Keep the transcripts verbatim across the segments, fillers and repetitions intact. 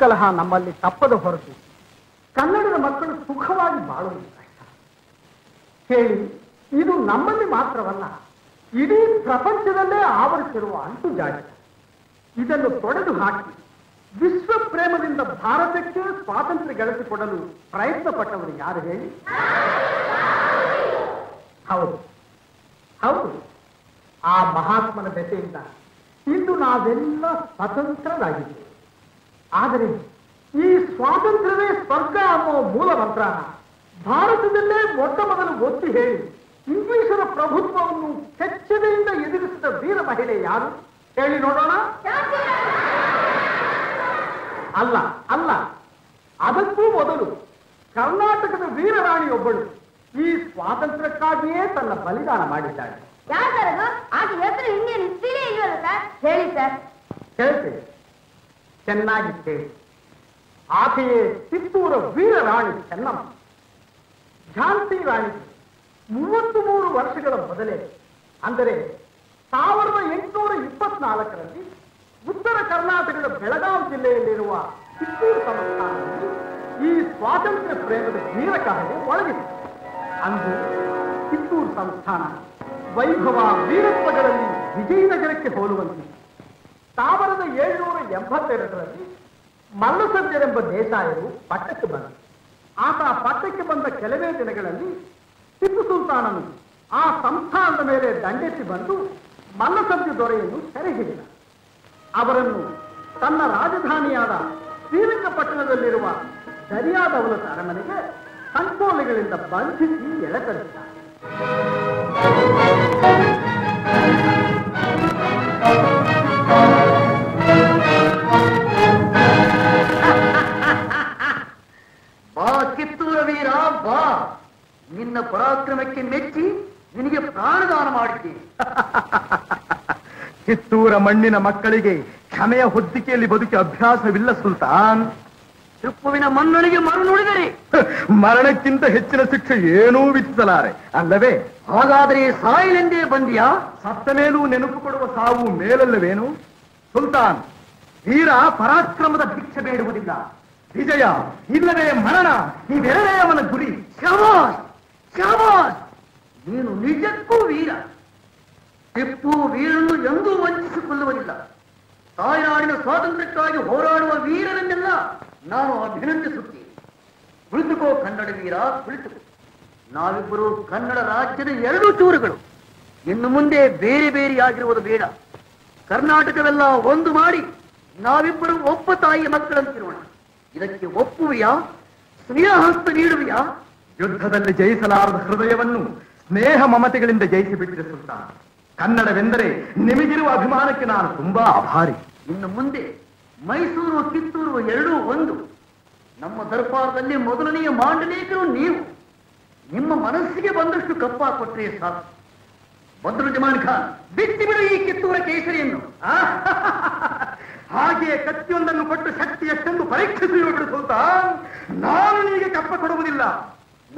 ಕಲಹ ನಮ್ಮಲ್ಲಿ ತಪ್ಪದ ಹೊರತು ಕನ್ನಡದ ಮಕ್ಕಳು ಸುಖವಾಗಿ ಬಾಳುವುದು ಕಷ್ಟ. ಹೇಳಿ ಇದು ನಮ್ಮಲ್ಲಿ ಮಾತ್ರವಲ್ಲ, ಇಡೀ ಪ್ರಪಂಚದಲ್ಲೇ ಆವರಿಸಿರುವ ಅಂಟು ಜಾತಿ. ಇದನ್ನು ತೊಡೆದು ಹಾಕಿ ವಿಶ್ವ ಪ್ರೇಮದಿಂದ ಭಾರತಕ್ಕೆ ಸ್ವಾತಂತ್ರ್ಯ ಗಳಿಸಿಕೊಡಲು ಪ್ರಯತ್ನ ಪಟ್ಟವರು ಯಾರು ಹೇಳಿ? ಹೌದು ಹೌದು, ಆ ಮಹಾತ್ಮನ ಬೆಸೆಯಿಂದ ಇಂದು ನಾವೆಲ್ಲ ಸ್ವತಂತ್ರರಾಗಿದ್ದೇವೆ. ಆದರೆ ಈ ಸ್ವಾತಂತ್ರ್ಯವೇ ಸ್ವರ್ಗ ಅನ್ನುವ ಮೂಲ ಮಂತ್ರ ಭಾರತದಲ್ಲೇ ಮೊಟ್ಟ ಮೊದಲು ಒತ್ತಿ ಹೇಳಿ ಇಂಗ್ಲಿಷರ ಪ್ರಭುತ್ವವನ್ನು ಕೆಚ್ಚೆದೆಯಿಂದ ಎದುರಿಸಿದ ವೀರ ಮಹಿಳೆ ಯಾರು ಹೇಳಿ ನೋಡೋಣ. ಅಲ್ಲ ಅಲ್ಲ, ಅದಕ್ಕೂ ಮೊದಲು ಕರ್ನಾಟಕದ ವೀರರಾಣಿಯೊಬ್ಬಳು ಈ ಸ್ವಾತಂತ್ರ್ಯಕ್ಕಾಗಿಯೇ ತನ್ನ ಬಲಿದಾನ ಮಾಡಿದ್ದಾಳೆ. ಹೇಳಿ ಸರ್. ಹೇಳ್ತೇವೆ, ಚೆನ್ನಾಗಿ ಕೇಳಿ. ಆಕೆಯೇ ಕಿತ್ತೂರ ವೀರರಾಣಿ ಚೆನ್ನಮ್ಮ. ಝಾನ್ಸಿ ರಾಣಿ ಮೂವತ್ತ್ ಮೂರು ವರ್ಷಗಳ ಮೊದಲೇ ಅಂದರೆ ಸಾವಿರದ ಎಂಟುನೂರ ಇಪ್ಪತ್ನಾಲ್ಕರಲ್ಲಿ ಉತ್ತರ ಕರ್ನಾಟಕದ ಬೆಳಗಾವಿ ಜಿಲ್ಲೆಯಲ್ಲಿರುವ ಕಿತ್ತೂರು ಸಂಸ್ಥಾನದಲ್ಲಿ ಈ ಸ್ವಾತಂತ್ರ್ಯ ಪ್ರೇಮದ ವೀರಕಹಳೆ ಒಳಗಿದೆ. ಅಂದು ಕಿತ್ತೂರು ಸಂಸ್ಥಾನ ವೈಭವ ವೀರತ್ವಗಳಲ್ಲಿ ವಿಜಯನಗರಕ್ಕೆ ಹೋಲುವಂತಿದೆ. ಸಾವಿರದ ಏಳ್ನೂರ ಎಂಬತ್ತೆರಡರಲ್ಲಿ ಮಲ್ಲಸಂಜರೆಂಬ ದೇಸಾಯರು ಪಟ್ಟಕ್ಕೆ ಬಂದರು. ಆತ ಪಟ್ಟಕ್ಕೆ ಬಂದ ಕೆಲವೇ ದಿನಗಳಲ್ಲಿ ಟಿಪ್ಪು ಸುಲ್ತಾನನು ಆ ಸಂಸ್ಥಾನದ ಮೇಲೆ ದಂಡೆತ್ತಿ ಬಂದು ಮಲ್ಲಸಂಜೆ ದೊರೆಯನ್ನು ಸೆರೆ ಹಿಡಿದ. ಅವರನ್ನು ತನ್ನ ರಾಜಧಾನಿಯಾದ ಶ್ರೀರಂಗಪಟ್ಟಣದಲ್ಲಿರುವ ದರಿಯಾದ ಅವಲತ ಅರಮನೆಗೆ ಸಂಕೋಲೆಗಳಿಂದ ಬಂಧಿಸಿ ಎಳೆತರಿಸಿದ. ಬಾ ಕಿತ್ತೂರ ವೀರ ಬಾ, ನಿನ್ನ ಪರಾಕ್ರಮಕ್ಕೆ ಮೆಚ್ಚಿ ನಿನಗೆ ಪ್ರಾಣದಾನ ಮಾಡಿದ್ದೀನಿ. ಕಿತ್ತೂರ ಮಣ್ಣಿನ ಮಕ್ಕಳಿಗೆ ಕ್ಷಮೆಯ ಹೊದ್ದಿಕೆಯಲ್ಲಿ ಬದುಕಿ ಅಭ್ಯಾಸವಿಲ್ಲ ಸುಲ್ತಾನ್. ಟಿಪ್ಪುವಿನ ಮನ್ನಣೆಗೆ ಮರನುಡಿದರೆ ಮರಣಕ್ಕಿಂತ ಹೆಚ್ಚಿನ ಶಿಕ್ಷೆ ಏನೂ ವಿಧಿಸಲಾರೆ ಅಲ್ಲವೇ? ಹಾಗಾದರೆ ಸಾಯಿಲೆಂದೇ ಬಂದಿಯಾ? ಸತ್ತ ಮೇಲೂ ನೆನಪು ಕೊಡುವ ಸಾವು ಮೇಲಲ್ಲವೇನು ಸುಲ್ತಾನ್? ವೀರ ಪರಾಕ್ರಮದ ಭಿಕ್ಷೆ ಬೇಡುವುದಿಲ್ಲ. ವಿಜಯ ಇಲ್ಲವೇ ಮರಣ, ಇವೆರಡೇ ಅವನ ಗುರಿ. ಶಬಾಷ್ ಶಬಾಷ್, ನೀನು ನಿಜಕ್ಕೂ ವೀರ. ಟಿಪ್ಪು ವೀರನ್ನು ಎಂದೂ ವಂಚಿಸಿಕೊಳ್ಳುವುದಿಲ್ಲ. ತಾಯ್ನಾಡಿನ ಸ್ವಾತಂತ್ರ್ಯಕ್ಕಾಗಿ ಹೋರಾಡುವ ವೀರರನ್ನೆಲ್ಲ ನಾನು ಅಭಿನಂದಿಸುತ್ತೇನೆ. ಕುಳಿತುಕೋ ಕನ್ನಡ ವೀರ, ಕುಳಿತುಕೋ. ನಾವಿಬ್ಬರು ಕನ್ನಡ ರಾಜ್ಯದ ಎರಡು ಚೂರುಗಳು. ಇನ್ನು ಮುಂದೆ ಬೇರೆ ಬೇರೆಯಾಗಿರುವುದು ಬೇಡ. ಕರ್ನಾಟಕವೆಲ್ಲ ಒಂದು ಮಾಡಿ ನಾವಿಬ್ಬರು ಒಬ್ಬ ತಾಯಿಯ ಮಕ್ಕಳಂತಿರೋಣ. ಇದಕ್ಕೆ ಒಪ್ಪುವೆಯಾ? ಸ್ನೇಹಹಸ್ತ ನೀಡುವೆಯಾ? ಯುದ್ಧದಲ್ಲಿ ಜಯಿಸಲಾರದ ಹೃದಯವನ್ನು ಸ್ನೇಹ ಮಮತೆಗಳಿಂದ ಜಯಿಸಿ ಬಿಟ್ಟಿರುತ್ತ. ಕನ್ನಡವೆಂದರೆ ನಿಮಗಿರುವ ಅಭಿಮಾನಕ್ಕೆ ನಾನು ತುಂಬಾ ಆಭಾರಿ. ಇನ್ನು ಮುಂದೆ ಮೈಸೂರು ಕಿತ್ತೂರು ಎರಡೂ ಒಂದು. ನಮ್ಮ ದರ್ಬಾರದಲ್ಲಿ ಮೊದಲನೆಯ ಮಾಂಡಲೇಕರು ನೀವು. ನಿಮ್ಮ ಮನಸ್ಸಿಗೆ ಬಂದಷ್ಟು ಕಪ್ಪ ಕೊಟ್ಟರೆ ಸಾಕು. ಬದ್ರು ಜಮಾನ್ ಖಾನ್, ಬಿಟ್ಟು ಬಿಡು ಈ ಕಿತ್ತೂರ ಕೇಸರಿಯನ್ನು. ಹಾಗೆ ಕತ್ತಿಯೊಂದನ್ನು ಕೊಟ್ಟು ಶಕ್ತಿ ಎಷ್ಟೆಂದು ಪರೀಕ್ಷಿಸಿರುವುದು ಸುಲ್ತಾನ್. ನಾನು ನಿನಗೆ ಕಪ್ಪ ಕೊಡುವುದಿಲ್ಲ.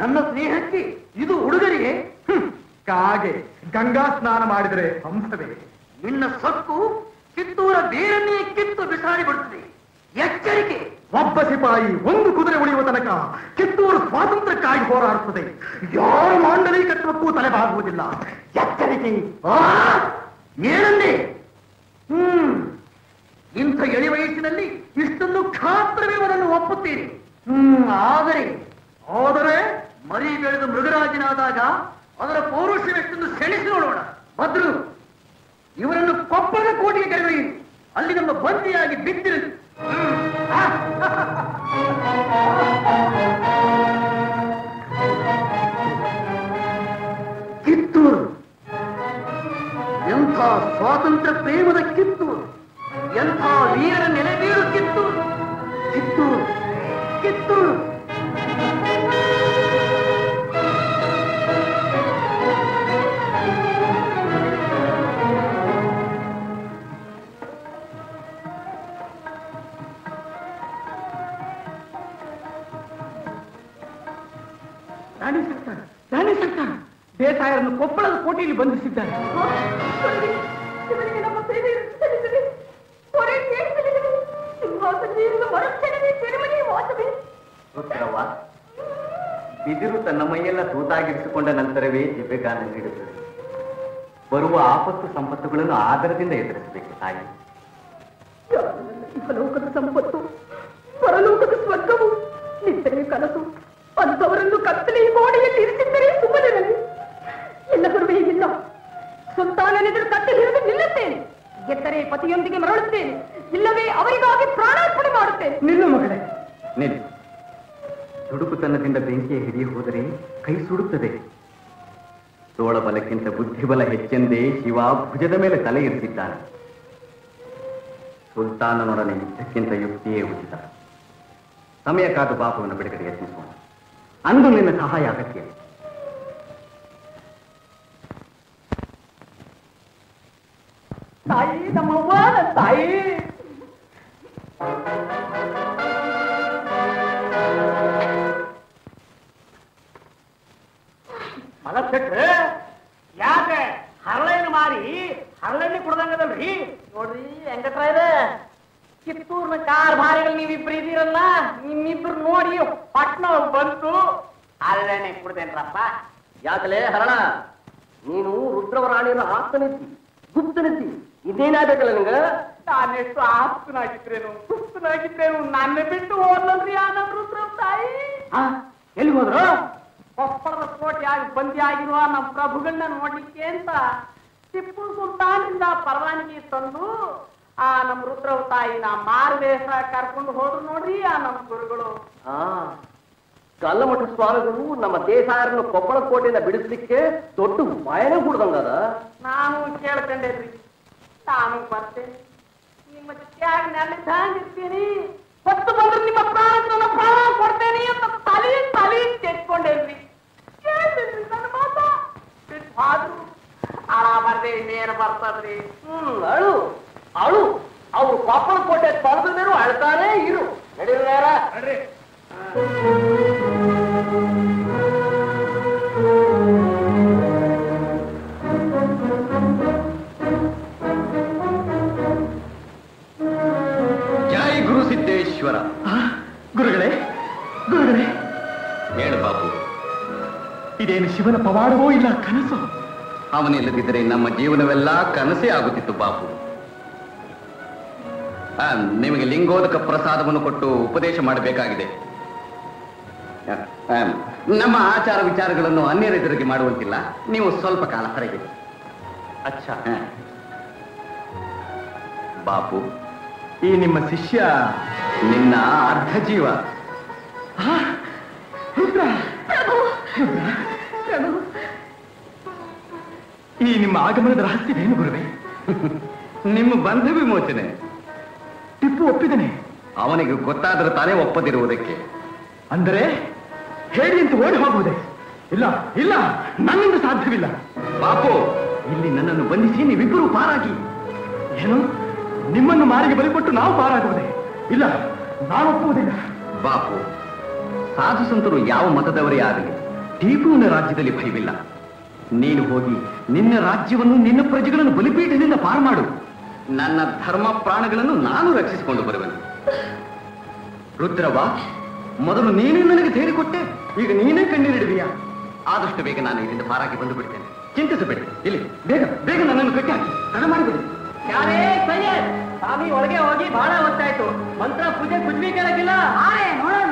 ನನ್ನ ಸ್ನೇಹಕ್ಕೆ ಇದು ಉಡುಗೊರೆಯೇ? ಕಾಗೆ ಗಂಗಾ ಸ್ನಾನ ಮಾಡಿದರೆ ಹಂಸವೇ. ನಿನ್ನ ಸೊಕ್ಕು ಕಿತ್ತೂರ ಬೇರನ್ನೇ ಕಿತ್ತು ಬಿಸಾಡಿ ಬಿಡುತ್ತದೆ. ಎಚ್ಚರಿಕೆ. ಒಬ್ಬ ಸಿಪಾಯಿ ಒಂದು ಕುದುರೆ ಉಳಿಯುವ ತನಕ ಕಿತ್ತೂರು ಸ್ವಾತಂತ್ರ್ಯಕ್ಕಾಗಿ ಹೋರಾಡುತ್ತದೆ. ಯಾರು ಮಾಂಡಲೀಕತ್ವಕ್ಕೂ ತಲೆಬಾಗುವುದಿಲ್ಲ. ಎಚ್ಚರಿಕೆ. ಏನಂದೆ? ಹ್ಮ್ ಇಂಥ ಎಳೆ ವಯಸ್ಸಿನಲ್ಲಿ ಇಷ್ಟೊಂದು ಖಾತ್ರವೇ ಅವರನ್ನು ಒಪ್ಪುತ್ತೀರಿ. ಹ್ಮ್ ಆದರೆ ಆದರೆ ಮರಿ ಬೆಳೆದು ಮೃಗರಾಜನಾದಾಗ ಅದರ ಪೌರುಷವೆಷ್ಟೊಂದು ಸೆಳೆಸಿ ನೋಡೋಣ. ಬದ್ರು, ಇವರನ್ನು ಕೊಪ್ಪದ ಕೋಟೆಗೆ ಕರೆದೊಯ್ಯಿರಿ. ಅಲ್ಲಿ ನಮ್ಮ ಬಂದಿಯಾಗಿ ಬಿದ್ದಿರು. ಕಿತ್ತೂರು, ಎಂಥ ಸ್ವಾತಂತ್ರ್ಯ ಪ್ರೇಮದ ಕಿತ್ತೂರು, ಎಂಥ ವೀರರ ನೆಲೆಗೇರು ಕಿತ್ತೂರು. ರಾಣಿ ಸರ್ಕಾರ ರಾಣಿ ಸರ್ಕಾರ ದೇಸಾಯರನ್ನು ಕೊಪ್ಪಳದ ಕೋಟೆಯಲ್ಲಿ ಬಂಧಿಸಿದ್ದಾರೆ. ಬಿದಿರು ತನ್ನ ಮೈಯೆಲ್ಲ ತೂತಾಗಿರಿಸಿಕೊಂಡ ನಂತರವೇ ಜೆಬ್ಬೆಗಾನ ನೀಡುತ್ತದೆ. ಬರುವ ಆಪತ್ತು ಸಂಪತ್ತುಗಳನ್ನು ಆಧಾರದಿಂದ ಎದುರಿಸಬೇಕು ತಾಯಿ. ಲೋಕದ ಸಂಪತ್ತು ಪರಲೋಕದ ಸ್ವರ್ಗವು ನಿತ್ಯ ಕನಸು ಅಂತವರನ್ನು ಕತ್ತಲೆಯ ಗೋಡೆಯಲ್ಲಿ ಇರಿಸಿದ್ದರೆ ಸುಮ್ಮನಿರಲಿ. ಎಲ್ಲ ಬರುವೆ ಇಲ್ಲ ಸಂತಾನನೆದುರು ಕತ್ತಲಿರಲು ನಿಲ್ಲುತ್ತೇನೆ. ಗೆದ್ದರೆ ಪತಿಯೊಂದಿಗೆ ಮರಳುತ್ತೇನೆ, ಇಲ್ಲವೇ ಅವರಿಗಾಗಿ ಪ್ರಾಣಾರ್ಪಣೆ ಮಾಡುತ್ತೇನೆ. ನಿಲ್ಲು ಮಗಳೇ ನಿಲ್ಲು. ದುಡುಕುತನದಿಂದ ಬೆಂಕಿಯ ಹಿಡಿಯ ಹೋದರೆ ಕೈ ಸುಡುತ್ತದೆ. ತೋಳಬಲಕ್ಕಿಂತ ಬುದ್ಧಿಬಲ ಹೆಚ್ಚೆಂದೇ ಶಿವ ಭುಜದ ಮೇಲೆ ತಲೆ ಇರಿಸಿದ್ದಾನೆ. ಸುಲ್ತಾನನೊಡನೆ ಯುದ್ಧಕ್ಕಿಂತ ಯುಕ್ತಿಯೇ ಉಚಿತ. ಸಮಯ ಕಾದು ಬಾಪುವನ್ನು ಬಿಡುಗಡೆ ಯತ್ನಿಸೋಣ. ಅಂದು ನಿನ್ನ ಸಹಾಯ ಅಗತ್ಯ. ತಾಯಿ ನಮ್ಮವ್ವ ತಾಯಿ. ಮಲಸೆಟ್ರೆ ಯಾಕೆ ಹರಳೆಯನ್ನು ಮಾರಿ ಹರಳೆಣ್ಣೆ ಕುಡ್ದಂಗದಲ್ರಿ? ನೋಡ್ರಿ ವೆಂಕಟರಾಯರೇ, ಕಿತ್ತೂರ್ನ ಕಾರ್ಭಾರಿಗಳು ನೀವಿಬ್ರು ಇದೀರಲ್ಲ, ನಿಮ್ಮಿಬ್ರು ನೋಡಿ ಪಟ್ನ ಬಂತು ಹರಳೆಣ್ಣೆ ಕುಡ್ದೇನ್ರಪ್ಪ. ಯಾಕಲೇ ಹರಣ, ನೀನು ರುದ್ರವರಾಣಿಯನ್ನು ಆಪ್ತನಿದ್ದಿ ಗುಪ್ತನಿದ್ದಿ, ಇದೇನಾಗಬೇಕಲ್ಲ ನಿಂಗ? ನಾನೆಷ್ಟು ಆಪ್ತನಾಗಿದ್ರೇನು ಗುಪ್ತನಾಗಿದ್ರೇನು, ನನ್ನ ಬಿಟ್ಟು ಹೋದ್ರಿ ಆ ನಮ್ಮ ರುದ್ರ ತಾಯಿ. ಎಲ್ಲಿ ಹೋದ್ರು? ಕೊಪ್ಪಳದ ಕೋಟೆಯಾಗಿ ಬಂದಿಯಾಗಿರುವ ನಮ್ಮ ಪ್ರಭುಗಳನ್ನ ನೋಡ್ಲಿಕ್ಕೆ ಅಂತ ಟಿಪ್ಪು ಸುಲ್ತಾನಿಂದ ಪರವಾನಗಿ ತಂದು ಆ ನಮ್ಮ ರುದ್ರವ ತಾಯಿನ ಮಾರುದೇಶ ಕರ್ಕೊಂಡು ಹೋದ್ರು ನೋಡ್ರಿ ಆ ನಮ್ಮ ಗುರುಗಳು. ಆ ಕಲ್ಲಮಠ ಸ್ವಾಮಿಗಳು ನಮ್ಮ ದೇಸಾಯರನ್ನು ಕೊಪ್ಪಳ ಕೋಟೆಯಿಂದ ಬಿಡಿಸ್ಲಿಕ್ಕೆ ದೊಡ್ಡ ಭಯನೇ ಹುಡ್ದಂಗದ. ನಾನು ಕೇಳ್ಕೊಂಡೇನ್ರಿ, ನಾನು ಬರ್ತೇನೆ ನಿಮ್ಮ ಜೊತೆಯಾಗಿ ನೆಲೆಸಿರ್ತೀನಿ, ಹೊತ್ತು ಬಂದ್ರೆ ನಿಮ್ಮ ಪ್ರಾಣ ಪ್ರಾಣ ಕೊಡ್ತೇನೆ ಅಂತ ತಲೆ ತಲೆ ತೆಚ್ಕೊಂಡೇನ್ರಿ. ಕೇಳ್ತೇನ್ರಿ ನನ್ನ ಮಾತಾ ಆದ್ರೂ ಅಳ ಬರ್ದೆ ಇನ್ನೇನು ಬರ್ತದ್ರಿ? ಹ್ಮ್ ಅಳು ಅಳು, ಅವ್ರು ಕೊಪ್ಪಳ ಕೋಟೆ ತರದೇನು ಅಳ್ತಾನೆ ಇರು. ನಡೀರ ಜೈ ಗುರು ಸಿದ್ದೇಶ್ವರ. ಗುರುಗಳೇ ಗುರುಗಳೇ ಹೇಳು ಬಾಬು, ಇದೇನು ಶಿವನ ಪವಾಡವೋ ಇಲ್ಲ ಕನಸು? ಅವನಿಲ್ಲದಿದ್ದರೆ ನಮ್ಮ ಜೀವನವೆಲ್ಲ ಕನಸೇ ಆಗುತ್ತಿತ್ತು ಬಾಪು. ನಿಮಗೆ ಲಿಂಗೋದಕ ಪ್ರಸಾದವನ್ನು ಕೊಟ್ಟು ಉಪದೇಶ ಮಾಡಬೇಕಾಗಿದೆ. ನಮ್ಮ ಆಚಾರ ವಿಚಾರಗಳನ್ನು ಅನ್ಯರ ಎದುರಿಗೆ ಮಾಡುವಂತಿಲ್ಲ. ನೀವು ಸ್ವಲ್ಪ ಕಾಲ ಹೊರಗೆ. ಅಚ್ಚಾ ಬಾಪು, ಈ ನಿಮ್ಮ ಶಿಷ್ಯ ನಿನ್ನ ಅರ್ಧ ಜೀವ. ಈ ನಿಮ್ಮ ಆಗಮನದ ರಹಸ್ಯವೇನು ಗುರುವೆ? ನಿಮ್ಮ ಬಂಧ ವಿಮೋಚನೆ. ಟಿಪ್ಪು ಒಪ್ಪಿದನೆ? ಅವನಿಗೆ ಗೊತ್ತಾದರೂ ತಾನೇ ಒಪ್ಪದಿರುವುದಕ್ಕೆ. ಅಂದರೆ ಹೇಳಿ ಅಂತ ಓಡಿ ಹೋಗುವುದೇ? ಇಲ್ಲ ಇಲ್ಲ, ನನ್ನಿಂದ ಸಾಧ್ಯವಿಲ್ಲ ಬಾಪು. ಇಲ್ಲಿ ನನ್ನನ್ನು ಬಂಧಿಸಿ ನೀವಿಬ್ಬರು ಪಾರಾಗಿ, ಏನು ನಿಮ್ಮನ್ನು ಮಾರಿಗೆ ಬಲಿಕೊಟ್ಟು ನಾವು ಪಾರಾಗುವುದೇ? ಇಲ್ಲ, ನಾನು ಒಪ್ಪುವುದಿಲ್ಲ ಬಾಪು. ಸಾಧು ಸಂತರು ಯಾವ ಮತದವರೇ ಆಗಲಿ ಟಿಪ್ಪುವಿನ ರಾಜ್ಯದಲ್ಲಿ ಭಯವಿಲ್ಲ. ನೀನು ಹೋಗಿ ನಿನ್ನ ರಾಜ್ಯವನ್ನು ನಿನ್ನ ಪ್ರಜೆಗಳನ್ನು ಬಲಿಪೀಠದಿಂದ ಪಾರು ಮಾಡು. ನನ್ನ ಧರ್ಮ ಪ್ರಾಣಗಳನ್ನು ನಾನು ರಕ್ಷಿಸಿಕೊಂಡು ಬರುವೆನು. ರುದ್ರವ, ಮೊದಲು ನೀನೇ ನನಗೆ ಧೈರ್ಯಕೊಟ್ಟೆ, ಈಗ ನೀನೇ ಕಣ್ಣೀರಿಡುವಿಯಾ? ಆದಷ್ಟು ಬೇಗ ನಾನು ಇಲ್ಲಿಂದ ಪಾರಾಗಿ ಬಂದು ಬಿಡ್ತೇನೆ. ಚಿಂತಿಸಬೇಡಿ, ಇಲ್ಲಿ ಬೇಗ ಬೇಗ ನನ್ನನ್ನು ಕಟ್ಟಿ ಹಾಕಿ ತಡ ಮಾಡಿಬಿಡಿ. ಯಾರೇ ಸೈಯದ್ ಸ್ವಾಮಿ ಒಳಗೆ ಹೋಗಿ ಬಹಳ ಹೊತ್ತಾಯ್ತು, ಮಂತ್ರ ಪೂಜೆ ಪುಜ್ವಿ ಕೇಳಕ್ಕಿಲ್ಲ. ಆರೇ ನೋಡೋಣ.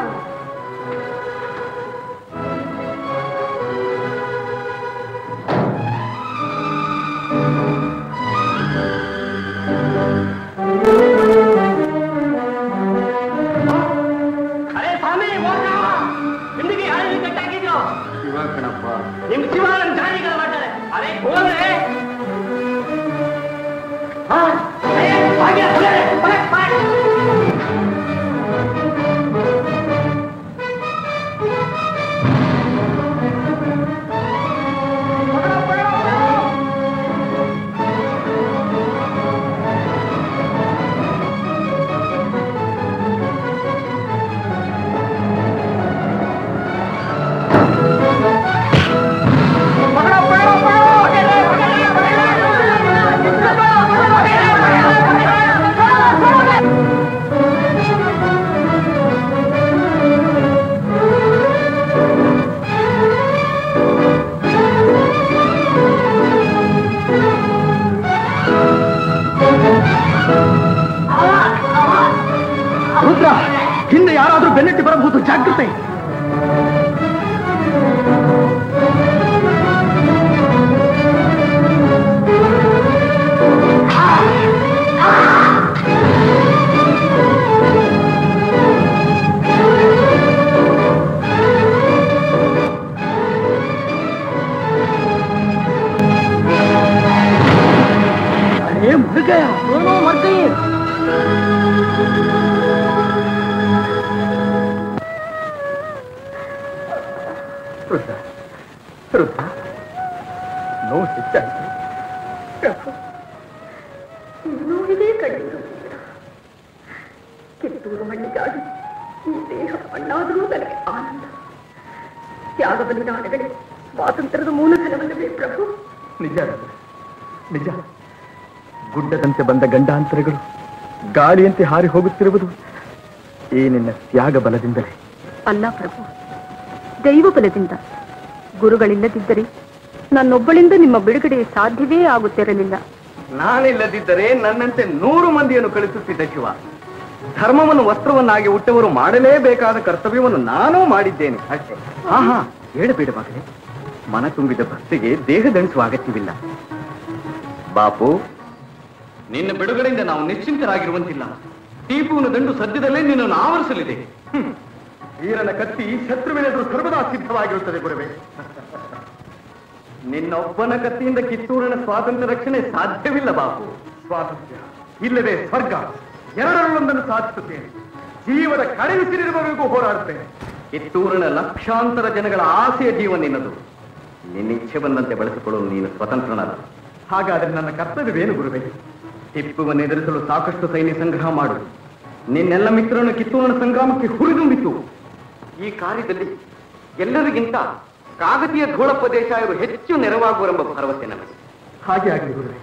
ನಿಮ್ ಶಿವ ನನ್ ಜಾನಿಗಳ ಮಾಡ್ತಾರೆ. ಅದೇ ಹೋದ್ರೆ ರುದ್ರ ಹಿಂದೆ ಯಾರಾದರೂ ಬೆನ್ನಿಟ್ಟು ಬರಬಹುದು ಜಾಗೃತೆ. मर गया दोनों मर गए. रुद्र रुद्र नो सिद्ध ನೋವಿಗೆ ಕಡಿದು ಕಿತ್ತೂರು ಮಣ್ಣಿಗಾಗಿ ಈ ದೇಹ ಅಣ್ಣಾದರೂ ನನಗೆ ಆನಂದ. ತ್ಯಾಗ ಬಲಿದಾನಗಳೇ ಸ್ವಾತಂತ್ರ್ಯದ ಮೂಲಧನವಲ್ಲವೇ ಪ್ರಭು? ನಿಜ ನಿಜ. ಗುಡ್ಡದಂತೆ ಬಂದ ಗಂಡಾಂತರಗಳು ಗಾಳಿಯಂತೆ ಹಾರಿ ಹೋಗುತ್ತಿರುವುದು ಈ ನಿನ್ನ ತ್ಯಾಗ ಬಲದಿಂದಲೇ ಅಲ್ಲ ಪ್ರಭು, ದೈವ ಬಲದಿಂದ. ಗುರುಗಳಿಲ್ಲದಿದ್ದರೆ ನನ್ನೊಬ್ಬಳಿಂದ ನಿಮ್ಮ ಬಿಡುಗಡೆ ಸಾಧ್ಯವೇ ಆಗುತ್ತಿರಲಿಲ್ಲ. ನಾನಿಲ್ಲದಿದ್ದರೆ ನನ್ನಂತೆ ನೂರು ಮಂದಿಯನ್ನು ಕಳಿಸುತ್ತಿದ್ದ ಶಿವ. ಧರ್ಮವನ್ನು ವಸ್ತ್ರವನ್ನಾಗಿ ಉಟ್ಟವರು ಮಾಡಲೇಬೇಕಾದ ಕರ್ತವ್ಯವನ್ನು ನಾನೂ ಮಾಡಿದ್ದೇನೆ ಅಷ್ಟೇ. ಹಾ ಹಾ, ಹೇಳಬೇಡ ಮಗನೇ. ಮನ ತುಂಬಿದ ಭಕ್ತಿಗೆ ದೇಹದಣಿಸುವ ಅಗತ್ಯವಿಲ್ಲ ಬಾಪು. ನಿನ್ನ ಬಿಡುಗಡೆಯಿಂದ ನಾವು ನಿಶ್ಚಿಂತರಾಗಿರುವಂತಿಲ್ಲ. ಟೀಪುವಿನ ದಂಡು ಸದ್ಯದಲ್ಲೇ ನಿನ್ನನ್ನು ಆವರಿಸಲಿದೆ. ವೀರನ ಕತ್ತಿ ಶತ್ರುವಿನೆದುರು ಸರ್ವದಾ ಸಿದ್ಧವಾಗಿರುತ್ತದೆ ಗುರುವೆ. ನಿನ್ನೊಬ್ಬನ ಕತ್ತಿಯಿಂದ ಕಿತ್ತೂರಿನ ಸ್ವಾತಂತ್ರ್ಯ ರಕ್ಷಣೆ ಸಾಧ್ಯವಿಲ್ಲ ಬಾಪು. ಸ್ವಾತಂತ್ರ್ಯ ಇಲ್ಲದೆ ಸ್ವರ್ಗ ಎರಡರಲ್ಲೊಂದನ್ನು ಸಾಧಿಸುತ್ತೇನೆ. ಜೀವದ ಕಡೆಯುಸಿರಿರುವವರೆಗೂ ಹೋರಾಡುತ್ತೇನೆ. ಕಿತ್ತೂರಿನ ಲಕ್ಷಾಂತರ ಜನಗಳ ಆಸೆಯ ಜೀವನ ನಿನ್ನದು. ನಿನ್ನ ಇಚ್ಛೆ ಬಂದಂತೆ ಬಳಸಿಕೊಳ್ಳಲು ನೀನು ಸ್ವತಂತ್ರನಲ್ಲ. ಹಾಗಾದರೆ ನನ್ನ ಕರ್ತವ್ಯವೇನು ಗುರುವೆ? ಟಿಪ್ಪುವನ್ನು ಎದುರಿಸಲು ಸಾಕಷ್ಟು ಸೈನ್ಯ ಸಂಗ್ರಹ ಮಾಡು. ನಿನ್ನೆಲ್ಲ ಮಿತ್ರರನ್ನು ಕಿತ್ತೂರಿನ ಸಂಗ್ರಾಮಕ್ಕೆ ಹುರಿದುಂಬಿತು. ಈ ಕಾರ್ಯದಲ್ಲಿ ಎಲ್ಲರಿಗಿಂತ ಕಾಕತೀಯ ಧೂಳ ಪ್ರದೇಶ ಇವರು ಹೆಚ್ಚು ನೆರವಾಗುವರೆಂಬ ಭರವಸೆ ನಮಗೆ. ಹಾಗೆ ಆಗಲಿ ಗುರುವೆ.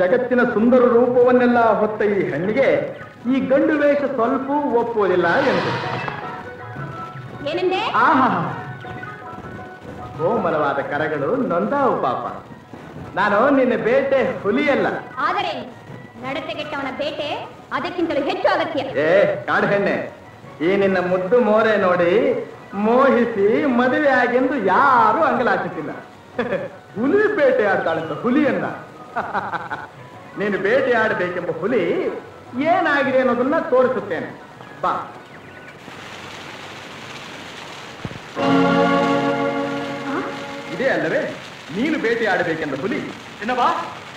जगत्तिन सुंदर रूपवन्नेल्ल होत्त ई हण्णिगे ई गंडु वेष स्वल्प ಒಪ್ಪುವುದಿಲ್ಲ ಎಂದೆ ಏನೆಂದೆ ಆಹಾ ಕೋಮಲವಾದ ಕರಗಳು ನೊಂದಾವು ಪಾಪ ನಾನು ನಿನ್ನ ಬೇಟೆ ಹುಲಿಯಲ್ಲ ಆದರೆ ನಡೆತೆಗೆಟ್ಟವನ ಬೇಟೆ ಅದಕ್ಕಿಂತಲೂ ಹೆಚ್ಚು ಅಗತ್ಯ ಏ ಕಾಡು ಹೆಣ್ಣೆ ಈ ನಿನ್ನ ಮುದ್ದು ಮೋರೆ ನೋಡಿ ಮೋಹಿಸಿ ಮದುವೆ ಆಗೆಂದು ಯಾರು ಅಂಗಲಾಚಿಸಿಲ್ಲ ಹುಲಿ ಬೇಟೆ ಆಡ್ತಾಳಂತ ಹುಲಿಯನ್ನ ನೀನು ಬೇಟೆಯಾಡಬೇಕೆಂಬ ಹುಲಿ ಏನಾಗಿದೆ ಅನ್ನೋದನ್ನ ತೋರಿಸುತ್ತೇನೆ ಬಾ ಇದೇ ಅಲ್ಲವೇ ನೀನು ಬೇಟೆಯಾಡಬೇಕೆಂಬ ಹುಲಿ ಚೆನ್ನಮ್ಮ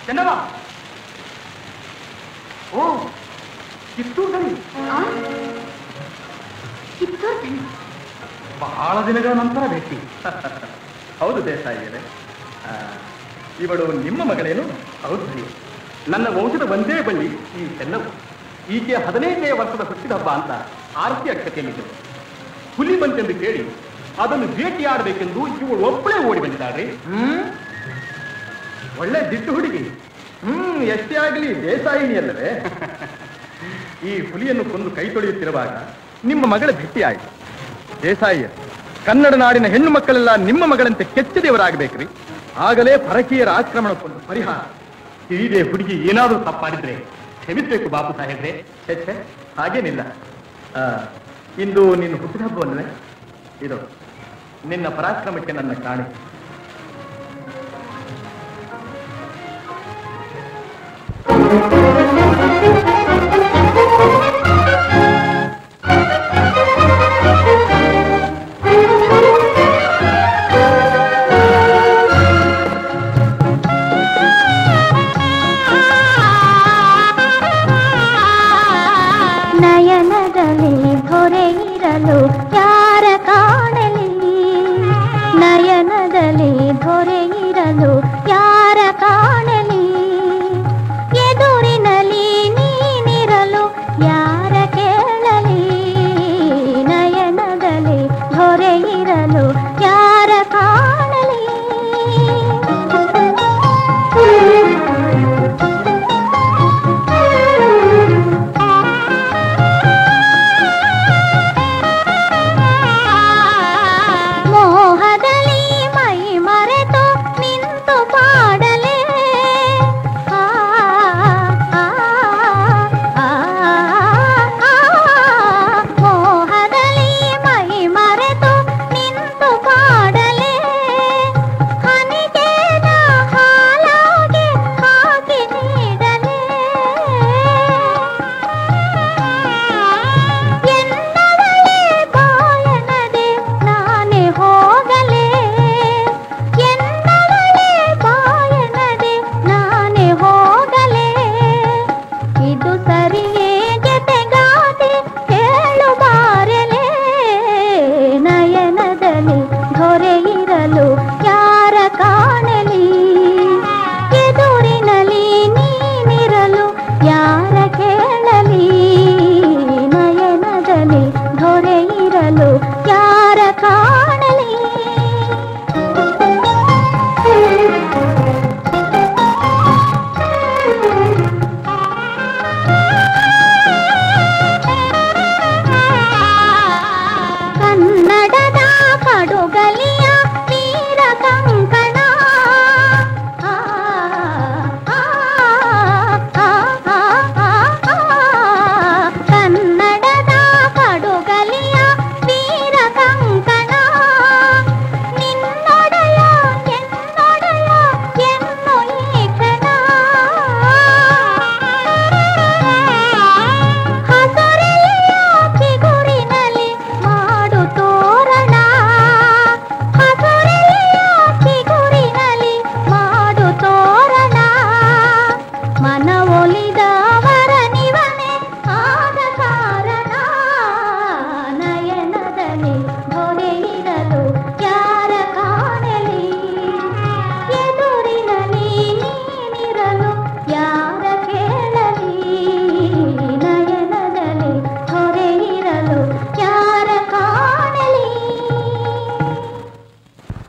ಚೆನ್ನಮ್ಮ ಓ ಕಿತ್ತೂರು ದನಿ ಕಿತ್ತೂರು ದನಿ ಬಹಳ ದಿನಗಳ ನಂತರ ಭೇಟಿ ಹೌದು ದೇಸಾಯಿಯೇ ಇವಳು ನಿಮ್ಮ ಮಗಳೇನು ಹೌದು ನನ್ನ ವಂಶದ ಒಂದೇ ಬಳ್ಳಿ ಈ ಚೆನ್ನಮ್ಮ ಈಕೆ ಹದಿನೈದನೇ ವರ್ಷದ ಹುಟ್ಟಿದ ಹಬ್ಬ ಅಂತ ಆರತಿ ಅಕ್ಷತೆಯಲ್ಲಿದ್ದರು ಹುಲಿ ಬಂತೆಂದು ಕೇಳಿ ಅದನ್ನು ಭೇಟಿಯಾಡಬೇಕೆಂದು ಇವಳು ಒಬ್ಬಳೇ ಓಡಿ ಬಂದಿದ್ದಾಳ್ರಿ ಹ್ಮ್ ಒಳ್ಳೆ ದಿಟ್ಟು ಹುಡುಗಿ ಹ್ಮ್ ಎಷ್ಟೇ ಆಗಲಿ ದೇಸಾಯಿನಿ ಅಲ್ಲವೇ ಈ ಹುಲಿಯನ್ನು ಕೊಂದು ಕೈ ತೊಳೆಯುತ್ತಿರುವಾಗ ನಿಮ್ಮ ಮಗಳ ಭೇಟಿಯಾಯಿತು ದೇಸಾಯಿಯ ಕನ್ನಡ ನಾಡಿನ ಹೆಣ್ಣು ಮಕ್ಕಳೆಲ್ಲ ನಿಮ್ಮ ಮಗಳಂತೆ ಕೆಚ್ಚದೇವರಾಗಬೇಕ್ರಿ ಆಗಲೇ ಪರಕೀಯರ ಆಕ್ರಮಣಕ್ಕೊಂದು ಪರಿಹಾರ ಇದೇ ಹುಡುಗಿ ಏನಾದರೂ ತಪ್ಪಾಡಿದ್ರೆ ಕ್ಷಮಿಸಬೇಕು ಬಾಪು ಸಾಹೇಬ್ರೆ ಛೆ ಹಾಗೇನಿಲ್ಲ ಇಂದು ನಿನ್ನ ಹುಟ್ಟಿದ ಹಬ್ಬವನ್ನೇ ಇದು ನಿನ್ನ ಪರಾಕ್ರಮಕ್ಕೆ ನನ್ನ ಕಾಣೆ ನಯನದಲ್ಲಿ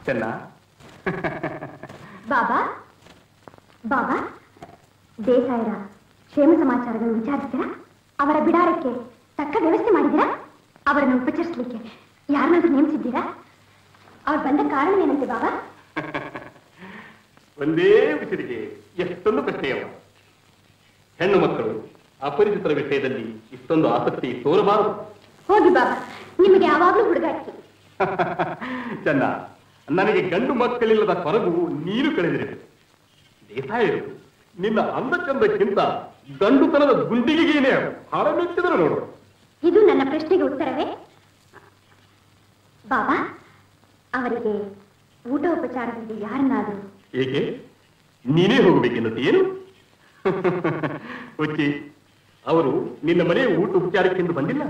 ಚೆನ್ನ ಬಾಬಾ ಬಾಬಾ ದೇಸಾಯರ ಕ್ಷೇಮ ಸಮಾಚಾರಗಳನ್ನು ವಿಚಾರಿಸಿದರಾ? ಅವರ ಬಿಡಾರಕ್ಕೆ ತಕ್ಕ ವ್ಯವಸ್ಥೆ ಮಾಡಿದರಾ? ಅವರನ್ನು ಉಪಚರಿಸಲಿಕ್ಕೆ ಯಾರನ್ನಾದರೂ ನೇಮಿಸಿದ್ದೀರಾ? ಅವರು ಬಂದ ಕಾರಣ ಏನಂತೆ ಬಾಬಾ? ಒಂದೇ ವಿಷಯಕ್ಕೆ ಎಷ್ಟೊಂದು ಪ್ರಶ್ನೆಯವ. ಹೆಣ್ಣು ಮಕ್ಕಳು ಅಪರಿಚಿತರ ವಿಷಯದಲ್ಲಿ ಇಷ್ಟೊಂದು ಆಸಕ್ತಿ ತೋರಬಾರದು. ಹೋಗಿ ಬಾಬಾ, ನಿಮಗೆ ಯಾವಾಗಲೂ ಹುಡುಗಾಟಕ್ಕೆ. ಚೆನ್ನ, ನನಗೆ ಗಂಡು ಮಕ್ಕಳಿಲ್ಲದ ಕೊರಗು ನೀನು ಕಳೆದಿರಿ. ದೇಸಾಯರು ನಿನ್ನ ಅಂದ ಚಂದಕ್ಕಿಂತ ಗಂಡುತನದ ಗುಂಡಿಗೆಗೇನೆ ಬಹಳ ಮೆಚ್ಚಿದರು ನೋಡು. ಇದು ನನ್ನ ಪ್ರಶ್ನೆಗೆ ಉತ್ತರವೇ ಬಾಬಾ? ಅವರಿಗೆ ಊಟೋಪಚಾರದಲ್ಲಿ ಯಾರನ್ನಾದರೂ ಏಕೆ ನೀನೇ ಹೋಗಬೇಕೆನ್ನುತ್ತೇನು? ಓಕೆ, ಅವರು ನಿನ್ನ ಮನೆ ಊಟ ಉಪಚಾರಕ್ಕೆಂದು ಬಂದಿಲ್ಲ.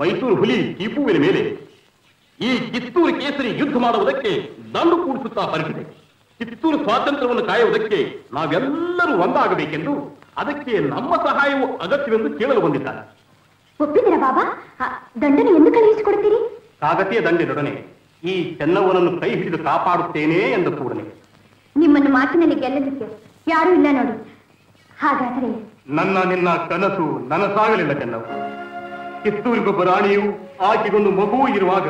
ಮೈಸೂರು ಹುಲಿ ಟಿಪ್ಪುವಿನ ಮೇಲೆ ಈ ಕಿತ್ತೂರು ಕೇಸರಿ ಯುದ್ಧ ಮಾಡುವುದಕ್ಕೆ ದಂಡು ಕೂಡಿಸುತ್ತಾ ಹೊರಟಿದೆ. ಕಿತ್ತೂರು ಸ್ವಾತಂತ್ರ್ಯವನ್ನು ಕಾಯುವುದಕ್ಕೆ ನಾವೆಲ್ಲರೂ ಒಂದಾಗಬೇಕೆಂದು, ಅದಕ್ಕೆ ನಮ್ಮ ಸಹಾಯವು ಅಗತ್ಯವೆಂದು ಕೇಳಲು ಬಂದಿದ್ದಾರೆ. ಒಪ್ಪಿದ್ದೀರಾ ಬಾಬಾ? ದಂಡನ್ನು ಎಂದು ಕಳುಹಿಸಿಕೊಡ್ತೀರಿ? ಕಾಗತಿಯ ದಂಡಿನೊಡನೆ ಈ ಚೆನ್ನವನನ್ನು ಕೈ ಹಿಡಿದು ಕಾಪಾಡುತ್ತೇನೆ ಎಂದು ಕೂಡಲೇ. ನಿಮ್ಮನ್ನು ಮಾತಿನಲ್ಲಿ ಗೆಲ್ಲಲಿಕ್ಕೆ ಯಾರೂ ಇಲ್ಲ ನೋಡಿ. ಹಾಗಾದರೆ ನನ್ನ ನಿನ್ನ ಕನಸು ನನಸಾಗಲಿಲ್ಲ ಚೆನ್ನವ. ಕಿತ್ತೂರಿಗೊಬ್ಬ ರಾಣಿಯು ಆಕೆಗೊಂದು ಮಗು ಇರುವಾಗ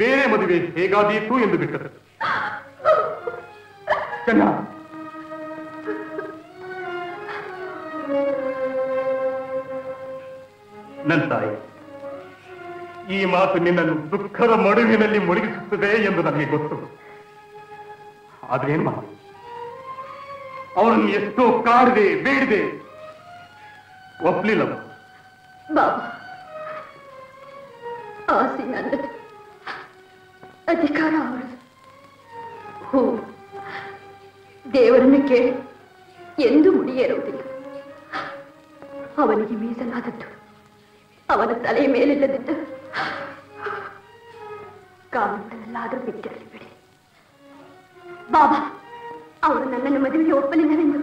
ಬೇರೆ ಮದುವೆ ಹೇಗಾದೀತು ಎಂದು ಬಿಟ್ಟರು. ಚೆನ್ನ, ನನ್ನ ತಾಯಿ, ಈ ಮಾತು ನಿನ್ನನ್ನು ದುಃಖದ ಮಡುವಿನಲ್ಲಿ ಮುಳುಗಿಸುತ್ತದೆ ಎಂದು ನನಗೆ ಗೊತ್ತು. ಆದ್ರೇನು ಮಾಡಿ, ಅವರನ್ನು ಎಷ್ಟೋ ಕಾಡದೆ ಬೇಡದೆ ಒಪ್ಪಲಿಲ್ಲ. ಆಸೆ ನನ್ನದು, ಅಧಿಕಾರ ಅವರದು. ಹೋ, ದೇವರನ್ನು ಕೇಳಿ ಎಂದು ಮುಡಿಯೇರುವುದಿಲ್ಲ. ಅವನಿಗೆ ಮೀಸಲಾದದ್ದು ಅವನ ತಲೆಯ ಮೇಲಿಲ್ಲದಿದ್ದು ಕಾಲಗಳಲ್ಲಾದರೂ ಬಿಟ್ಟಿರಲಿ ಬಿಡಿ ಬಾಬಾ. ಅವರು ನನ್ನನ್ನು ಮದುವೆಗೆ ಒಪ್ಪಲಿಲ್ಲವೆಂದು,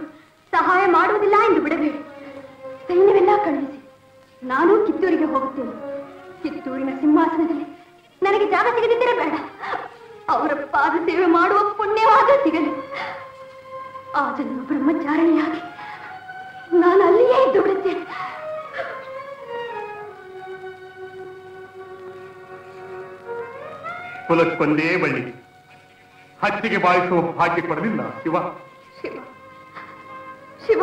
ಸಹಾಯ ಮಾಡುವುದಿಲ್ಲ ಎಂದು ಬಿಡಬೇಡಿ. ಸೈನ್ಯವೆಲ್ಲ ಕಳುಹಿಸಿ ನಾನು ಕಿತ್ತೂರಿಗೆ ಹೋಗುತ್ತೇನೆ. ಕಿತ್ತೂರಿನ ಸಿಂಹಾಸನದಲ್ಲಿ ನನಗೆ ಜಾಗ ಸಿಗದಿದ್ದರೆ ಬೇಡ, ಅವರ ಪಾದ ಸೇವೆ ಮಾಡುವ ಪುಣ್ಯವಾದ ಸಿಗಲಿ. ಆ ಜನ್ಮ ಬ್ರಹ್ಮಚಾರಣಿಯಾಗಿ ನಾನು ಅಲ್ಲಿಯೇ ಇದ್ದು ಬಿಡುತ್ತೇನೆ. ಕುಲಕ್ಕೊಂದೇ ಬಳ್ಳಿ, ಹತ್ತಿಗೆ ಬಾಯಿಸುವ ಭಾಗ್ಯ ಕೊಡಲಿಲ್ಲ ಶಿವ. ಶಿವ ಶಿವ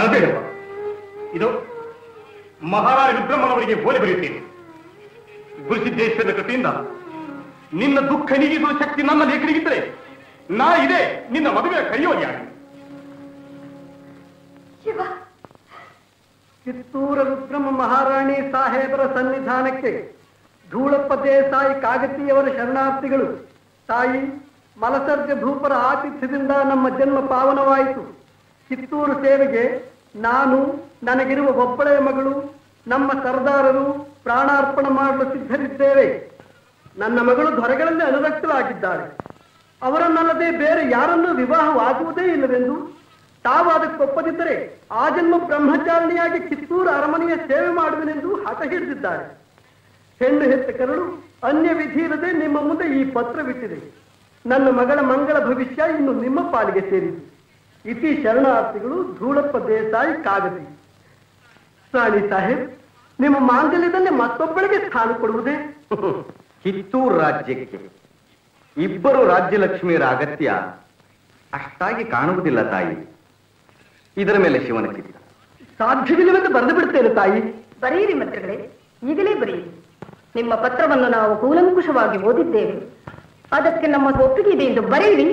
ಅಲ್ಬೇಡಪ್ಪ, ಇದು ಮಹಾರಾಜ ರುದ್ರಮ್ಮನವರಿಗೆ ಬೋಲೆ ಬರೆಯುತ್ತೇನೆ. ಗುರುಸಿದ್ದೇಶ್ವರನ ಕೃಪೆಯಿಂದ ನಿನ್ನ ದುಃಖ ನೀಗಿಸುವ ಶಕ್ತಿ ನನ್ನ ಲೇಖನಿಗಿದ್ದರೆ ನಾ ಇದೆ ನಿನ್ನ ಮದುವೆ ಕರೆಯುವಲ್ಲಿ ಆಗಿ. ಕಿತ್ತೂರ ರುದ್ರಮ್ಮ ಮಹಾರಾಣಿ ಸಾಹೇಬರ ಸನ್ನಿಧಾನಕ್ಕೆ ಧೂಳಪ್ಪ ದೇಸಾಯಿ ಕಾಗತಿಯವರ ಶರಣಾರ್ಥಿಗಳು ತಾಯಿ ಮಲಸರ್ಜ ಭೂಪರ ಆತಿಥ್ಯದಿಂದ ನಮ್ಮ ಜನ್ಮ ಪಾವನವಾಯಿತು. ಕಿತ್ತೂರು ಸೇವೆಗೆ ನಾನು, ನನಗಿರುವ ಒಬ್ಬಳೆಯ ಮಗಳು, ನಮ್ಮ ಸರ್ದಾರರು ಪ್ರಾಣಾರ್ಪಣೆ ಮಾಡಲು ಸಿದ್ಧರಿದ್ದೇವೆ. ನನ್ನ ಮಗಳು ಧರೆಗಳಲ್ಲಿ ಅನುರಕ್ತಳಾಗಿದ್ದಾಳೆ. ಅವರನ್ನಲ್ಲದೆ ಬೇರೆ ಯಾರನ್ನೂ ವಿವಾಹವಾಗುವುದೇ ಇಲ್ಲವೆಂದು ತಾವಾದಕ್ಕೆ ಒಪ್ಪದಿದ್ದರೆ ಆ ಜನ್ಮ ಬ್ರಹ್ಮಚಾರಣಿಯಾಗಿ ಕಿತ್ತೂರು ಅರಮನೆಯ ಸೇವೆ ಮಾಡುವೆನೆಂದು ಹಠ ಹಿಡಿದಿದ್ದಾರೆ. ಹೆಣ್ಣು ಹೆತ್ತ ಕರಳು ಅನ್ಯ ವಿಧಿ ಇರದೆ ನಿಮ್ಮ ಮುಂದೆ ಈ ಪತ್ರವಿಟ್ಟಿದೆ. ನನ್ನ ಮಗಳ ಮಂಗಳ ಭವಿಷ್ಯ ಇನ್ನು ನಿಮ್ಮ ಪಾಲಿಗೆ ಸೇರಿದೆ. ಇತಿ ಶರಣಾರ್ಥಿಗಳು ಧೂಳಪ್ಪ ದೇಸಾಯಿ ಕಾಗತಿ. ರಾಣಿ ಸಾಹೇಬ್, ನಿಮ್ಮ ಮಾಂಗಲ್ಯದಲ್ಲಿ ಮತ್ತೊಬ್ಬಳಿಗೆ ಸ್ಥಾನ ಕೊಡುವುದೇ? ಕಿತ್ತೂರು ರಾಜ್ಯಕ್ಕೆ ಇಬ್ಬರು ರಾಜ್ಯಲಕ್ಷ್ಮಿಯರ ಅಗತ್ಯ ಅಷ್ಟಾಗಿ ಕಾಣುವುದಿಲ್ಲ ತಾಯಿ. ಇದರ ಮೇಲೆ ಶಿವನ ಕಿತ್ತ ಸಾಧ್ಯವಿಲ್ಲವೆಂದು ಬರೆದು ಬಿಡ್ತೇನೆ ತಾಯಿ. ಬರೆಯಿರಿ ಮಿತ್ರಗಳೇ, ಈಗಲೇ ಬರೆಯಿರಿ. ನಿಮ್ಮ ಪತ್ರವನ್ನು ನಾವು ಕೂಲಂಕುಷವಾಗಿ ಓದಿದ್ದೇವೆ. ಅದಕ್ಕೆ ನಮ್ಮ ಒಪ್ಪಿಗೆ ಇದೆ ಎಂದು ಬರೆಯಿರಿ.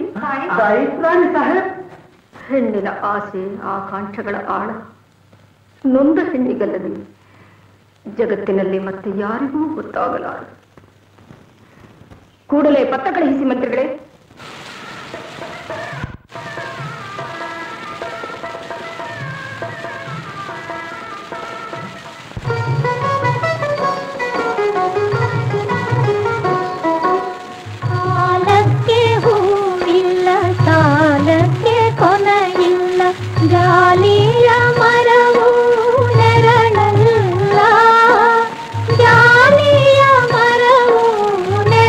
ಹೆಣ್ಣಿನ ಆಸೆ, ಆಕಾಂಕ್ಷೆಗಳ ಆಳ ನೊಂದ ಹೆಣ್ಣಿಗಲ್ಲದೆ ಜಗತ್ತಿನಲ್ಲಿ ಮತ್ತೆ ಯಾರಿಗೂ ಗೊತ್ತಾಗಲಾರದು. ಕೂಡಲೇ ಪತ್ರ ಕಳುಹಿಸಿ ಮಂತ್ರಿಗಳೇ. ಗಾಲಿಯ ಮರವು ನೆರಳಲ್ಲ, ಗಾಲಿಯ ಮರವು ನೆರಳಲ್ಲ.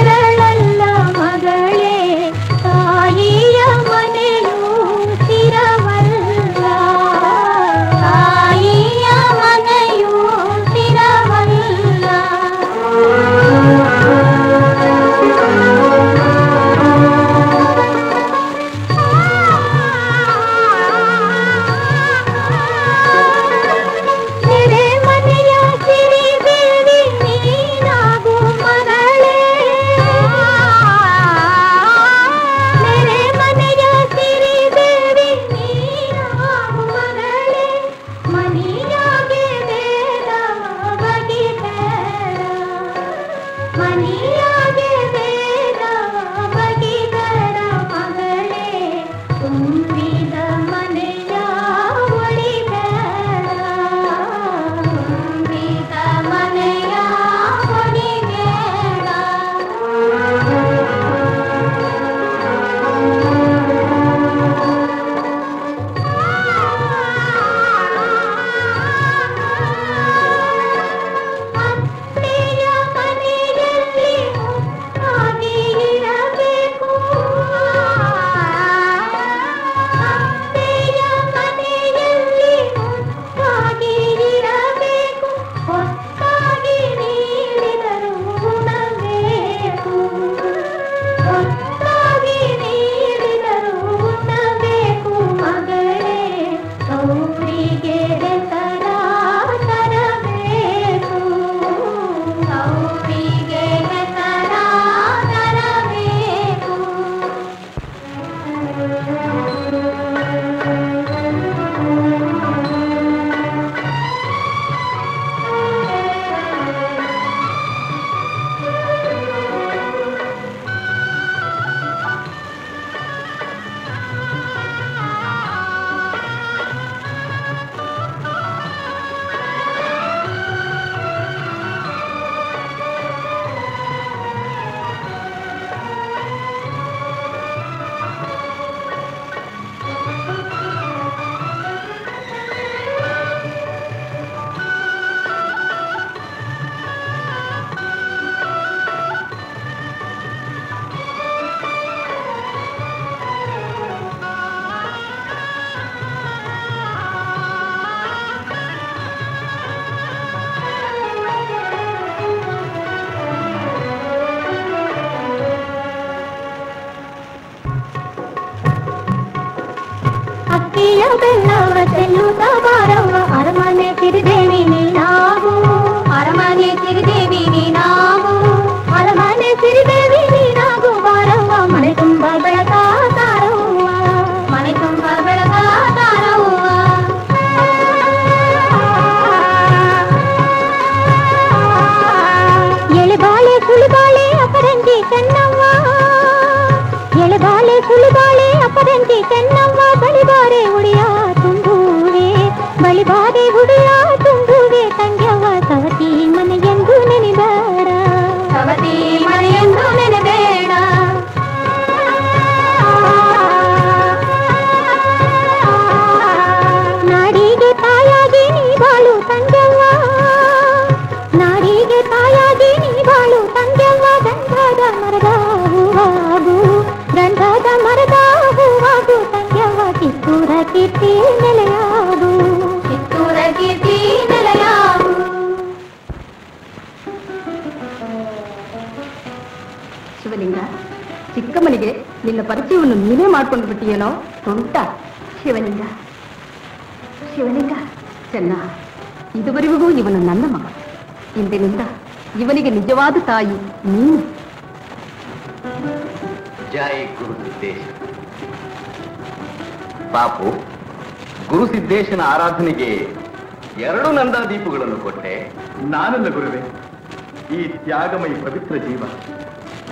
त्यागमयी पवित्र जीव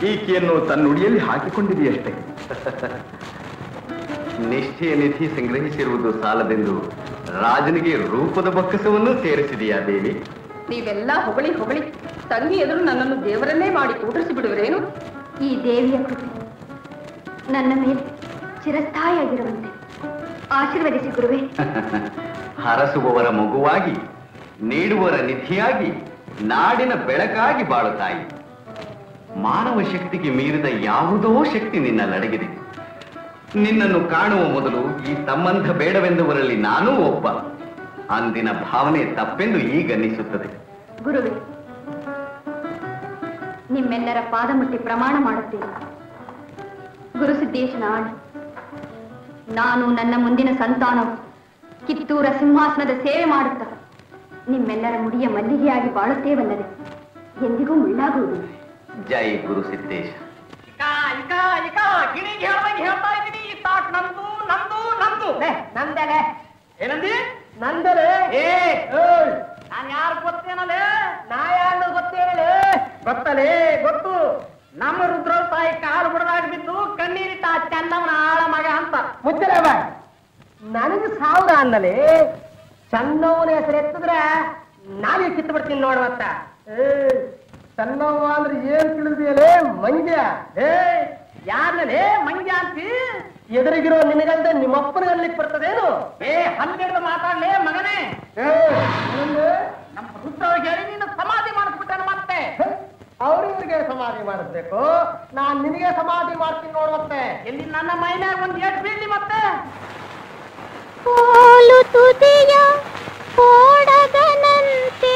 ಈಕೆಯನ್ನು ತನ್ನುಡಿಯಲ್ಲಿ ಹಾಕಿಕೊಂಡಿದೆಯಷ್ಟೇ. ನಿಷ್ಠೆಯ ನಿಧಿ ಸಂಗ್ರಹಿಸಿರುವುದು ಸಾಲದೆಂದು ರಾಜನಿಗೆ ರೂಪದ ಬಕ್ಕಸವನ್ನು ಸೇರಿಸಿದೆಯಾ ದೇವಿ? ನೀವೆಲ್ಲ ಹೊಗಳಿ ಹೊಗಳಿ ತಂಗಿ ಎದುರು ನನ್ನನ್ನು ದೇವರನ್ನೇ ಮಾಡಿ ಕೂಡಿಸಿ ಬಿಡುವರೇನು? ಈ ದೇವಿಯ ಕೃಪೆ ನನ್ನ ಮೇಲೆ ಚಿರಸ್ಥಾಯಿಯಾಗಿರುವಂತೆ ಆಶೀರ್ವದಿಸಿ ಗುರುವೆ. ಹರಸುವವರ ಮಗುವಾಗಿ ನೀಡುವರ ನಿಧಿಯಾಗಿ ನಾಡಿನ ಬೆಳಕಾಗಿ ಬಾಳುತ್ತಾಯಿ. ಮಾನವ ಶಕ್ತಿಗೆ ಮೀರಿದ ಯಾವುದೋ ಶಕ್ತಿ ನಿನ್ನ ನಡಗಿದೆ. ನಿನ್ನನ್ನು ಕಾಣುವ ಮೊದಲು ಈ ಸಂಬಂಧ ಬೇಡವೆಂದವರಲ್ಲಿ ನಾನೂ ಒಬ್ಬ. ಅಂದಿನ ಭಾವನೆ ತಪ್ಪೆಂದು ಈಗ ಅನ್ನಿಸುತ್ತದೆ. ಗುರುವೆ, ನಿಮ್ಮೆಲ್ಲರ ಪಾದ ಮುಟ್ಟಿ ಪ್ರಮಾಣ ಮಾಡುತ್ತೇನೆ. ಗುರುಸಿದ್ದೇಶನ ಆಣೆ, ನಾನು ನನ್ನ ಮುಂದಿನ ಸಂತಾನವು ಕಿತ್ತೂರ ಸಿಂಹಾಸನದ ಸೇವೆ ಮಾಡುತ್ತಾ ನಿಮ್ಮೆಲ್ಲರ ಮುಡಿಯ ಮಲ್ಲಿಗೆಯಾಗಿ ಬಾಳುತ್ತೇವಲ್ಲದೆ ಎಂದಿಗೂ ಮುಳ್ಳಾಗುವುದು. ಜೈ ಗುರು ಸಿದ್ದೇಶ. ನಂದಲೇ ನಾನು ಯಾರು ಗೊತ್ತೇನಲೇ, ನಾ ಯಾರು ಗೊತ್ತೇನಲೇ, ಗೊತ್ತಲೇ ಗೊತ್ತು ನಮ್ಮ ರುದ್ರಸಾಯಿ ಕಾಲು ಮುರಿದಾಗ ಬಿದ್ದು ಕಣ್ಣೀರಿಟ್ಟ ಆ ಚಂದಮ್ಮನ ಆಳ ಮಗ ಅಂತ ಮುಚ್ಚಲೇ ಬಾ. ನನಗೆ ಸಾವಿರ ಅನ್ನಲೇ ಚನ್ನವನ ಹೆಸರು ಎತ್ತಿದ್ರೆ ನಾವೇ ಕಿತ್ತು ಬಿಡ್ತೀನಿ ನೋಡು ಮತ್ತ. ಚನ್ನವ್ವ ಅಂದ್ರೆ ಏನ್ ತಿಳಿದಿಯಲೇ ಮಂಗ್ಯ? ಏ ಯಾರೇ ಮಂಗ್ಯ ಅಂತಿ? ಎದುರಿಗಿರೋ ನಿನಗಂತ ನಿಮ್ಮಪ್ಪನ ಅಲ್ಲಿಗೆ ಬರ್ತದೇನು? ಏ ಹಲ್ಗೆಡ್ದು ಮಾತಾಡ್ಲೇ ಮಗನೇ. ನಮ್ಮ ರುದ್ರ ಹೇಳಿ ನೀನು ಸಮಾಧಿ ಮಾಡಿಸ್ಬಿಟ್ಟಾನ ಮತ್ತೆ. ಅವ್ರಿವ್ರಿಗೆ ಸಮಾಧಿ ಮಾಡಿಸ್ಬೇಕು, ನಾನ್ ನಿನಗೆ ಸಮಾಧಿ ಮಾಡ್ತೀನಿ ನೋಡ್ ಮತ್ತೆ. ಇಲ್ಲಿ ನನ್ನ ಮೈನಾಗ ಒಂದ್ ಏಟ್ ಬೀಳಿ ಮತ್ತೆ. ಕೋಲು ತುದಿಯ ಕೋಡಗನಂತೆ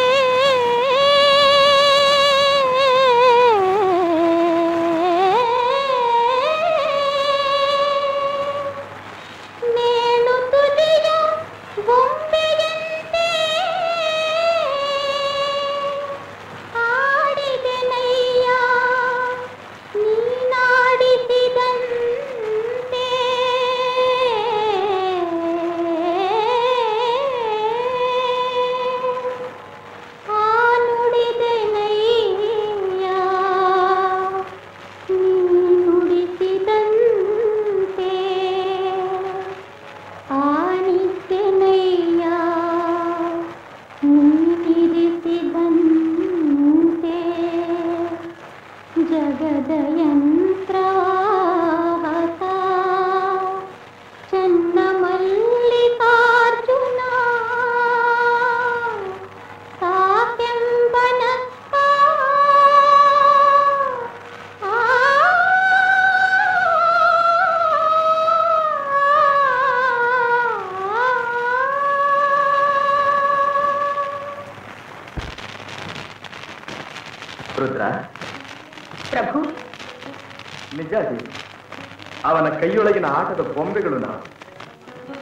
ಕೈಯೊಳಗಿನ ಆಟದ ಬೊಂಬೆಗಳು ನಾವು.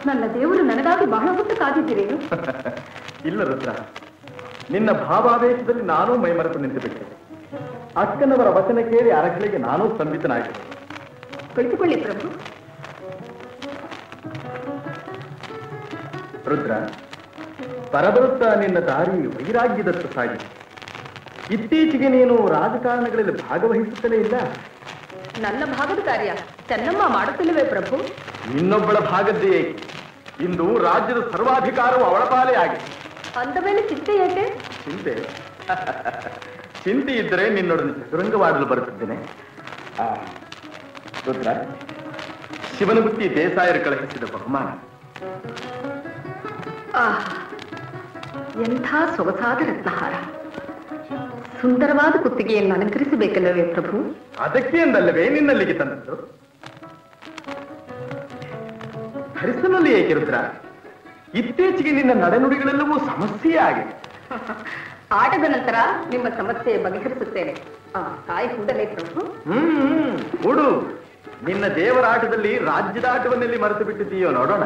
ನನ್ನ ದೇವರು ನನಗಾಗಿ ಬಹಳ ಹೊತ್ತು ಕಾದಿದ್ದೀರೇನು? ಇಲ್ಲ ರುದ್ರ, ನಿನ್ನ ಭಾವಾವೇಶದಲ್ಲಿ ನಾನೂ ಮೈಮರೆತು ನಿಂತುಬಿಟ್ಟೆ. ಅಕ್ಕನವರ ವಚನ ಕೇಳಿ ಅರಕಳಿಗೆ ನಾನೂ ಸ್ತಂಭಿತನಾಗಿದ್ದೆ. ಕುಳಿತುಕೊಳ್ಳಿ ಪ್ರಭು. ರುದ್ರ, ಬರಬರುತ್ತಾ ನಿನ್ನ ದಾರಿ ವೈರಾಗ್ಯದತ್ತ ಸಾಗಿದೆ. ಇತ್ತೀಚೆಗೆ ನೀನು ರಾಜಕಾರಣಗಳಲ್ಲಿ ಭಾಗವಹಿಸುತ್ತಲೇ ಇಲ್ಲ. ನನ್ನ ಭಾಗದ ಕಾರ್ಯ ಚೆನ್ನಮ್ಮ ಮಾಡುತ್ತಿಲ್ಲವೇ ಪ್ರಭು? ಇನ್ನೊಬ್ಬಳ ಭಾಗದ್ದೇ ಏಕೆ? ಇಂದು ರಾಜ್ಯದ ಸರ್ವಾಧಿಕಾರವು ಅವಳ ಪಾಲೇ ಆಗಿದೆ. ಅಂದ ಮೇಲೆ ಚಿಂತೆ ಏಕೆ? ಚಿಂತೆ ಚಿಂತೆ ಇದ್ದರೆ ನಿನ್ನೊಡನೆ ಚತುರಂಗವಾಡಲು ಬರುತ್ತಿದ್ದೇನೆ. ಶಿವನಗುತ್ತಿ ದೇಸಾಯರು ಕಳುಹಿಸಿದ ಬಹುಮಾನ ಎಂಥ ಸೊಗಸಾದ ರತ್ನಹಾರ. ಸುಂದರವಾದ ಕುತ್ತಿಗೆಯನ್ನು ಅಲಂಕರಿಸಬೇಕಲ್ಲವೇ ಪ್ರಭು? ಅದಕ್ಕೆ ಎಂದಲ್ಲವೇ ನಿನ್ನಲ್ಲಿಗೆ ತಂದದ್ದು. ಹರಿಸನಲ್ಲಿ ಏಕೆ ರುದ್ರ? ಇತ್ತೀಚೆಗೆ ನಿನ್ನ ನಡೆನುಡಿಗಳೆಲ್ಲವೂ ಸಮಸ್ಯೆಯೇ ಆಗಿದೆ. ಆಟದ ನಂತರ ನಿಮ್ಮ ಸಮಸ್ಯೆ ಬಗೆಹರಿಸುತ್ತೇನೆ. ತಾಯಿ ಕೂಡಲೇ ಪ್ರಭು. ಹ್ಮ್ ಕೂಡು. ನಿನ್ನ ದೇವರ ಆಟದಲ್ಲಿ ರಾಜ್ಯದ ಆಟವನ್ನೆಲ್ಲಿ ಮರೆತು ಬಿಟ್ಟಿದ್ದೀಯೋ ನೋಡೋಣ.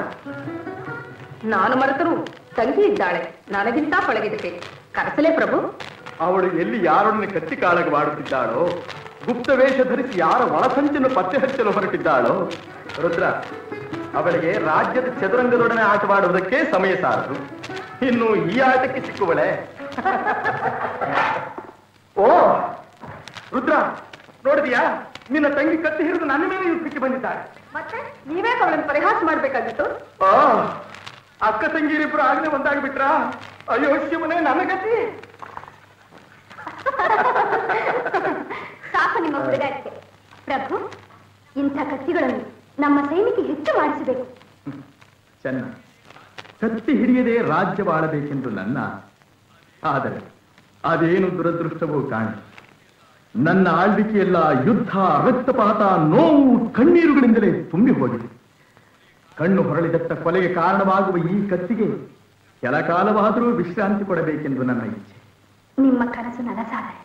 ನಾನು ಮರೆತರು ತಂಗಿ ಇದ್ದಾಳೆ, ನನಗಿಂತ ಪಳಗಿದಕ್ಕೆ. ಕರೆಸಲೇ ಪ್ರಭು. ಅವಳು ಎಲ್ಲಿ ಯಾರೊಡನೆ ಕತ್ತಿ ಕಾಳಗ ಮಾಡುತ್ತಿದ್ದಾಳೋ, ಗುಪ್ತ ವೇಷ ಧರಿಸಿ ಯಾರ ಒಳಸಂಚನ್ನು ಪತ್ತೆ ಹಚ್ಚಲು ಹೊರಟಿದ್ದಾಳೋ. ರುದ್ರ, ಅವಳಿಗೆ ರಾಜ್ಯದ ಚದುರಂಗದೊಡನೆ ಆಟವಾಡುವುದಕ್ಕೆ ಸಮಯ ಸಾರದು. ಇನ್ನು ಈ ಆಟಕ್ಕೆ ಸಿಕ್ಕುವಳೆ. ಓ ರುದ್ರ, ನೋಡಿದ್ಯಾ? ನಿನ್ನ ತಂಗಿ ಕತ್ತಿ ಹಿಡಿದು ನನ್ನ ಮೇಲೆ ಯುದ್ಧಕ್ಕೆ ಬಂದಿದ್ದಾಳೆ. ಮತ್ತೆ ನೀವೇ ಅವಳನ್ನು ಪರಿಹಾಸ ಮಾಡ್ಬೇಕಾಗಿತ್ತು. ಓ, ಅಕ್ಕ ತಂಗಿರಿಬ್ರು ಆಗಲೇ ಒಂದಾಗ್ಬಿಟ್ರಾ? ಅಯ್ಯೋ ಶಿವನೇ, ನನ್ನ ಗತಿ. ಸಾಕು ನಿಮ್ಮ ಹುಡುಗಾರಿಕೆ ಪ್ರಭು. ಇಂಥ ಕತ್ತಿಗಳನ್ನು ನಮ್ಮ ಸೈನಿಕ ಹೆಚ್ಚು ಮಾಡಿಸಬೇಕು. ಚೆನ್ನ, ಕತ್ತಿ ಹಿಡಿಯದೆ ರಾಜ್ಯವಾಳಬೇಕೆಂದು ನನ್ನ, ಆದರೆ ಅದೇನು ದುರದೃಷ್ಟವೂ ಕಾಣೆ. ನನ್ನ ಆಳ್ವಿಕೆಯೆಲ್ಲ ಯುದ್ಧ, ರಕ್ತಪಾತ, ನೋವು, ಕಣ್ಣೀರುಗಳಿಂದಲೇ ತುಂಬಿ ಹೋಗಿದೆ. ಕಣ್ಣು ಹೊರಳಿದತ್ತ ಕೊಲೆಗೆ ಕಾರಣವಾಗುವ ಈ ಕತ್ತಿಗೆ ಕೆಲಕಾಲವಾದರೂ ವಿಶ್ರಾಂತಿ ಕೊಡಬೇಕೆಂದು ನನ್ನ ಇಚ್ಛೆ. ನಿಮ್ಮ ಕನಸು ನನಸಾದರೆ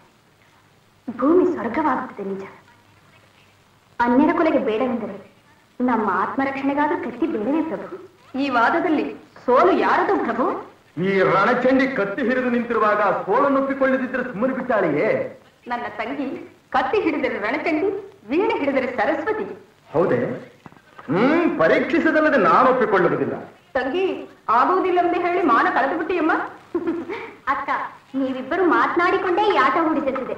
ಭೂಮಿ ಸ್ವರ್ಗವಾಗುತ್ತದೆ. ನಿಜ, ಅನ್ಯರ ಕೊಲೆಗೆ ಬೇಡವೆಂದರೆ ನಮ್ಮ ಆತ್ಮರಕ್ಷಣೆಗಾದ್ರೂ ಕತ್ತಿ ಬೇಡವೇ ಪ್ರಭು? ಈ ವಾದದಲ್ಲಿ ಸೋಲು ಯಾರದು ಪ್ರಭು? ಈ ರಣಚಂಡಿ ಕತ್ತಿ ಹಿಡಿದು ನಿಂತಿರುವಾಗ ಸೋಲನ್ನೊಪ್ಪಿಕೊಳ್ಳದಿದ್ರೆ ಸುಮ್ಮನೆ ಬಿಟ್ಟಾಳೆಯೇ? ನನ್ನ ತಂಗಿ ಕತ್ತಿ ಹಿಡಿದರೆ ರಣಚಂಡಿ, ವೀಣೆ ಹಿಡಿದರೆ ಸರಸ್ವತಿ. ಹೌದೇ? ಹ್ಮ್ ಪರೀಕ್ಷಿಸದಲ್ಲದೆ ನಾನೊಪ್ಪಿಕೊಳ್ಳುವುದಿಲ್ಲ. ತಂಗಿ ಆಗುವುದಿಲ್ಲವೆಂದು ಹೇಳಿ ಮಾನ ಕಳೆದು ಬಿಟ್ಟಿಯಮ್ಮ. ಅಕ್ಕ, ನೀವಿಬ್ಬರು ಮಾತನಾಡಿಕೊಂಡೆ ಈ ಆಟ ಓಡಿಸುತ್ತಿದೆ.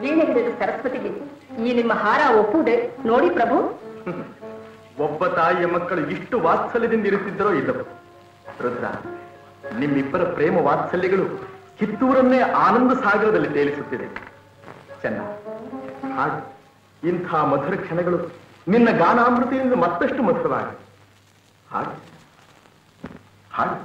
ವೀಣೆ ಹಿಡಿದು ಸರಸ್ವತಿ ಬಿದ್ದು ಈ ನಿಮ್ಮ ಹಾರ ಒಪ್ಪುವುದೇ ನೋಡಿ ಪ್ರಭು. ಒಬ್ಬ ತಾಯಿಯ ಮಕ್ಕಳು ಇಷ್ಟು ವಾತ್ಸಲ್ಯದಿಂದ ಇರುತ್ತಿದ್ದರೋ ಇಲ್ಲವೋ ರುದ್ರ, ನಿಮ್ಮಿಬ್ಬರ ಪ್ರೇಮ ವಾತ್ಸಲ್ಯಗಳು ಕಿತ್ತೂರನ್ನೇ ಆನಂದ ಸಾಗರದಲ್ಲಿ ತೇಲಿಸುತ್ತಿದೆ. ಚೆನ್ನ, ಹಾಗೆ ಇಂಥ ಮಧುರ ಕ್ಷಣಗಳು ನಿನ್ನ ಗಾನಾಮೃತಿಯಿಂದ ಮತ್ತಷ್ಟು ಮಧುರವಾಗಿ ಹಾಗೆ ಹಾಗೆ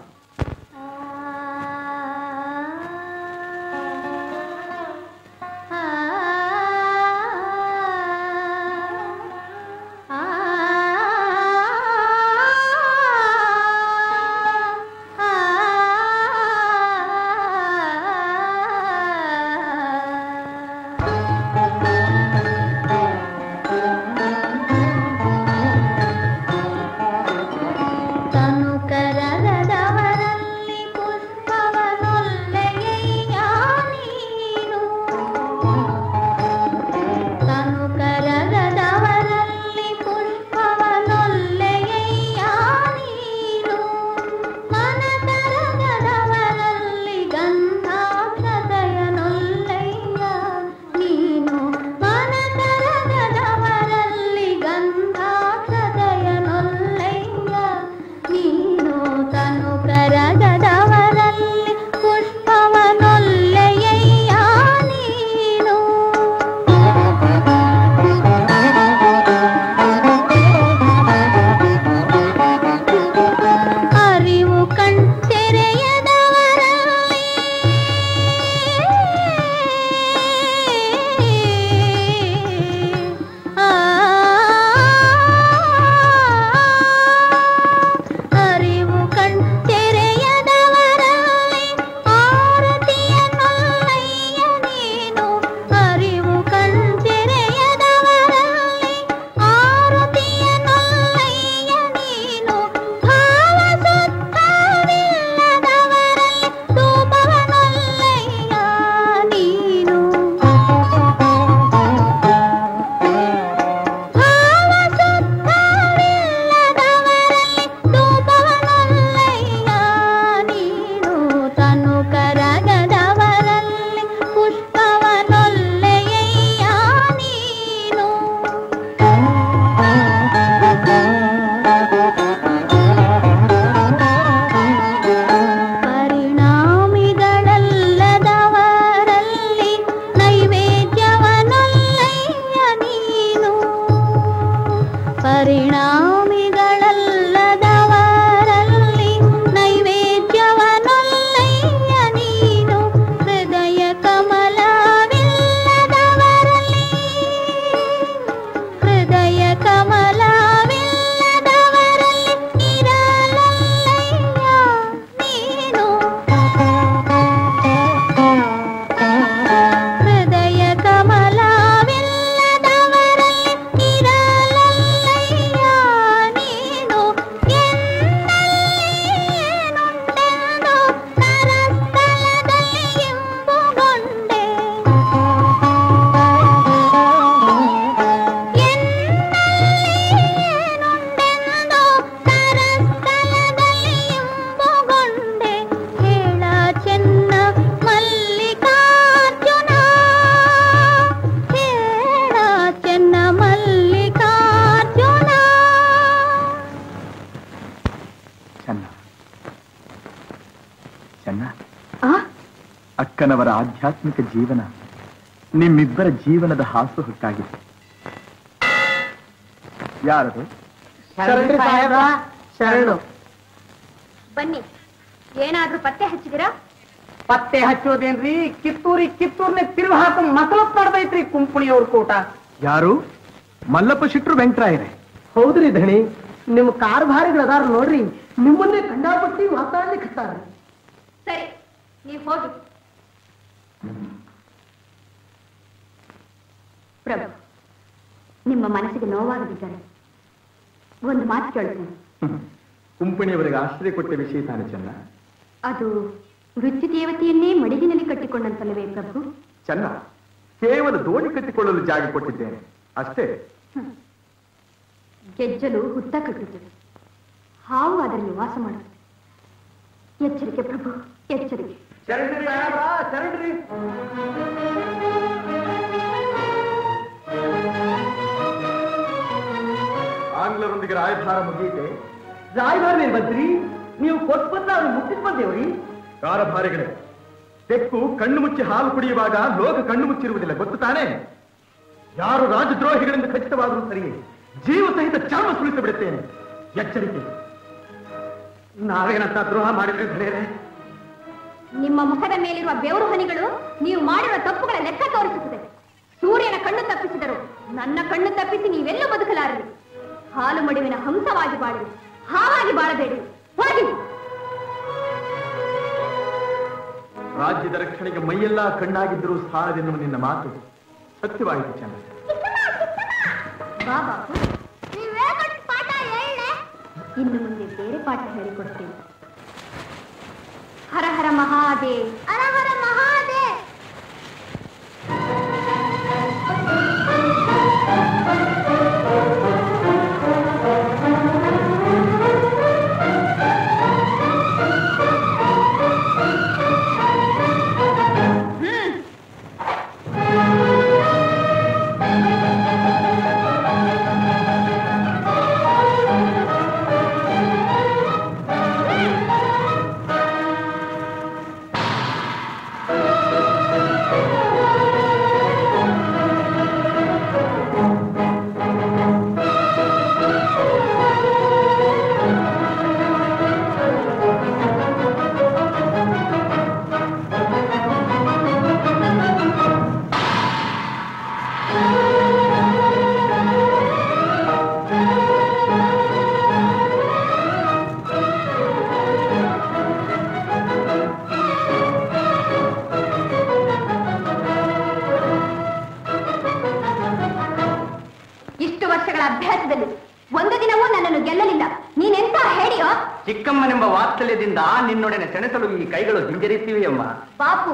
ನವರ ಆಧ್ಯಾತ್ಮಿಕ ಜೀವನ ನಿಮ್ಮಿಬ್ಬರ ಜೀವನದ ಹಾಸು ಹೊಕ್ಕಾಗಿದೆ. ಯಾರದು? ಶರಣು. ಬನ್ನಿ, ಏನಾದ್ರೂ ಪತ್ತೆ ಹಚ್ಚಿದಿರಾ? ಪತ್ತೆ ಹಚ್ಚೋದೇನ್ರಿ, ಕಿತ್ತೂರಿ ಕಿತ್ತೂರ್ನ ತಿರುವು ಹಾಕಿ ಮಸಲಪ್ ಮಾಡ್ದೈತ್ರಿ ಕುಂಪಣಿಯವ್ರ ಕೂಟ. ಯಾರು? ಮಲ್ಲಪ್ಪ ಶಿಟ್ರು ವೆಂಕಟರಾಯರೇ. ಹೌದ್ರಿ ಧಣಿ, ನಿಮ್ ಕಾರ್ಭಾರಿಗಳದಾರ ನೋಡ್ರಿ, ನಿಮ್ಮನ್ನೇ ಕಂಡಾಪಟ್ಟಿ ಮಾತಾಡ್ಲಿಕ್ಕೆ ಹತ್ತಾರ. ಸರಿ, ನೀವ್ ಹೋಗಿ. ಪ್ರಭು, ನಿಮ್ಮ ಮನಸ್ಸಿಗೆ ನೋವಾಗದಿದ್ದರೆ ಒಂದು ಮಾತು ಕೇಳ್ತೀನಿ. ಕುಂಪಣಿಯವರಿಗೆ ಆಶ್ರಯ ಕೊಟ್ಟ ವಿಷಯ ತಾನೆ ಚೆನ್ನ? ಅದು ವೃತ್ತಿ ದೇವತೆಯನ್ನೇ ಮಡಿಗಿನಲ್ಲಿ ಕಟ್ಟಿಕೊಂಡಂತಲ್ಲವೇ ಪ್ರಭು? ಚೆನ್ನ, ಕೇವಲ ದೋಣಿ ಕಟ್ಟಿಕೊಳ್ಳಲು ಜಾಗ ಕೊಟ್ಟಿದ್ದೇನೆ ಅಷ್ಟೇ. ಗೆಜ್ಜಲು ಹುತ್ತ ಕಟ್ಟಿದ್ದೇವೆ, ಹಾವು ಅದರಲ್ಲಿ ವಾಸ ಮಾಡುತ್ತೆ. ಎಚ್ಚರಿಕೆ ಪ್ರಭು, ಎಚ್ಚರಿಕೆ. ಶರಣರಿ ಬಾ, ಶರಣರಿ. ಆಂಗ್ಲರೊಂದಿಗೆ ರಾಯಭಾರ ಮುಗಿಯಿತೆ. ರಾಯಭಾರವೇ ಬಂದ್ರಿ ನೀವು? ಕೊಟ್ಬಂದ ಅವರು ಮುಟ್ಟಿದ್ ಬಂದೇವ್ರಿ. ಕಾರಭಾರಿಗಳೇ, ತೆಕ್ಕು ಕಣ್ಣು ಮುಚ್ಚಿ ಹಾಲು ಕುಡಿಯುವಾಗ ಲೋಕ ಕಣ್ಣು ಮುಚ್ಚಿರುವುದಿಲ್ಲ, ಗೊತ್ತು ತಾನೆ? ಯಾರು ರಾಜದ್ರೋಹಿಗಳಿಂದ ಖಚಿತವಾದರೂ ಸರಿ ಜೀವ ಸಹಿತ ಚರ್ಮ ಸುಳಿತು ಬಿಡುತ್ತೇನೆ, ಎಚ್ಚರಿಕೆ. ನಾವೇನಂತ ದ್ರೋಹ ಮಾಡಿದ್ರೆ? ನಿಮ್ಮ ಮುಖದ ಮೇಲಿರುವ ಬೆವರು ಹನಿಗಳು ನೀವು ಮಾಡಿರುವ ತಪ್ಪುಗಳ ಲೆಕ್ಕ ತೋರಿಸುತ್ತದೆ. ಸೂರ್ಯನ ಕಣ್ಣು ತಪ್ಪಿಸಿದರು, ನನ್ನ ಕಣ್ಣು ತಪ್ಪಿಸಿ ನೀವೆಲ್ಲೂ ಬದುಕಲಾರಲಿ. ಹಾಲು ಮಡುವಿನ ಹಂಸವಾಗಿ ಬಾಳಿ, ಹಾವಾಗಿ ಬಾಳಬೇಡಿ. ಹೋಗಿ. ರಾಜ್ಯದ ರಕ್ಷಣೆಗೆ ಮೈಯೆಲ್ಲ ಕಣ್ಣಾಗಿದ್ದರೂ ಸಾಲದೆನ್ನುವ ನಿನ್ನ ಮಾತು ಸತ್ಯವಾಯಿತು ಚೆನ್ನ. ಇನ್ನು ಮುಂದೆ ಬೇರೆ ಪಾಠ ಹೇಳಿಕೊಡ್ತೀನಿ. ಹರ ಹರ ಮಹಾದೇವ್, ಹರ ಹರ ಮಹಾದೇವ್. ಚಿಕ್ಕಮ್ಮನೆಂಬ ವಾತ್ಸಲ್ಯದಿಂದ ನಿನ್ನೊಡನೆ ಸೆಣಸಲು ಈ ಕೈಗಳು ಹಿಂಜರಿಸಿವೆಯಮ್ಮ. ಪಾಪು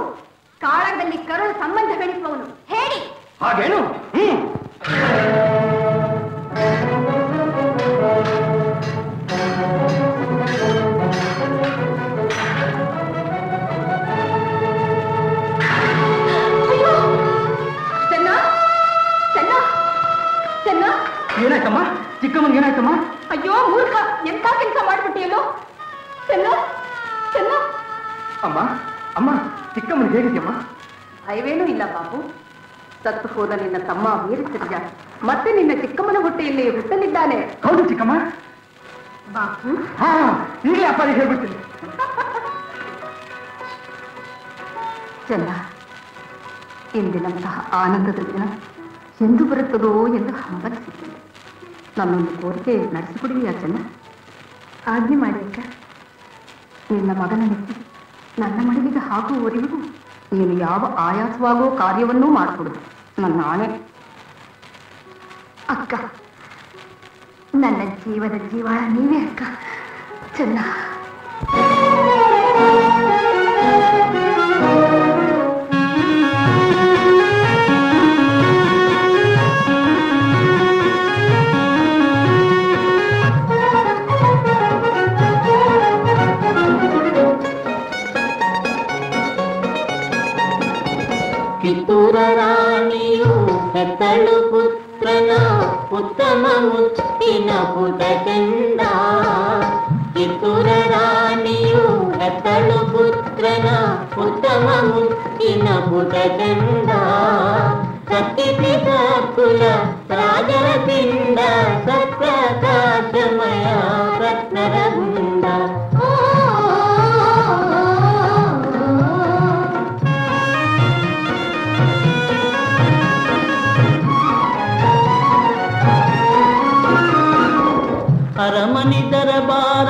ಕಾಳಗದಲ್ಲಿ ಕರುಳು ಸಂಬಂಧ ಬೆಳೆಸುವವನು ಹೇಳಿ ಹಾಗೇನು? ಹ್ಮ್ ಚೆನ್ನ, ಚೆನ್ನ, ಚೆನ್ನ. ಏನಾಯ್ತಮ್ಮ? ಚಿಕ್ಕಮ್ಮನ್ ಏನಾಯ್ತಮ್ಮ? ಅಯ್ಯೋ ಮೂರ್ಖ, ಎಂತ ಕೆಲಸ ಮಾಡ್ಬಿಟ್ಟಿಯಲ್ಲೋ. ಚೆನ್ನ, ಚೆನ್ನ. ಅಮ್ಮ, ಅಮ್ಮ, ಚಿಕ್ಕಮ್ಮನಿಗೆ ಹೇಗಿದೆಯಮ್ಮ? ಭಯವೇನೂ ಇಲ್ಲ ಬಾಬು. ಸತ್ತು ಹೋದ ನಿನ್ನ ತಮ್ಮ ವೀರ ಸಜ್ಜ ಮತ್ತೆ ನಿನ್ನ ಚಿಕ್ಕಮ್ಮನ ಹೊಟ್ಟೆಯಲ್ಲಿ ಹುಟ್ಟಲಿದ್ದಾನೆ. ಹೌದು ಚಿಕ್ಕಮ್ಮ. ಬಾಬು ಹಾ, ಈಗಲೇ ಅಪ್ಪಾಜಿ ಹೇಳ್ಬಿಡ್ತೀನಿ. ಚೆನ್ನ, ಇಂದಿನಂತಹ ಆನಂದದ ದಿನ ಎಂದು ಬರುತ್ತದೋ ಎಂದು ಹಂಬಲಿಸುತ್ತೇನೆ. ನನ್ನೊಂದು ಕೋರಿಕೆ ನಡೆಸಿಕೊಡುವಿಯಾ ಚೆನ್ನ? ಆಜ್ಞೆ ಮಾಡಿ ಅಕ್ಕ. ನಿನ್ನ ಮಗನ ನೆಚ್ಚಿ ನನ್ನ ಮಡುವಿಗೆ ಹಾಕುವವರಿಗೂ ನೀನು ಯಾವ ಆಯಾಸವಾಗೋ ಕಾರ್ಯವನ್ನೂ ಮಾಡಿಕೊಡುದು ನನ್ನ ಆನೆ. ಅಕ್ಕ, ನನ್ನ ಜೀವದ ಜೀವಾಳ ನೀವೇ ಅಕ್ಕ. ಚೆನ್ನ, ಕಿತ್ತೂರ ರಾಣಿಯು ಹೆತ್ತಳು ಪುತ್ರನ ಉತ್ತಮ ಮುತ್ತಿನ ಪುಟದಿಂದ. ಕಿತ್ತೂರ ರಾಣಿಯು ಹೆತ್ತಳು ಪುತ್ರನ ಉತ್ತಮ ಮುತ್ತಿನ ಪುಟದಿಂದ. ಸತ್ತಿಸಿದ ಕುಲ ರಾಜರ ಪಿಂಡ ಸತ್ಪ್ರಕಾಶಮಯ ರತ್ನರ ಗುಂಡ. ಅರಮನೆ ದರಬಾರ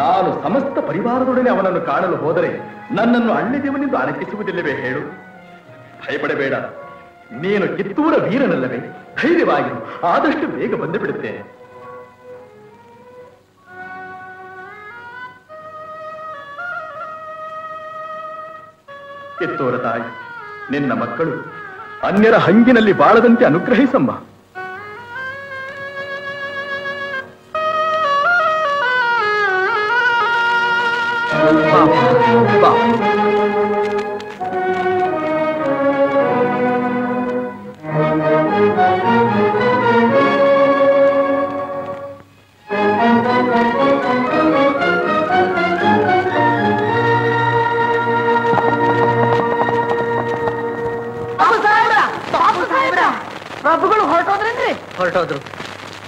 ನಾನು ಸಮಸ್ತ ಪರಿವಾರದೊಡನೆ ಅವನನ್ನು ಕಾಣಲು ಹೋದರೆ ನನ್ನನ್ನು ಅಣ್ಣದೇವನೆಂದು ಅಣಕಿಸುವುದಿಲ್ಲವೇ ಹೇಳು? ಭಯಪಡಬೇಡ, ನೀನು ಕಿತ್ತೂರ ವೀರನಲ್ಲವೇ? ಧೈರ್ಯವಾಗಿ, ಆದಷ್ಟು ಬೇಗ ಬಂದು ಬಿಡುತ್ತೇನೆ. ಕಿತ್ತೂರ ತಾಯಿ, ನಿನ್ನ ಮಕ್ಕಳು ಅನ್ಯರ ಹಂಗಿನಲ್ಲಿ ಬಾಳದಂತೆ ಅನುಗ್ರಹಿಸಮ್ಮ.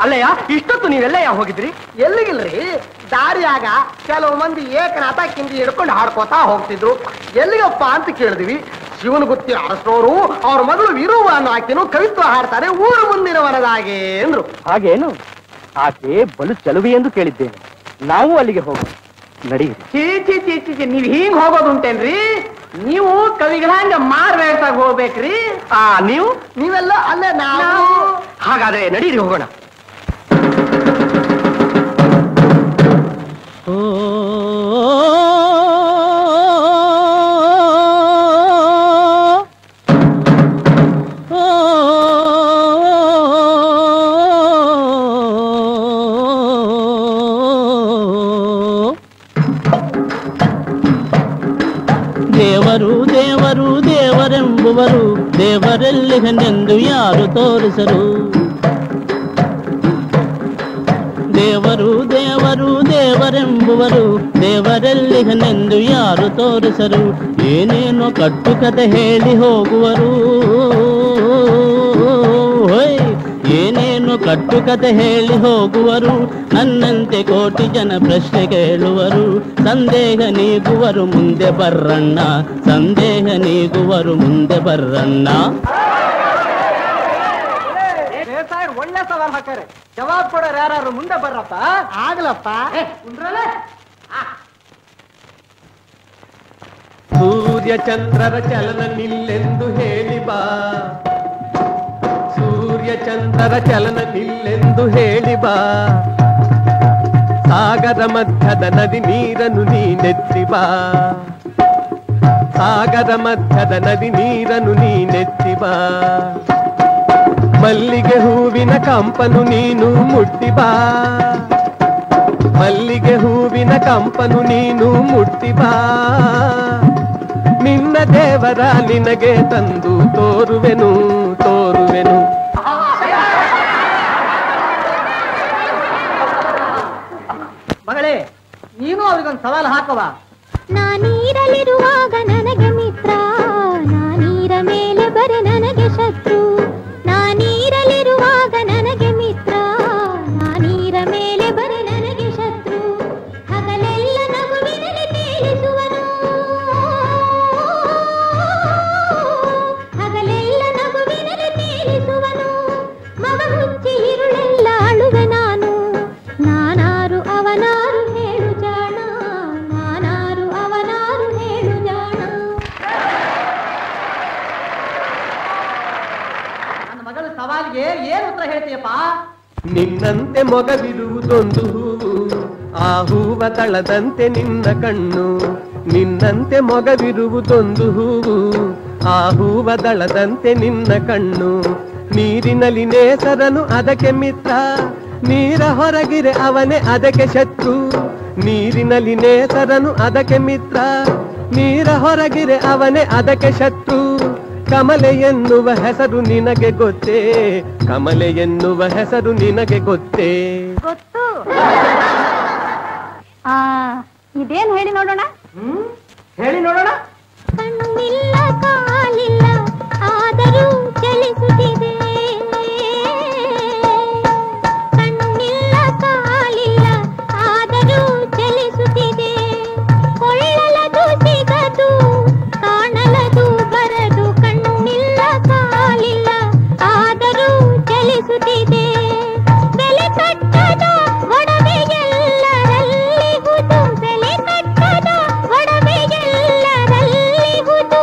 ಅಲ್ಲಯ್ಯ, ಇಷ್ಟೊತ್ತು ನೀವೆಲ್ಲ ಯಾವ ಹೋಗಿದ್ರಿ? ಎಲ್ಲಿಗಿಲ್ರಿ, ದಾರಿಯಾಗ ಕೆಲವು ಮಂದಿ ಏಕನಾಥ ಕಿಂಡಿ ಹಿಡ್ಕೊಂಡು ಹಾಡ್ಕೋತಾ ಹೋಗ್ತಿದ್ರು. ಎಲ್ಲಿಗಪ್ಪ ಅಂತ ಕೇಳಿದ್ವಿ. ಶಿವನ ಗುತ್ತಿ ಅರಸೋರು ಅವ್ರ ಮಗಳು ವಿರುವ ಅನ್ನೋ ಆಕೆನು ಕವಿತ್ವ ಹಾಡ್ತಾರೆ, ಊರು ಮುಂದಿನ ವರದಾಗೆ ಅಂದ್ರು. ಹಾಗೇನು? ಆಕೆ ಬಲು ಚಲುವೆ ಎಂದು ಕೇಳಿದ್ದೇನೆ. ನಾವು ಅಲ್ಲಿಗೆ ಹೋಗೋ ನಡಿ. ಚೀಚಿ ಚೀಚಿ, ನೀವ್ ಹೀಗ್ ಹೋಗೋದುಂಟೇನ್ರಿ? ನೀವು ಕವಿಗಳಂಗ ಮಾರ್ವೇಡ್ತಾಗ ಹೋಗ್ಬೇಕ್ರಿ. ಆ ನೀವು ನೀವೆಲ್ಲ ಅಲ್ಲೇ, ನಾವು ಹಾಗಾದ್ರೆ ನಡೀರಿ, ಹೋಗೋಣ. ದೇವರೆಲ್ಲಿಗನೆಂದು ಯಾರು ತೋರಿಸರು? ದೇವರು ದೇವರು ದೇವರೆಂಬುವರು, ದೇವರೆಲ್ಲಿಗನೆಂದು ಯಾರು ತೋರಿಸರು? ಏನೇನೋ ಕಟ್ಟುಕತೆ ಹೇಳಿ ಹೋಗುವರು, ಏನೇನೋ ಕಟ್ಟುಕತೆ ಹೇಳಿ ಹೋಗುವರು. ನನ್ನಂತೆ ಕೋಟಿ ಜನ ಪ್ರಶ್ನೆ ಕೇಳುವರು. ಸಂದೇಹ ನೀಗುವರು ಮುಂದೆ ಬರ್ರಣ್ಣ, ಸಂದೇಹ ನೀಗುವರು ಮುಂದೆ ಬರ್ರಣ್ಣ. ಒಳ್ಳೆ ಸವಾಲ್ ಹಾಕ್ತಾರೆ, ಜವಾಬ್ ಕೊಡೋರು ಯಾರು ಮುಂದೆ ಬರ್ರಪ್ಪ. ಆಗ್ಲಪ್ಪ. ಸೂರ್ಯ ಚಂದ್ರರ ಚಲನ ನಿಲ್ಲೆಂದು ಹೇಳಿ ಬಾ, ಸೂರ್ಯ ಚಂದರ ಚಲನ ನಿಲ್ಲೆಂದು ಹೇಳಿ ಬಾ ಸಾಗರ ಮಧ್ಯದ ನದಿ ನೀರನ್ನು ನೀನೆತ್ತಿ ಬಾ ಸಾಗರ ಮಧ್ಯದ ನದಿ ನೀರನ್ನು ನೀನೆತ್ತಿ ಬಾ ಮಲ್ಲಿಗೆ ಹೂವಿನ ಕಂಪನು ನೀನು ಮುಟ್ಟಿ ಬಾ ಮಲ್ಲಿಗೆ ಹೂವಿನ ಕಂಪನು ನೀನು ಮುಟ್ಟಿ ಬಾ ನಿನ್ನ ದೇವರ ನಿನಗೆ ತಂದು ತೋರುವೆನು ತೋರುವೆನು ಮಗಳೇ ನೀನು ಅವರಿಗೊಂದು ಸವಾಲು ಹಾಕುವ ನಾನೀರಲಿರುವಾಗ ನನಗೆ ಮಿತ್ರ ನಾನೀರ ಮೇಲೆ ಬರೆ ನನಗೆ ಶತ್ರು ನಾನೀರಲಿರುವಾಗ ನನಗೆ ಮಿತ್ರ ನಾನೀರ ಮೇಲೆ ಬರೆ ನನಗೆ ಶತ್ರು ಹಗಲೆಲ್ಲ ನಗುವಿನಲ್ಲಿ ತೇಲಿಸುವನು ಹಗಲೆಲ್ಲ ನಗುವಿನಲ್ಲಿ ತೇಲಿಸುವನು ಮಗ ಹುಚ್ಚಿ ಇರುಳೆಲ್ಲ ಅಳುವೆ ನಾನು ನಾನಾರು ಅವನ ಏನು ಉತ್ತರ ಹೇಳ್ತೀಯಪ್ಪ ನಿನ್ನಂತೆ ಮೊಗವಿರುವುದೊಂದು ಹೂವು ಆ ಹೂವ ತಳದಂತೆ ನಿನ್ನ ಕಣ್ಣು ನಿನ್ನಂತೆ ಮೊಗವಿರುವುದೊಂದು ಹೂವು ಆ ಹೂವ ತಳದಂತೆ ನಿನ್ನ ಕಣ್ಣು ನೀರಿನಲ್ಲಿ ನೇಸರನು ಅದಕ್ಕೆ ಮಿತ್ರ ನೀರ ಹೊರಗಿರೆ ಅವನೇ ಅದಕ್ಕೆ ಶತ್ರು ನೀರಿನಲ್ಲಿ ನೇಸರನು ಅದಕ್ಕೆ ಮಿತ್ರ ನೀರ ಹೊರಗಿರೆ ಅವನೇ ಅದಕ್ಕೆ ಶತ್ರು ಕಮಲೆ ಎನ್ನುವ ಹೆಸರು ನಿನಗೆ ಗೊತ್ತೇ ಕಮಲೆ ಎನ್ನುವ ಹೆಸರು ನಿನಗೆ ಗೊತ್ತೇ ಗೊತ್ತು ಆ ಇದೇನು ಹೇಳಿ ನೋಡೋಣ ಹ್ಮ್ ಹೇಳಿ ನೋಡೋಣ ಕಣ್ಣಿಲ್ಲ ಕಾಲಿಲ್ಲ ಆದರೂ ಚಲಿಸುತ್ತಿದೆ ಕಣ್ಣಿಲ್ಲ ಕಾಲಿಲ್ಲ ಆದರೂ ಚಲಿಸುತ್ತಿದೆ ಕೊಳ್ಳಲದು ಸಿಗದು ಕಾಣಲದು ಬರದು ಸುತ್ತಿದೆ ಬೆಲೆ ಕಟ್ಟದ ಒಡವೆ ಎಲ್ಲರಲ್ಲಿಹುದು ಬೆಲೆ ಕಟ್ಟದ ಒಡವೆ ಎಲ್ಲರಲ್ಲಿಹುದು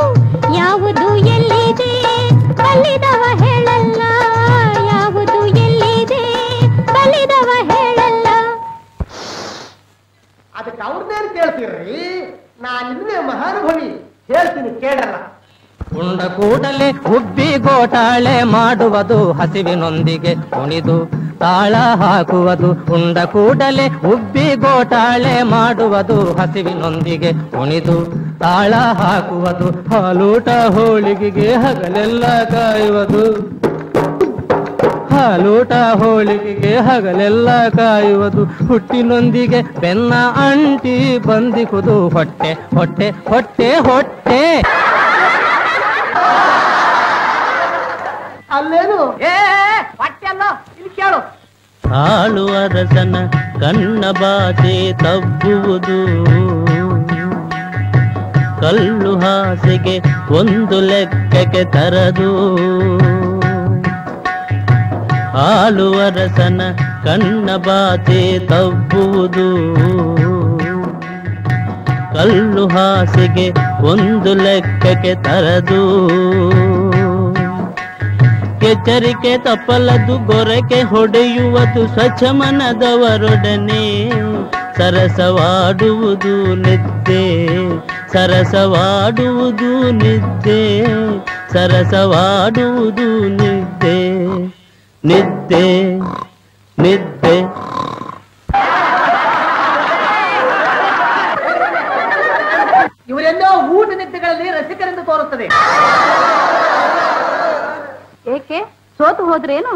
ಯಾವುದು ಎಲ್ಲಿದೆ ಬಲ್ಲಿದವ ಹೇಳಲ್ಲ ಯಾವುದು ಎಲ್ಲಿದೆ ಬಲ್ಲಿದವ ಹೇಳಲ್ಲ ಅದಕ್ಕೆ ಅವ್ರದೇನು ಕೇಳ್ತೀರ್ರಿ ನಾನಿನ್ನೇ ಮಹಾನುಭವಿ ಹೇಳ್ತೀನಿ ಕೇಳಲ್ಲ ಉಂಡ ಕೂಡಲೇ ಉಬ್ಬಿ ಗೋಟಾಳೆ ಮಾಡುವುದು ಹಸಿವಿನೊಂದಿಗೆ ಕುಣಿದು ತಾಳ ಹಾಕುವುದು ಉಂಡ ಕೂಡಲೇ ಉಬ್ಬಿ ಗೋಟಾಳೆ ಮಾಡುವುದು ಹಸಿವಿನೊಂದಿಗೆ ಕುಣಿದು ತಾಳ ಹಾಕುವುದು ಹಾಲೂಟ ಹೋಳಿಗೆಗೆ ಹಗಲೆಲ್ಲ ಕಾಯುವುದು ಹಾಲೂಟ ಹೋಳಿಗೆಗೆ ಹಗಲೆಲ್ಲ ಕಾಯುವುದು ಹುಟ್ಟಿನೊಂದಿಗೆ ಬೆನ್ನ ಅಂಟಿ ಬಂದಿಕುದು ಹೊಟ್ಟೆ ಹೊಟ್ಟೆ ಹೊಟ್ಟೆ ಹೊಟ್ಟೆ ಅಲ್ಲೇನು ಏ ಹೊಟ್ಟೆಲ್ಲ ಇಲ್ಲಿ ಕೇಳು ತಾಳು ಅರಸನ ಕಣ್ಣ ಬಾಧೆ ತಬ್ಬುವುದು ಕಲ್ಲು ಹಾಸಿಗೆ ಒಂದು ಲೆಕ್ಕಕ್ಕೆ ತರದು ಹಾಲು ಅರಸನ ಕಣ್ಣ ಬಾಧೆ ತಬ್ಬುವುದು ಕಲ್ಲು ಹಾಸಿಗೆ ಒಂದು ಲೆಕ್ಕಕ್ಕೆ ತರದು ಕೆಚರಿಕೆ ತಪ್ಪಲದು ಗೊರಕೆ ಹೊಡೆಯುವುದು ಸ್ವಚ್ಛಮನದವರೊಡನೆ ಸರಸವಾಡುವುದು ನಿದ್ದೆ ಸರಸವಾಡುವುದು ನಿದ್ದೆ ಸರಸವಾಡುವುದು ನಿದ್ದೆ ನಿದ್ದೆ ನಿದ್ದೆ ಇವರೆಲ್ಲೋ ಊಟ ನಿದ್ದೆಗಳಲ್ಲಿ ರಸಿಕರೆಂದು ತೋರುತ್ತದೆ ಏಕೆ ಸೋತು ಹೋದ್ರೇನು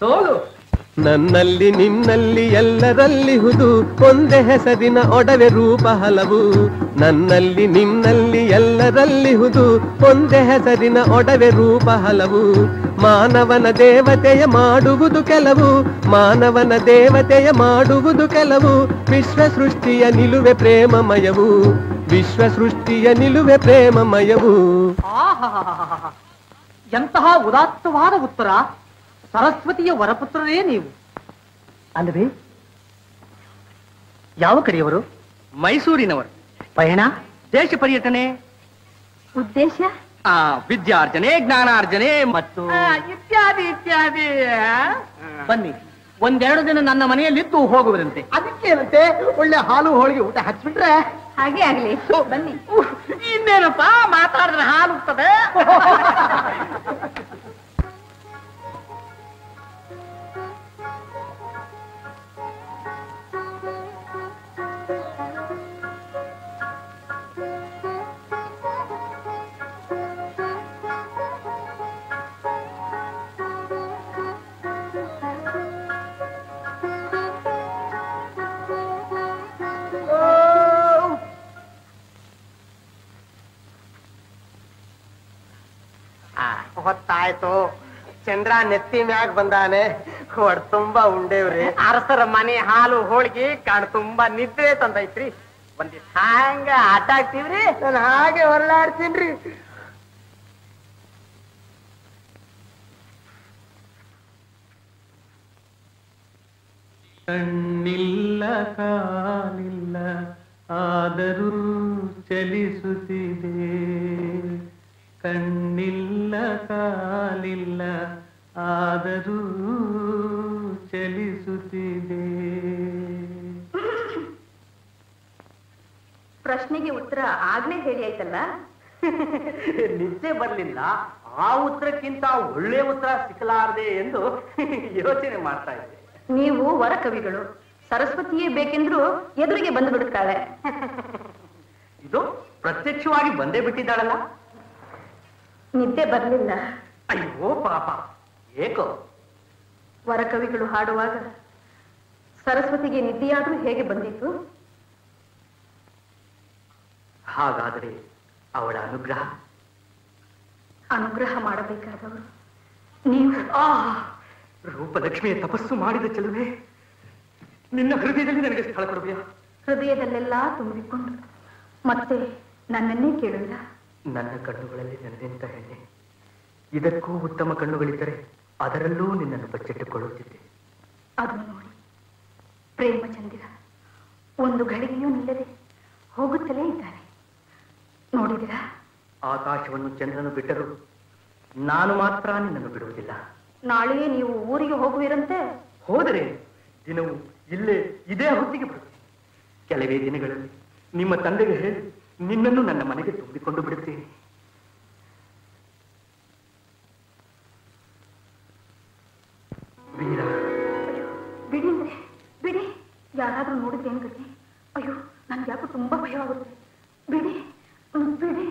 ಸೋಲು ನನ್ನಲ್ಲಿ ನಿನ್ನಲ್ಲಿ ಎಲ್ಲರಲ್ಲಿ ಹುದು ಒಂದೇ ಹೆಸರಿನ ಒಡವೆ ರೂಪ ಹಲವು ನನ್ನಲ್ಲಿ ನಿನ್ನಲ್ಲಿ ಎಲ್ಲರಲ್ಲಿ ಹುದು ಒಂದೇ ಹೆಸರಿನ ಒಡವೆ ರೂಪ ಹಲವು ಮಾನವನ ದೇವತೆಯ ಮಾಡುವುದು ಕೆಲವು ಮಾನವನ ದೇವತೆಯ ಮಾಡುವುದು ಕೆಲವು ವಿಶ್ವ ಸೃಷ್ಟಿಯ ನಿಲುವೆ ಪ್ರೇಮಮಯವು ವಿಶ್ವ ಸೃಷ್ಟಿಯ ನಿಲುವೆ ಪ್ರೇಮಮಯವು ಎಂತಹ ಉದಾತ್ತವಾದ ಉತ್ತರ ಸರಸ್ವತಿಯ ವರಪುತ್ರರೇ ನೀವು ಅಲ್ಲವೇ ಯಾವ ಕಡೆಯವರು ಮೈಸೂರಿನವರು ಪಯಣ ದೇಶ ಪರ್ಯಟನೆ ಉದ್ದೇಶ विद्यार्जने ज्ञानार्जने इत्यादि इत्यादि बन्नी ಒಂದೆರಡು ದಿನ ನನ್ನ ಮನೆಯಲ್ಲಿದ್ದು ಹೋಗುವುದಂತೆ ಅದಕ್ಕೇನಂತೆ ಒಳ್ಳೆ ಹಾಲು ಹೋಳಿಗೆ ಊಟ ಹಚ್ಚಿಬಿಟ್ರೆ ಹಾಗೆ ಆಗಲಿ ಬನ್ನಿ ಇನ್ನೇನಪ್ಪ ಮಾತಾಡಿದ್ರೆ ಹಾಲು ಉಕ್ತದೆ तो चंद्र नेत्ति म्याग बंदाने तुम्बा उंडेव्री अरसर मने हालू होळ्गी कण तुम्बा निद्रे तंदैत्रि ओंदिष्ट हांग आट आड्तीव्री नानु हागे होरळाड्तीनि री कण्णिल्ल कालिल्ल आदरू चलिसुत्तिदे कण्णिल्ल कालिल्ल आदरू चलिसुत्तिदे प्रश्नेगे उत्तर आगले हेळि आयतल्ल निद्दे बरलिल्ल आ उत्तरक्किंत ಒಳ್ಳೆ उत्तर ಸಿಕ್ಕಲಾರದೆ ಎಂದು ಯೋಚನೆ ಮಾಡ್ತಾ ಇದ್ದೆ ನೀವು ವರ ಕವಿಗಳು ಸರಸ್ವತಿಯೇ ಬೇಕೆಂದರೂ ಎದುರಿಗೆ ಬಂದು ಬಿಡುತ್ತಾಳೆ ಇದು ಪ್ರತ್ಯಕ್ಷವಾಗಿ ಬಂದೇ ಬಿಟ್ಟಿದ್ದಾಳಲ್ಲ निद्दे बरलिल्ल अय्यो पाप एको वरकविगळु हाडुवाग सरस्वतिगे निद्देयादरू हेगे बंदितु हागादरे अवळ अनुग्रह अनुग्रह माडबेकादवरु नीवु आ रूपलक्ष्मी तपस्सु माडिद चलुवे निन्न हृदयदल्लि ननगे स्थळ कोडुविया हृदयदल्लेल्ल तुम्बिकोंडु मत्ते नन्नन्ने केळुविया ನನ್ನ ಕಣ್ಣುಗಳಲ್ಲಿ ನೆನೆದಂತ ಹೆಣ್ಣೆ ಇದಕ್ಕೂ ಉತ್ತಮ ಕಣ್ಣುಗಳಿದ್ದರೆ ಅದರಲ್ಲೂ ನಿನ್ನನ್ನು ಬಚ್ಚಿಟ್ಟುಕೊಳ್ಳುತ್ತಿದ್ದೆ ಅದು ನೋಡಿ ಪ್ರೇಮ ಚಂದಿರ ಒಂದು ಘಳಿಗೆಯೂ ನಿಲ್ಲದೆ ಹೋಗುತ್ತಲೇ ಇದ್ದಾನೆ ನೋಡಿದಿರಾ ಆಕಾಶವನ್ನು ಚಂದ್ರನು ಬಿಟ್ಟರು ನಾನು ಮಾತ್ರ ನಿನ್ನನ್ನು ಬಿಡುವುದಿಲ್ಲ ನಾಳೆ ನೀವು ಊರಿಗೆ ಹೋಗುವಿರಂತೆ ಹೋದರೆ ದಿನವೂ ಇಲ್ಲೇ ಇದೇ ಹೊತ್ತಿಗೆ ಬರುತ್ತೀನಿ ಕೆಲವೇ ದಿನಗಳಲ್ಲಿ ನಿಮ್ಮ ತಂದೆಗೆ ಹೇಳಿ ನಿನ್ನನ್ನು ನನ್ನ ಮನೆಗೆ ತುಂಬಿಕೊಂಡು ಬಿಡುತ್ತೇನೆ ವೀರ ಬಿಡಿ ಅಂದ್ರೆ ಬಿಡಿ ಯಾರಾದರೂ ನೋಡಿದ್ರೆ ಏನು ಗೊತ್ತೇ ಅಯ್ಯೋ ನನಗೆ ಯಾಕೋ ತುಂಬಾ ಭಯವಾಗುತ್ತೆ ಬಿಡಿ ಬಿಡಿ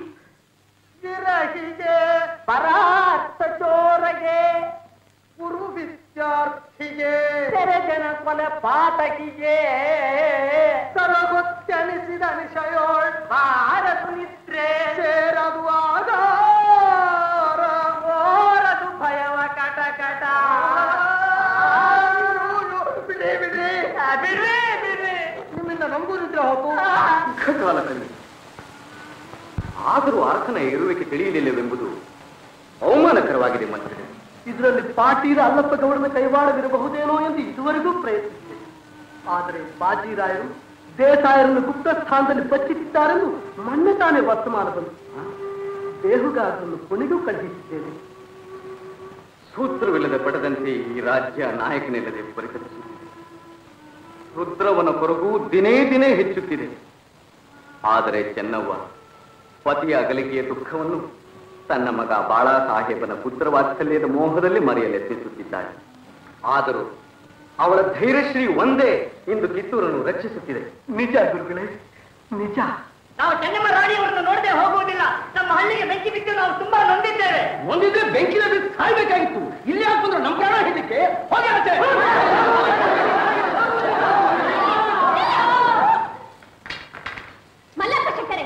ವೀರಶಿಗೆ ಪರಾರ್ಥ ಚೋರಗೆ ಗುರು ವಿದ್ಯಾರ್ಥಿಗೆ ತೆರೆಜನ ಕೊಲೆ ಪಾತಕಿಗೆ ಸರಗುತ್ತನಿಸಿದ ವಿಷಯೋಳ್ ಭಾರತ ನಿದ್ರೆ ಸೇರದು ಆಗಾರ ಓರದು ಭಯವ ಕಟ ಕಟ ಬಿಡ್ರಿ ಬಿಡ್ರಿ ಬಿಡ್ರಿ ಬಿಡ್ರಿ ನಿಮ್ಮಿಂದ ನಮಗೂ ನಿದ್ರೆ ಹೋಗು ಖಂಡವಲ್ಲ ಕಣ್ಣಿ ಆದರೂ ಅರ್ಥನ ಇರುವಿಕೆ ತಿಳಿಯಲಿಲ್ಲವೆಂಬುದು ಅವಮಾನಕರವಾಗಿದೆ ಮಂತ್ರಿಗಳೇ ಇದರಲ್ಲಿ ಪಾಟೀಲ ಅಲ್ಲಪ್ಪ ಗೌಡನ ಕೈವಾಡವಿರಬಹುದೇನೋ ಎಂದು ಇದುವರೆಗೂ ಪ್ರಯತ್ನಿಸಿದೆ ಆದರೆ ಬಾಜಿರಾಯರು ದೇಸಾಯರನ್ನು ಗುಪ್ತ ಸ್ಥಾನದಲ್ಲಿ ಬಚ್ಚಿಟ್ಟಿದ್ದಾರೆಂದು ಮೊನ್ನೆ ತಾನೇ ವರ್ತಮಾನ ಬಂತು ದೇಹುಗಾರರನ್ನು ಕೊನೆಗೂ ಕಳುಹಿಸಿದ್ದೇನೆ ಸೂತ್ರವಿಲ್ಲದ ಪಡೆದಂತೆ ಈ ರಾಜ್ಯ ನಾಯಕನಿಲ್ಲದೆ ಪರಿಕರಿಸುತ್ತಿದೆ ರುದ್ರವನ ಕೊರಗು ದಿನೇ ದಿನೇ ಹೆಚ್ಚುತ್ತಿದೆ ಆದರೆ ಚೆನ್ನವ್ವ ಪತಿಯ ಅಗಲಿಕೆಯ ದುಃಖವನ್ನು ತನ್ನ ಮಗ ಬಾಳಾ ಸಾಹೇಬನ ಪುತ್ರವಾತ್ಸಲ್ಯದ ಮೋಹದಲ್ಲಿ ಮರೆಯಲೆತ್ತಿಸುತ್ತಿದ್ದಾಳೆ ಆದರೂ ಅವಳ ಧೈರ್ಯಶ್ರೀ ಒಂದೇ ಇಂದು ಕಿತ್ತೂರನ್ನು ರಕ್ಷಿಸುತ್ತಿದೆ ನಿಜ ಗುರುಗಳೇ ನಿಜ ನಾವು ಚೆನ್ನಮ್ಮ ರಾಣಿಯವರನ್ನು ನೋಡದೆ ಹೋಗುವುದಿಲ್ಲ ನಮ್ಮ ಹಳ್ಳಿಗೆ ಬೆಂಕಿ ಬಿಟ್ಟು ನಾವು ತುಂಬಾ ನೊಂದಿದ್ದೇವೆ ಒಂದಿದ್ರೆ ಬೆಂಕಿನ ಬಿದ್ದು ಸಾಯ್ಬೇಕಾಗಿತ್ತು ಇಲ್ಲಿ ಹಾಕೊಂಡ್ರು ನಮ್ಮ ಪ್ರಾಣ ಹಿಡಿದಕ್ಕೆ ಹೋಗಿ ಮಲ್ಲಪ್ಪ ಶೆಟ್ಟರೆ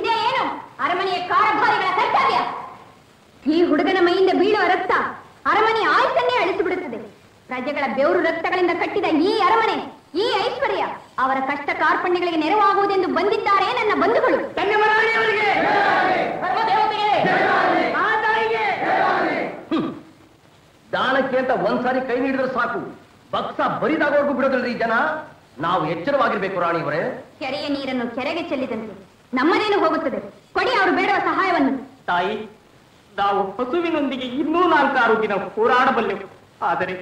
ಇದೇ ಏನು ಅರಮನೆಯ ಕಾರಭಾರಿಗಳ ಕರ್ತವ್ಯ ಈ ಹುಡುಗನ ಮೈಯಿಂದ ಬೀಳುವ ರಕ್ತ ಅರಮನೆ ಆಯುಷನ್ನೇ ಅಳಿಸಿಬಿಡುತ್ತದೆ ಪ್ರಜೆಗಳ ಬೆವರು ರಕ್ತಗಳಿಂದ ಕಟ್ಟಿದ ಈ ಅರಮನೆ ಈ ಐಶ್ವರ್ಯ ಅವರ ಕಷ್ಟ ಕಾರ್ಪಣ್ಯಗಳಿಗೆ ನೆರವಾಗುವುದೆಂದು ಬಂದಿದ್ದಾರೆ ನನ್ನ ಬಂಧುಗಳು ದಾನಕ್ಕೆ ಅಂತ ಒಂದ್ಸಾರಿ ಕೈ ನೀಡಿದ್ರೆ ಸಾಕು ಭಕ್ತ ಬರಿದಾಗೋರ್ಗೂ ಬಿಡೋದಲ್ರಿ ಜನ ನಾವು ಎಚ್ಚರವಾಗಿರ್ಬೇಕು ರಾಣಿಯವರೇ ಕೆರೆಯ ನೀರನ್ನು ಕೆರೆಗೆ ಚೆಲ್ಲಿದಂತೆ ನಮ್ಮನೇನು ಹೋಗುತ್ತದೆ ಕೊಡಿ ಅವರು ಬೇಡುವ ಸಹಾಯವನ್ನು ತಾಯಿ ನಾವು ಹಸುವಿನೊಂದಿಗೆ ಇನ್ನೂ ನಾಲ್ಕಾರು ದಿನ ಹೋರಾಡಬಲ್ಲೆವು. ಆದರೆ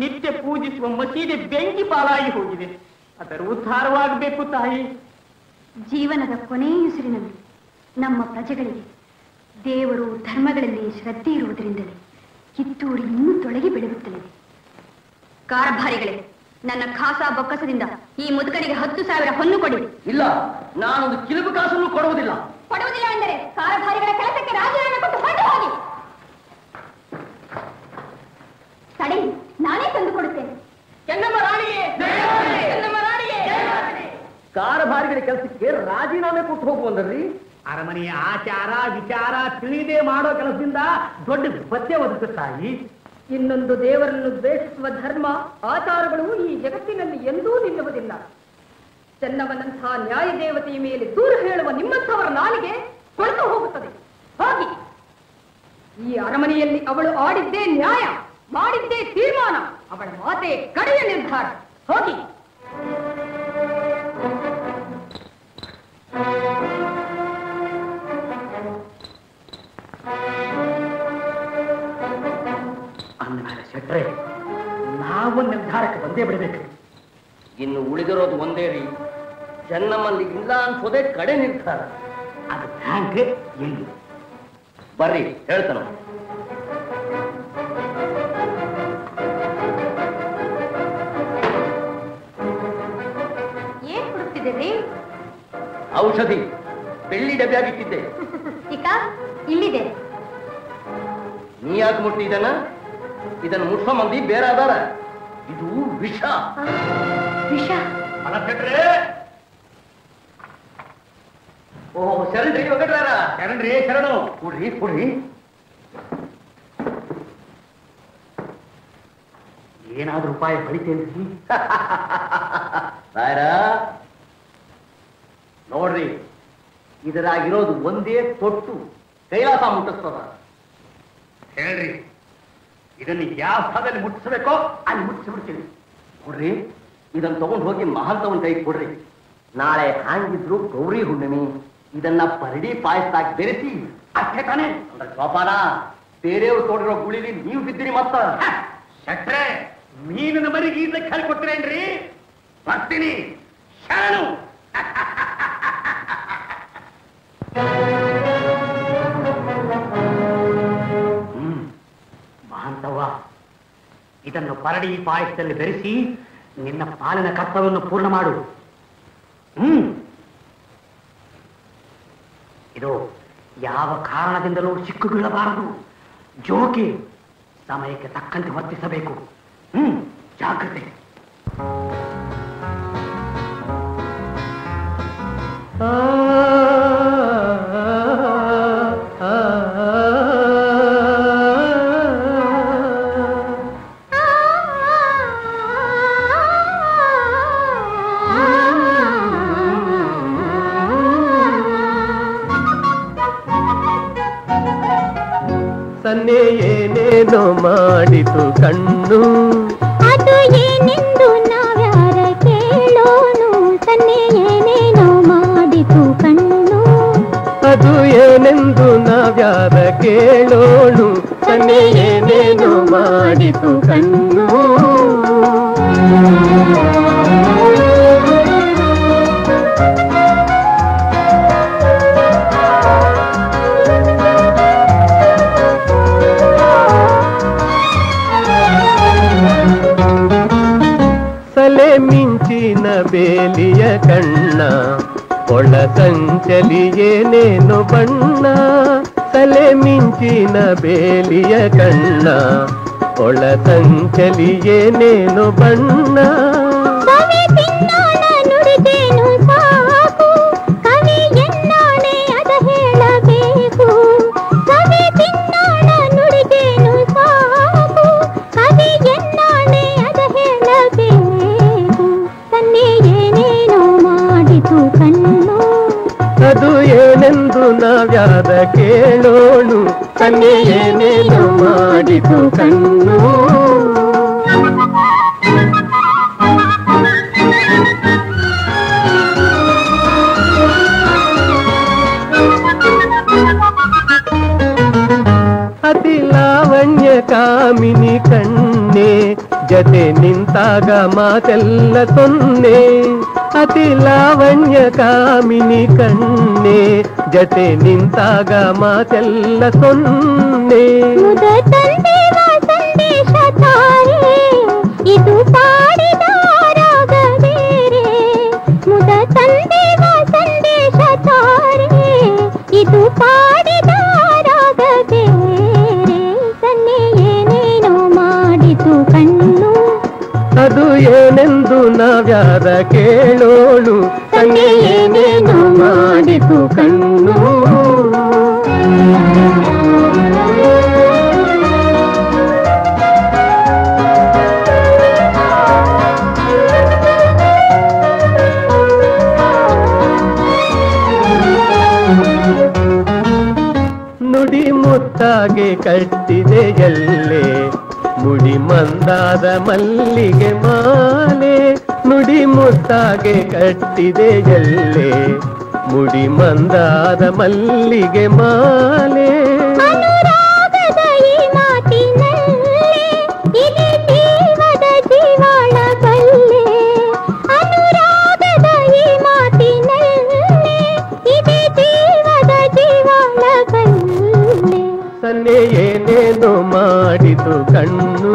ನಿತ್ಯ ಪೂಜಿಸುವ ಮಸೀದಿ ಬೆಂಕಿ ಪಾಲಾಗಿ ಹೋಗಿದೆ. ಅದರ ಉದ್ಧಾರವಾಗಬೇಕು ತಾಯಿ. ಜೀವನದ ಕೊನೆಯ ಉಸಿರಿನಲ್ಲಿ ನಮ್ಮ ಪ್ರಜೆಗಳಿಗೆ ದೇವರು ಧರ್ಮಗಳಲ್ಲಿ ಶ್ರದ್ಧೆ ಇರುವುದರಿಂದಲೇ ಕಿತ್ತೂರು ಇನ್ನೂ ತೊಳಗಿ ಬೆಳೆಯುತ್ತಲಿದೆ. ಕಾರ್ಭಾರಿಗಳೇ, ನನ್ನ ಖಾಸಾ ಬೊಕ್ಕಸದಿಂದ ಈ ಮುದುಕರಿಗೆ ಹತ್ತು ಸಾವಿರ ಹೊನ್ನು ಕೊಡಿ. ಇಲ್ಲ, ನಾನೊಂದು ಕಿಲುಬು ಕಾಸನ್ನು ಕೊಡುವುದಿಲ್ಲ. ಕೊಡುವುದಿಲ್ಲ ಎಂದರೆ ಕಾರ್ಭಾರಿಗಳ ಕೆಲಸಕ್ಕೆ ರಾಜೀನಾಮೆ ಕೊಟ್ಟು ಹೊರಟು ಹೋಗಿ. ತಡೆಯಿ, ನಾನೇ ತಂದು ಕೊಡುತ್ತೇನೆ. ಚೆನ್ನಮ್ಮ ರಾಣಿಗೆ ಚೆನ್ನಮ್ಮ ರಾಣಿಗೆ. ಕಾರ್ಭಾರಿಗಳ ಕೆಲಸಕ್ಕೆ ರಾಜೀನಾಮೆ ಕೊಟ್ಟು ಹೋಗುವಂದ್ರಿ. ಅರಮನೆಯ ಆಚಾರ ವಿಚಾರ ತಿಳಿದೇ ಮಾಡೋ ಕೆಲಸದಿಂದ ದೊಡ್ಡ ವಿಪತ್ತೇ ಒದಗುತ್ತಾಯಿ. ಇನ್ನೊಂದು ದೇವರನ್ನು ದ್ವೇಷಿಸುವ ಧರ್ಮ ಆಚಾರಗಳು ಈ ಜಗತ್ತಿನಲ್ಲಿ ಎಂದೂ ನಿಲ್ಲುವುದಿಲ್ಲ. ಚೆನ್ನಮ್ಮನಂತಹ ನ್ಯಾಯ ದೇವತೆಯ ಮೇಲೆ ದೂರು ಹೇಳುವ ನಿಮ್ಮಂಥವರ ನಾಲಿಗೆ ಕೊಳೆತು ಹೋಗುತ್ತದೆ. ಹೋಗಿ, ಈ ಅರಮನೆಯಲ್ಲಿ ಅವಳು ಆಡಿದ್ದೇ ನ್ಯಾಯ, ಮಾಡಿದ್ದೇ ತೀರ್ಮಾನ, ಅವಳ ಮಾತೆ ಕಡೆಯ ನಿರ್ಧಾರ. ಹೋಗಿ. ಶೆಟ್ರೆ, ನಾವು ನಿರ್ಧಾರಕ್ಕೆ ಬಂದೇ ಬಿಡಬೇಕು. ಇನ್ನು ಉಳಿದಿರೋದು ಒಂದೇ ರೀ, ಚೆನ್ನಮ್ಮಲ್ಲಿ ಇಲ್ಲ ಅನ್ಸೋದೇ ಕಡೆ ನಿರ್ಧಾರ. ಅದು ಬ್ಯಾಂಕ್ ಎಲ್ಲಿ? ಬರ್ರಿ, ಹೇಳ್ತಾನ. ಏನ್ ಕೊಡುತ್ತಿದೆ ರೀ? ಔಷಧಿ ಬೆಳ್ಳಿ ಡಬ್ಬಿ ಆಗಿಟ್ಟಿದ್ದೆ. ಈಗ ಇಲ್ಲಿದೆ. ನೀ ಯಾಕೆ ಮುಟ್ಟಿದ್ದಾನ? ಇದನ್ನು ಮುಟ್ಟ ಮಂದಿ ಬೇರೆ ಅದಾರ. ಇದು ವಿಷ. ವಿಷ ಅಲ್ಲ ಶೆಟ್ರೆ. ಓಹೋ, ಶರಣ್ರಿ ಒಗಟ್ರಾರ. ಶರಣ್ರಿ ಶರಣು. ಕೊಡ್ರಿ ಕೊಡ್ರಿ. ಏನಾದ್ರೂ ಉಪಾಯ ಬಳಿತೇನ್ರಿ ರಾಯರ? ನೋಡ್ರಿ, ಇದರಾಗಿರೋದು ಒಂದೇ ತೊಟ್ಟು ಕೈಲಾಸ ಮುಟ್ಟಿಸ್ತದ. ಹೇಳ್ರಿ, ಇದನ್ನು ಯಾವ ಸ್ಥಾನದಲ್ಲಿ ಮುಟ್ಟಿಸಬೇಕೋ ಅಲ್ಲಿ ಮುಟ್ಟಿಸ್ಬಿಡ್ತೀವಿ. ನೋಡ್ರಿ, ಇದನ್ನು ತಗೊಂಡು ಹೋಗಿ ಮಹಾಂತವನ್ ಕೈಗೆ ಕೊಡ್ರಿ. ನಾಳೆ ಹಾಂಗಿದ್ರು ಗೌರಿ ಹುಣ್ಣಿಮೆ, ಇದನ್ನ ಪರಡಿ ಪಾಯಸ್ತಾಗಿ ಬೆರೆಸಿ ಅಷ್ಟೇ ತಾನೆ ಅಂದ್ರೆ ಗೋಪಾಲ. ಬೇರೆಯವ್ರು ತೋಡಿರೋ ಗುಳಿಲಿ ನೀವು ಬಿದ್ದೀರಿ. ಮತ್ತ ಶೆಟ್ರೆ, ಮೀನಿನ ಮರಿಗೆ ಇದಕ್ಕೆ ಖಾಲಿ ಕೊಟ್ಟಿರೇನ್ರಿ? ಬರ್ತೀನಿ ಶರಣು. ಇದನ್ನು ಪರಡಿ ಪಾಯಸದಲ್ಲಿ ಬೆರೆಸಿ ನಿನ್ನ ಪಾಲಿನ ಕರ್ತವ್ಯವನ್ನು ಪೂರ್ಣ ಮಾಡು. ಹ್ಮ್ ಇದು ಯಾವ ಕಾರಣದಿಂದಲೂ ಸಿಕ್ಕುಬೀಳಬಾರದು. ಜೋಕೆ ಸಮಯಕ್ಕೆ ತಕ್ಕಂತೆ ವರ್ತಿಸಬೇಕು. ಹ್ಮ್ ಜಾಗ್ರತೆ. ಏನೇನೋ ಮಾಡಿತು ಕಣ್ಣು, ಅದು ಏನೆಂದು ನಾವ್ಯಾರ ಕೇಳೋನು. ಸನ್ನೆ ಏನೇನೋ ಮಾಡಿತು ಕಣ್ಣು, ಅದು ಏನೆಂದು ನಾವ್ಯಾರ ಕೇಳೋನು. ಸನ್ನೆ ಏನೇನೋ ಮಾಡಿತು ಕಣ್ಣು. ಬೇಲಿಯ ಕಣ್ಣ ಒಳ ಸಂಚಲಿ ಏನೇನು ಬಣ್ಣ. ತಲೆ ಮಿಂಚಿನ ಬೇಲಿಯ ಕಣ್ಣ ಒಳ ಸಂಚಲಿ ಏನೇನು ಬಣ್ಣ. ಅದು ಏನೆಂದು ನಾವ್ಯಾದ ಕೇಳೋಣು. ತನ್ನೆ ಏನೇನು ಮಾಡಿತು ಕಣ್ಣು. ಕಾಮಿನಿ ಕಣ್ಣೆ ಜತೆ ನಿಂತಾಗ ಮಾತೆಲ್ಲ ಸೊನ್ನೆ ಅತಿ ಲಾವಣ್ಯ ಕಾಮಿನಿ ಕಣ್ಣೆ ಜತೆ ನಿಂತಾಗ ಮಾತೆಲ್ಲ ಸೊನ್ನೆ ಏನೆಂದು ನಾವ್ಯಾರ ಕೇಳೋಳು ತನ್ನೆ ಏನೇನು ಮಾಡಿತು ಕಣ್ಣು ನುಡಿ ಮುತ್ತಾಗೆ ಕಟ್ಟಿದೆ ಎಲ್ಲೇ ಮುಡಿ ಮಂದಾದ ಮಲ್ಲಿಗೆ ಮಾಲೆ ನುಡಿ ಮುತ್ತಾಗೆ ಕಟ್ಟಿದೆ ಎಲ್ಲೆ ಮುಡಿ ಮಂದಾದ ಮಲ್ಲಿಗೆ ಮಾಲೆ ಏನೇನು ಮಾಡಿತು ಕಣ್ಣು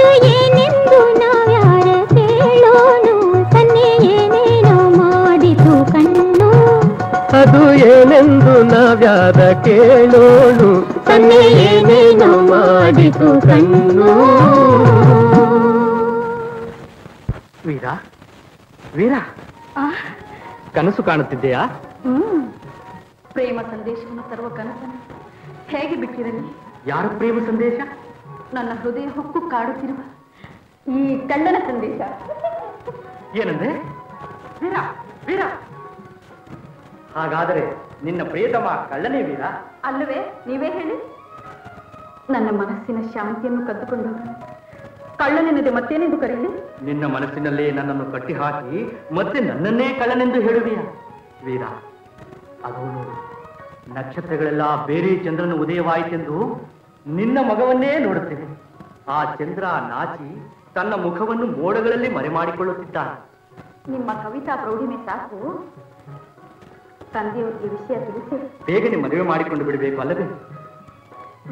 ಅದು ಏನೆಂದು ನಾವ್ಯಾರ ಕೇಳೋನು ತನ್ನೆ ಏನೇನು ಮಾಡಿತು ಕಣ್ಣು ಅದು ಏನೆಂದು ನಾವ್ಯಾರ ಕೇಳೋನು ತನ್ನೆ ಏನೇನು ಮಾಡಿತು ಕಣ್ಣು ವೀರ ವೀರ ಕನಸು ಕಾಣುತ್ತಿದ್ದೆಯಾ? ಪ್ರೇಮ ಸಂದೇಶವನ್ನು ತರುವ ಕನಸನ್ನು ಹೇಗೆ ಬಿಟ್ಟಿರಲಿ? ಯಾರ ಪ್ರೇಮ ಸಂದೇಶ? ನನ್ನ ಹೃದಯ ಹೊಕ್ಕು ಕಾಡುತ್ತಿರುವ ಈ ಕಳ್ಳನ ಸಂದೇಶ. ಏನಂದ್ರೆ? ವೀರ ವೀರ, ಹಾಗಾದರೆ ನಿನ್ನ ಪ್ರಿಯತಮ ಕಳ್ಳನೇ ವೀರ ಅಲ್ಲವೇ? ನೀವೇ ಹೇಳಿ. ನನ್ನ ಮನಸ್ಸಿನ ಶಾಂತಿಯನ್ನು ಕದ್ದುಕೊಂಡು ಕಳ್ಳನೆಂದು ಮತ್ತೇನೆಂದು ಕರೆಯಲಿ? ನಿನ್ನ ಮನಸ್ಸಿನಲ್ಲೇ ನನ್ನನ್ನು ಕಟ್ಟಿ ಹಾಕಿ ಮತ್ತೆ ನನ್ನನ್ನೇ ಕಳ್ಳನೆಂದು ಹೇಳುವೆಯ ವೀರ? ಅದು ನೋಡು, ನಕ್ಷತ್ರಗಳೆಲ್ಲ ಬೇರೆ ಚಂದ್ರನ ಉದಯವಾಯಿತೆಂದು ನಿನ್ನ ಮಗವನ್ನೇ ನೋಡುತ್ತೇವೆ. ಆ ಚಂದ್ರ ನಾಚಿ ತನ್ನ ಮುಖವನ್ನು ಮೋಡಗಳಲ್ಲಿ ಮರೆಮಾಡಿಕೊಳ್ಳುತ್ತಿದ್ದಾನೆ. ನಿಮ್ಮ ಕವಿತಾ ಪ್ರೌಢಿಮೆ ಸಾಕು. ತಂದೆಯವರಿಗೆ ವಿಷಯ ತಿಳಿಸಿ ಬೇಗನೆ ಮದುವೆ ಮಾಡಿಕೊಂಡು ಬಿಡಬೇಕು ಅಲ್ಲವೇ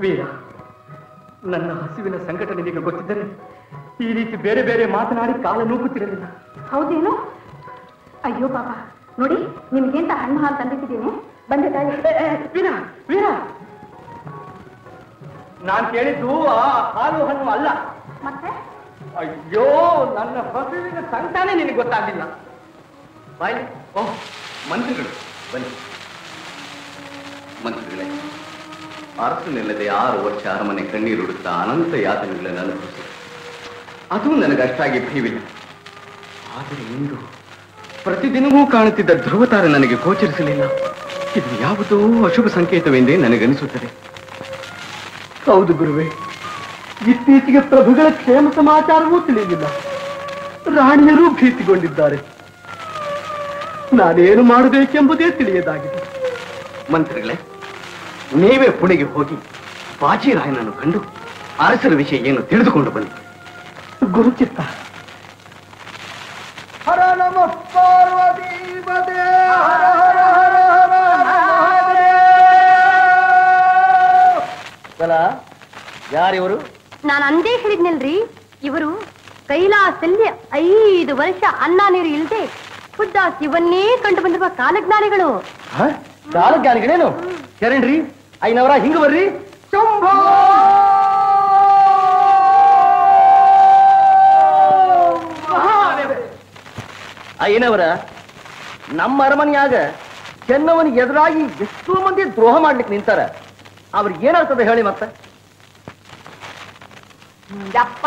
ವೀರ? ನನ್ನ ಹಸುವಿನ ಸಂಕಟ ನಿಮಗೆ ಗೊತ್ತಿದ್ದರೆ ಈ ರೀತಿ ಬೇರೆ ಬೇರೆ ಮಾತನಾಡಿ ಕಾಲ ನೂಕುತ್ತಿರಲಿಲ್ಲ. ಹೌದೇನು? ಅಯ್ಯೋ ಪಾಪ, ನೋಡಿ ನಿಮ್ಗೆಂತ ಹಣ್ಣು ಹಾಲು ತಂದಿಟ್ಟಿದ್ದೀನಿ, ಬಂದೆ ತಾಯಿ. ವೀರ ವೀರ, ನಾನು ಕೇಳಿದ್ದು ಆ ಹಾಲು ಹಣ್ಣು ಅಲ್ಲ. ಮತ್ತೆ? ಅಯ್ಯೋ, ನನ್ನ ಹಸುವಿನ ಸಂತಾನೆ ನಿನಗೆ ಗೊತ್ತಾಗಿಲ್ಲ. ಬಾಯ್ಲಿ. ಓಹ್, ಮಂತ್ರಿಗಳು ಬನ್ನಿ. ಮಂತ್ರಿಗಳೇ, ಅರಸನಿಲ್ಲದೆ ಆರು ವರ್ಷ ಅರಮನೆ ಕಣ್ಣೀರುಡುತ್ತಾ ಅನಂತ ಯಾತನೆಗಳನ್ನು ಅನುಭವಿಸಿದೆ. ಅದು ನನಗಷ್ಟಾಗಿ ಭೀವಿಲ್ಲ. ಆದರೆ ಇಂದು ಪ್ರತಿದಿನವೂ ಕಾಣುತ್ತಿದ್ದ ಧ್ರುವತಾರ ನನಗೆ ಗೋಚರಿಸಲಿಲ್ಲ. ಇದು ಯಾವುದೋ ಅಶುಭ ಸಂಕೇತವೆಂದೇ ನನಗನಿಸುತ್ತದೆ. ಹೌದು ಗುರುವೆ, ಇತ್ತೀಚೆಗೆ ಪ್ರಭುಗಳ ಕ್ಷೇಮ ಸಮಾಚಾರವೂ ತಿಳಿದಿಲ್ಲ. ರಾಣಿಯರೂ ಭೀತಿಗೊಂಡಿದ್ದಾರೆ. ನಾನೇನು ಮಾಡಬೇಕೆಂಬುದೇ ತಿಳಿಯದಾಗಿದೆ. ಮಂತ್ರಿಗಳೇ, ನೀವೇ ಪುಣೆಗೆ ಹೋಗಿ ಬಾಜಿರಾಯನನ್ನು ಕಂಡು ಅರಸರ ವಿಷಯ ಏನು ತಿಳಿದುಕೊಂಡು ಬನ್ನಿ. ಗುರುಚಿತ್ತ. ಹರ ನಮಃ ಪಾರ್ವತಿ ಪದೇ ಹರ ಹರ ಹರ ಹರ ಮಹಾದೇವ. ಯಾರಿವರು? ನಾನು ಅಂದೇ ಹೇಳಿದ್ನಲ್ರಿ, ಇವರು ಕೈಲಾಸದಲ್ಲಿ ಐದು ವರ್ಷ ಅನ್ನ ನೀರು ಇಲ್ಲದೆ ಖುದ್ದ ಇವನ್ನೇ ಕಂಡು ಬಂದಿರುವ ಕಾಲಜ್ಞಾನಿಗಳು. ಕಾಲಜ್ಞಾನಿಗಳೇನು? ಯಾರೇನ್ರಿ? ಐನವರ ಹಿಂಗ ಬರ್ರಿ. ಶಂಭೋ ಏನವರ, ನಮ್ಮ ಅರಮನೆಯಾಗ ಚೆನ್ನವನಿಗೆ ಎದುರಾಗಿ ಎಷ್ಟೋ ಮಂದಿ ದ್ರೋಹ ಮಾಡ್ಲಿಕ್ಕೆ ನಿಂತಾರ. ಅವ್ರಿಗೆ ಏನಾಗ್ತದೆ ಹೇಳಿ? ಮತ್ತೆ ಯಪ್ಪ,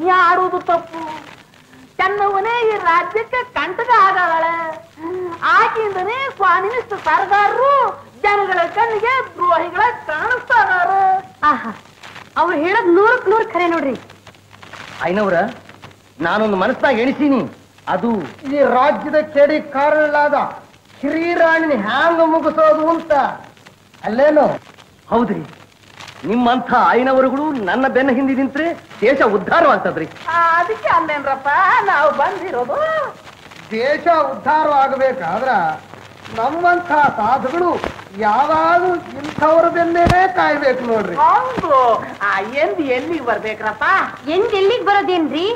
ನೀ ಆಡುವುದು ತಪ್ಪು. ಚೆನ್ನವನೇ ಈ ರಾಜ್ಯಕ್ಕೆ ಕಂಟಕ ಆಗವಳ. ಆಕೆಯಿಂದನೇ ಸ್ವಾಮಿನಿಷ್ಠ ಸರ್ಕಾರರು ಜನಗಳ ಕಣ್ಣಿಗೆ ದ್ರೋಹಿಗಳ ಕಾಣಿಸ್ತಾರ. ಆಹಾ, ಅವ್ರು ಹೇಳೋದ್ ನೂರಕ್ ನೂರು ಖರೆ ನೋಡ್ರಿ. ಐನವರ, ನಾನೊಂದು ಮನಸ್ಸಾಗಿ ಎಣಿಸೀನಿ. ಅದು ಈ ರಾಜ್ಯದ ಕೆಡಿ ಕಾರಣಗಳಾದ ಶ್ರೀರಾಣಿನ ಹ್ಯಾಂಗ ಮುಗಿಸೋದು ಅಂತ ಅಲ್ಲೇನು? ಹೌದ್ರಿ, ನಿಮ್ಮಂತ ಐನವರುಗಳು ನನ್ನ ಬೆನ್ನ ಹಿಂದೆ ನಿಂತ್ರೆ ದೇಶ ಉದ್ಧಾರವಾಗ್ತದ್ರಿ. ಅದಕ್ಕೆ ಅಲ್ಲೇನ್ರಪ್ಪ ನಾವು ಬಂದಿರೋದು. ದೇಶ ಉದ್ಧಾರವಾಗಬೇಕಾದ್ರೆ ನಮ್ಮಂತ ಸಾಧುಗಳು ಯಾವಾಗ ಇಂಥವರ ಬೆನ್ನೇ ಕಾಯಬೇಕು ನೋಡ್ರಿ. ಹೌದು, ಆ ಎಂದ್ ಎಲ್ಲಿಗೆ ಬರ್ಬೇಕ್ರಪ್ಪ? ಎಂದ್ ಎಲ್ಲಿಗೆ ಬರೋದೇನ್ರಿ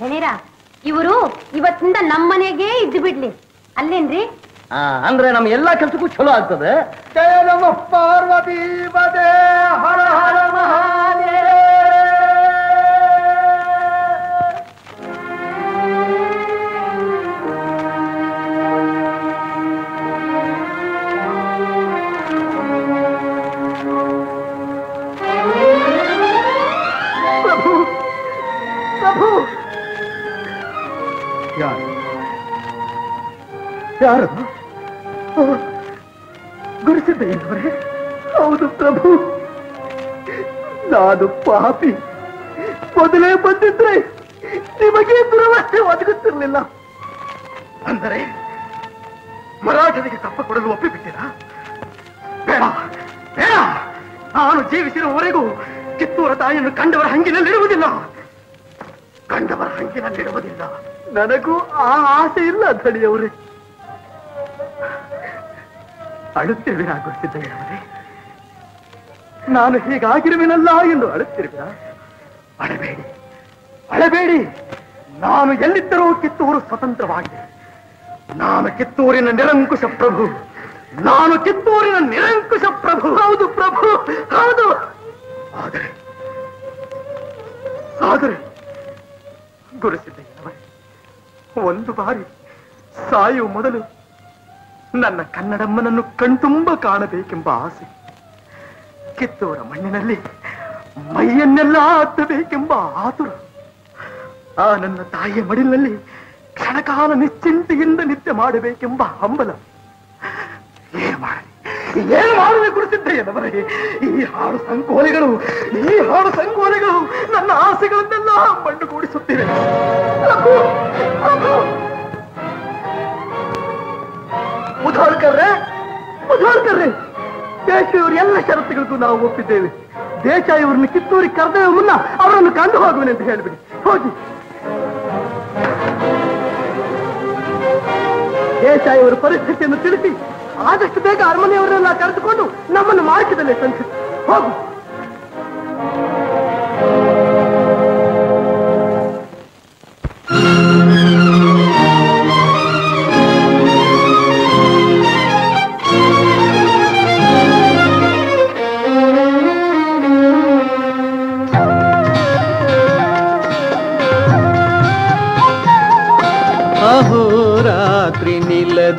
ಹೇಳೀರ? ಇವರು ಇವತ್ತಿಂದ ನಮ್ಮನೆಗೆ ಇದ್ದು ಬಿಡ್ಲಿ, ಅಲ್ಲೇನ್ರಿ? ಅಂದ್ರೆ ನಮ್ಮ ಎಲ್ಲಾ ಕೆಲಸಕ್ಕೂ ಚಲೋ ಆಗ್ತದೆ. ಜಯ ನಮ ಪಾರ್ವತಿ ಪದೇ ಹರ ಹರ ಮಹಾದೇವ. ಪ್ರಭು ಪ್ರಭು ಯಾರು ಯಾರು ಗುರುಸಿದ್ದೇನವರೇ? ಹೌದು ಪ್ರಭು, ನಾನು ಪಾಪಿ. ಮೊದಲೇ ಬಂದಿದ್ರೆ ನಿಮಗೆ ದುರವಸ್ಥೆ ಒದಗುತ್ತಿರಲಿಲ್ಲ. ಅಂದರೆ ಮರಾಠರಿಗೆ ಕಪ್ಪ ಕೊಡಲು ಒಪ್ಪಿಬಿಟ್ಟಿರಾ? ಬೇಡ ಬೇಡ, ನಾನು ಜೀವಿಸಿರುವವರೆಗೂ ಕಿತ್ತೂರ ತಾಯಿಯನ್ನು ಕಂಡವರ ಹಂಗಿನಲ್ಲಿಡುವುದಿಲ್ಲ, ಕಂಡವರ ಹಂಗಿನಲ್ಲಿಡುವುದಿಲ್ಲ. ನನಗೂ ಆ ಆಸೆ ಇಲ್ಲ ಧಣಿಯವರೇ. ಅಳುತ್ತಿರುವಿರಾ ಗುರುಸಿದ್ದೇನವರೇ? ನಾನು ಹೀಗಾಗಿರುವೆನಲ್ಲ ಎಂದು ಅಳುತ್ತಿರುವಿರಾ? ಅಳಬೇಡಿ ಅಳಬೇಡಿ. ನಾನು ಎಲ್ಲಿದ್ದರೂ ಕಿತ್ತೂರು ಸ್ವತಂತ್ರವಾಗಿದೆ. ನಾನು ಕಿತ್ತೂರಿನ ನಿರಂಕುಶ ಪ್ರಭು, ನಾನು ಕಿತ್ತೂರಿನ ನಿರಂಕುಶ ಪ್ರಭು. ಹೌದು ಪ್ರಭು, ಹೌದು. ಆದರೆ ಆದರೆ ಗುರುಸಿದ್ದೇನವರೇ, ಒಂದು ಬಾರಿ ಸಾಯುವ ಮೊದಲು ನನ್ನ ಕನ್ನಡಮ್ಮನನ್ನು ಕಣ್ತುಂಬ ಕಾಣಬೇಕೆಂಬ ಆಸೆ, ಕಿತ್ತೂರ ಮಣ್ಣಿನಲ್ಲಿ ಮೈಯನ್ನೆಲ್ಲ ಹತ್ತಬೇಕೆಂಬ ಆತುರ, ಆ ನನ್ನ ತಾಯಿಯ ಮಡಿಲಿನಲ್ಲಿ ಕ್ಷಣಕಾಲ ನಿಶ್ಚಿಂತೆಯಿಂದ ನಿತ್ಯ ಮಾಡಬೇಕೆಂಬ ಹಂಬಲ. ಏನು ಮಾಡಲಿ, ಏನು ಮಾಡಲಿ ಗುರುಸಿದ್ದೇನವರೇ? ಈ ಹಾಡು ಸಂಕೋಲೆಗಳು ಈ ಹಾಡು ಸಂಕೋಲೆಗಳು ನನ್ನ ಆಸೆಗಳನ್ನೆಲ್ಲ ಮಣ್ಣುಗೂಡಿಸುತ್ತಿವೆ. ಉದಾರ ಕರ್ರೆ ಉದಾರ ಕರ್ರೆ, ದೇಶ ಇವ್ರ ಎಲ್ಲ ಷರತ್ತುಗಳಿಗೂ ನಾವು ಒಪ್ಪಿದ್ದೇವೆ. ದೇಶ ಇವ್ರನ್ನ ಕಿತ್ತೂರಿಗೆ ಕರೆದೇ ಮುನ್ನ ಅವರನ್ನು ಕಂಡು ಹೋಗುವನೆ ಅಂತ ಹೇಳಿಬಿಡಿ. ಹೋಗಿ, ದೇಶ ಇವರ ಪರಿಸ್ಥಿತಿಯನ್ನು ತಿಳಿಸಿ ಆದಷ್ಟು ಬೇಗ ಅರಮನೆಯವರನ್ನ ಕರೆದುಕೊಂಡು ನಮ್ಮನ್ನು ಮಾರ್ಗದಲ್ಲಿ ಸಂಧಿಸಿ ಹೋಗು.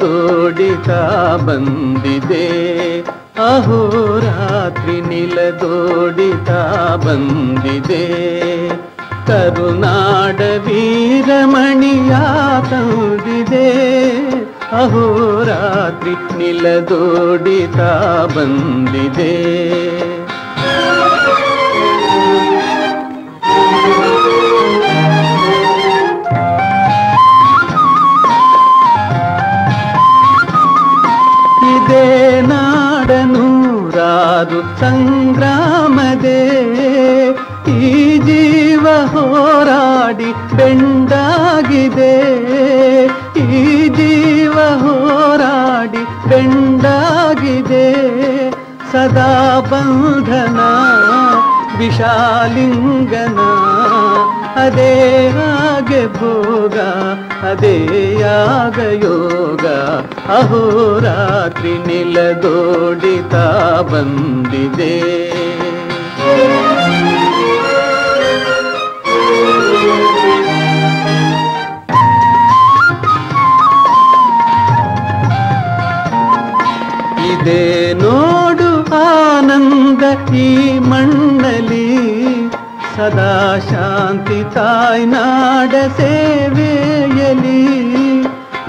ದೋಡಿತಾ ಬಂದಿದೆ ಅಹೋರಾತ್ರಿ ನಿಲದೋಡಿತಾ ಬಂದಿದೆ. ಕರುನಾಡ ವೀರಮಣಿಯ ತಂದಿದೆ ಅಹೋರಾತ್ರಿ ನಿಲದೋಡಿತಾ ಬಂದಿದೆ. ನಾಡ ನೂರಾರು ಸಂಗ್ರಾಮದೆ ಈ ಜೀವ ಹೋರಾಡಿ ಬೆಂಡಾಗಿದೆ, ಈ ಜೀವ ಹೋರಾಡಿ ಬೆಂಡಾಗಿದೆ. ಸದಾ ಬಂಧನ ವಿಶಾಲಿಂಗನ ಅದೇ ಹಾಗೆ ಭೋಗ ಅದೇ ಯಾಗ ಯೋಗ ಅಹೋರಾತ್ರಿ ನಿಲದೋಡಿತಾ ಬಂದಿದೆ. ಇದೇ ನೋಡು ಆನಂದ ಈ ಮಣ್ಣಲಿ, ಸದಾ ಶಾಂತಿ ತಾಯ್ನಾಡ ಸೇವೆಯಲಿ.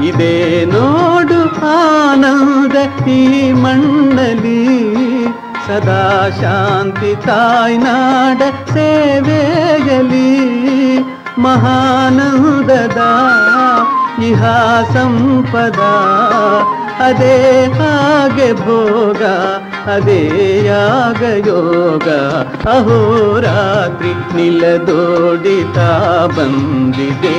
ಇದೇ ನೋಡು ಆನಂದ ಈ ಮಣ್ಣಲಿ, ಸದಾ ಶಾಂತಿ ತಾಯ್ನಾಡ ಸೇವೆಯಲಿ. ಮಹಾನಂದದ ಇಹ ಸಂಪದ ಅದೇ ಹಾಗೆ ಭೋಗ ಅದೇ ಯಾಗಯೋಗ ಅಹೋರಾತ್ರಿ ನಿಲದೋಡಿತಾ ಬಂದಿದೆ.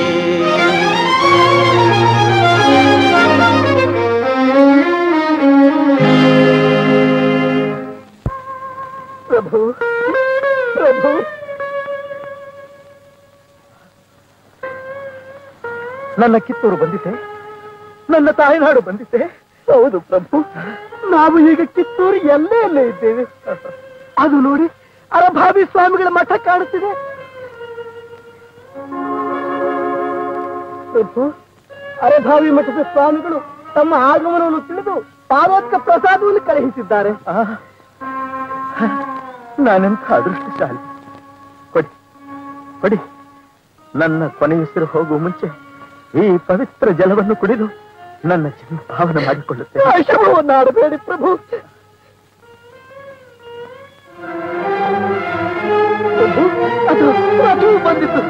ಪ್ರಭು ಪ್ರಭು ನನ್ನ ಕಿತ್ತೂರು ಬಂದಿದೆ, ನನ್ನ ತಾಯಿನಾಡು ಬಂದಿದೆ. ಹೌದು ಪ್ರಭು, ನಾವು ಈಗ ಕಿತ್ತೂರು ಎಲ್ಲೇ ಎಲ್ಲೇ ಇದ್ದೇವೆ. ಅದು ನೋಡಿ ಅರಭಾವಿ ಸ್ವಾಮಿಗಳ ಮಠ ಕಾಣುತ್ತಿದೆ. ಪ್ರಭು, ಅರಭಾವಿ ಮಠದ ಸ್ವಾಮಿಗಳು ತಮ್ಮ ಆಗಮನವನ್ನು ತಿಳಿದು ಪಾರ್ವತ್ಕ ಪ್ರಸಾದವನ್ನು ಕಳುಹಿಸಿದ್ದಾರೆ. ನಾನೆಂಥ ಅದೃಷ್ಟಶಾಲಿ. ಕೊಡಿ ಕೊಡಿ, ನನ್ನ ಕೊನೆಯುಸಿರು ಹೋಗುವ ಮುಂಚೆ ಈ ಪವಿತ್ರ ಜಲವನ್ನು ಕುಡಿದು ನನ್ನ ಜನ್ಮ ಪಾವನ ಮಾಡಿಕೊಳ್ಳುತ್ತೇನೆ. ಅಶುಭವನ್ನು ಆಡಬೇಡಿ ಪ್ರಭು. ಅದು ಅದು ಬಂದಿತು.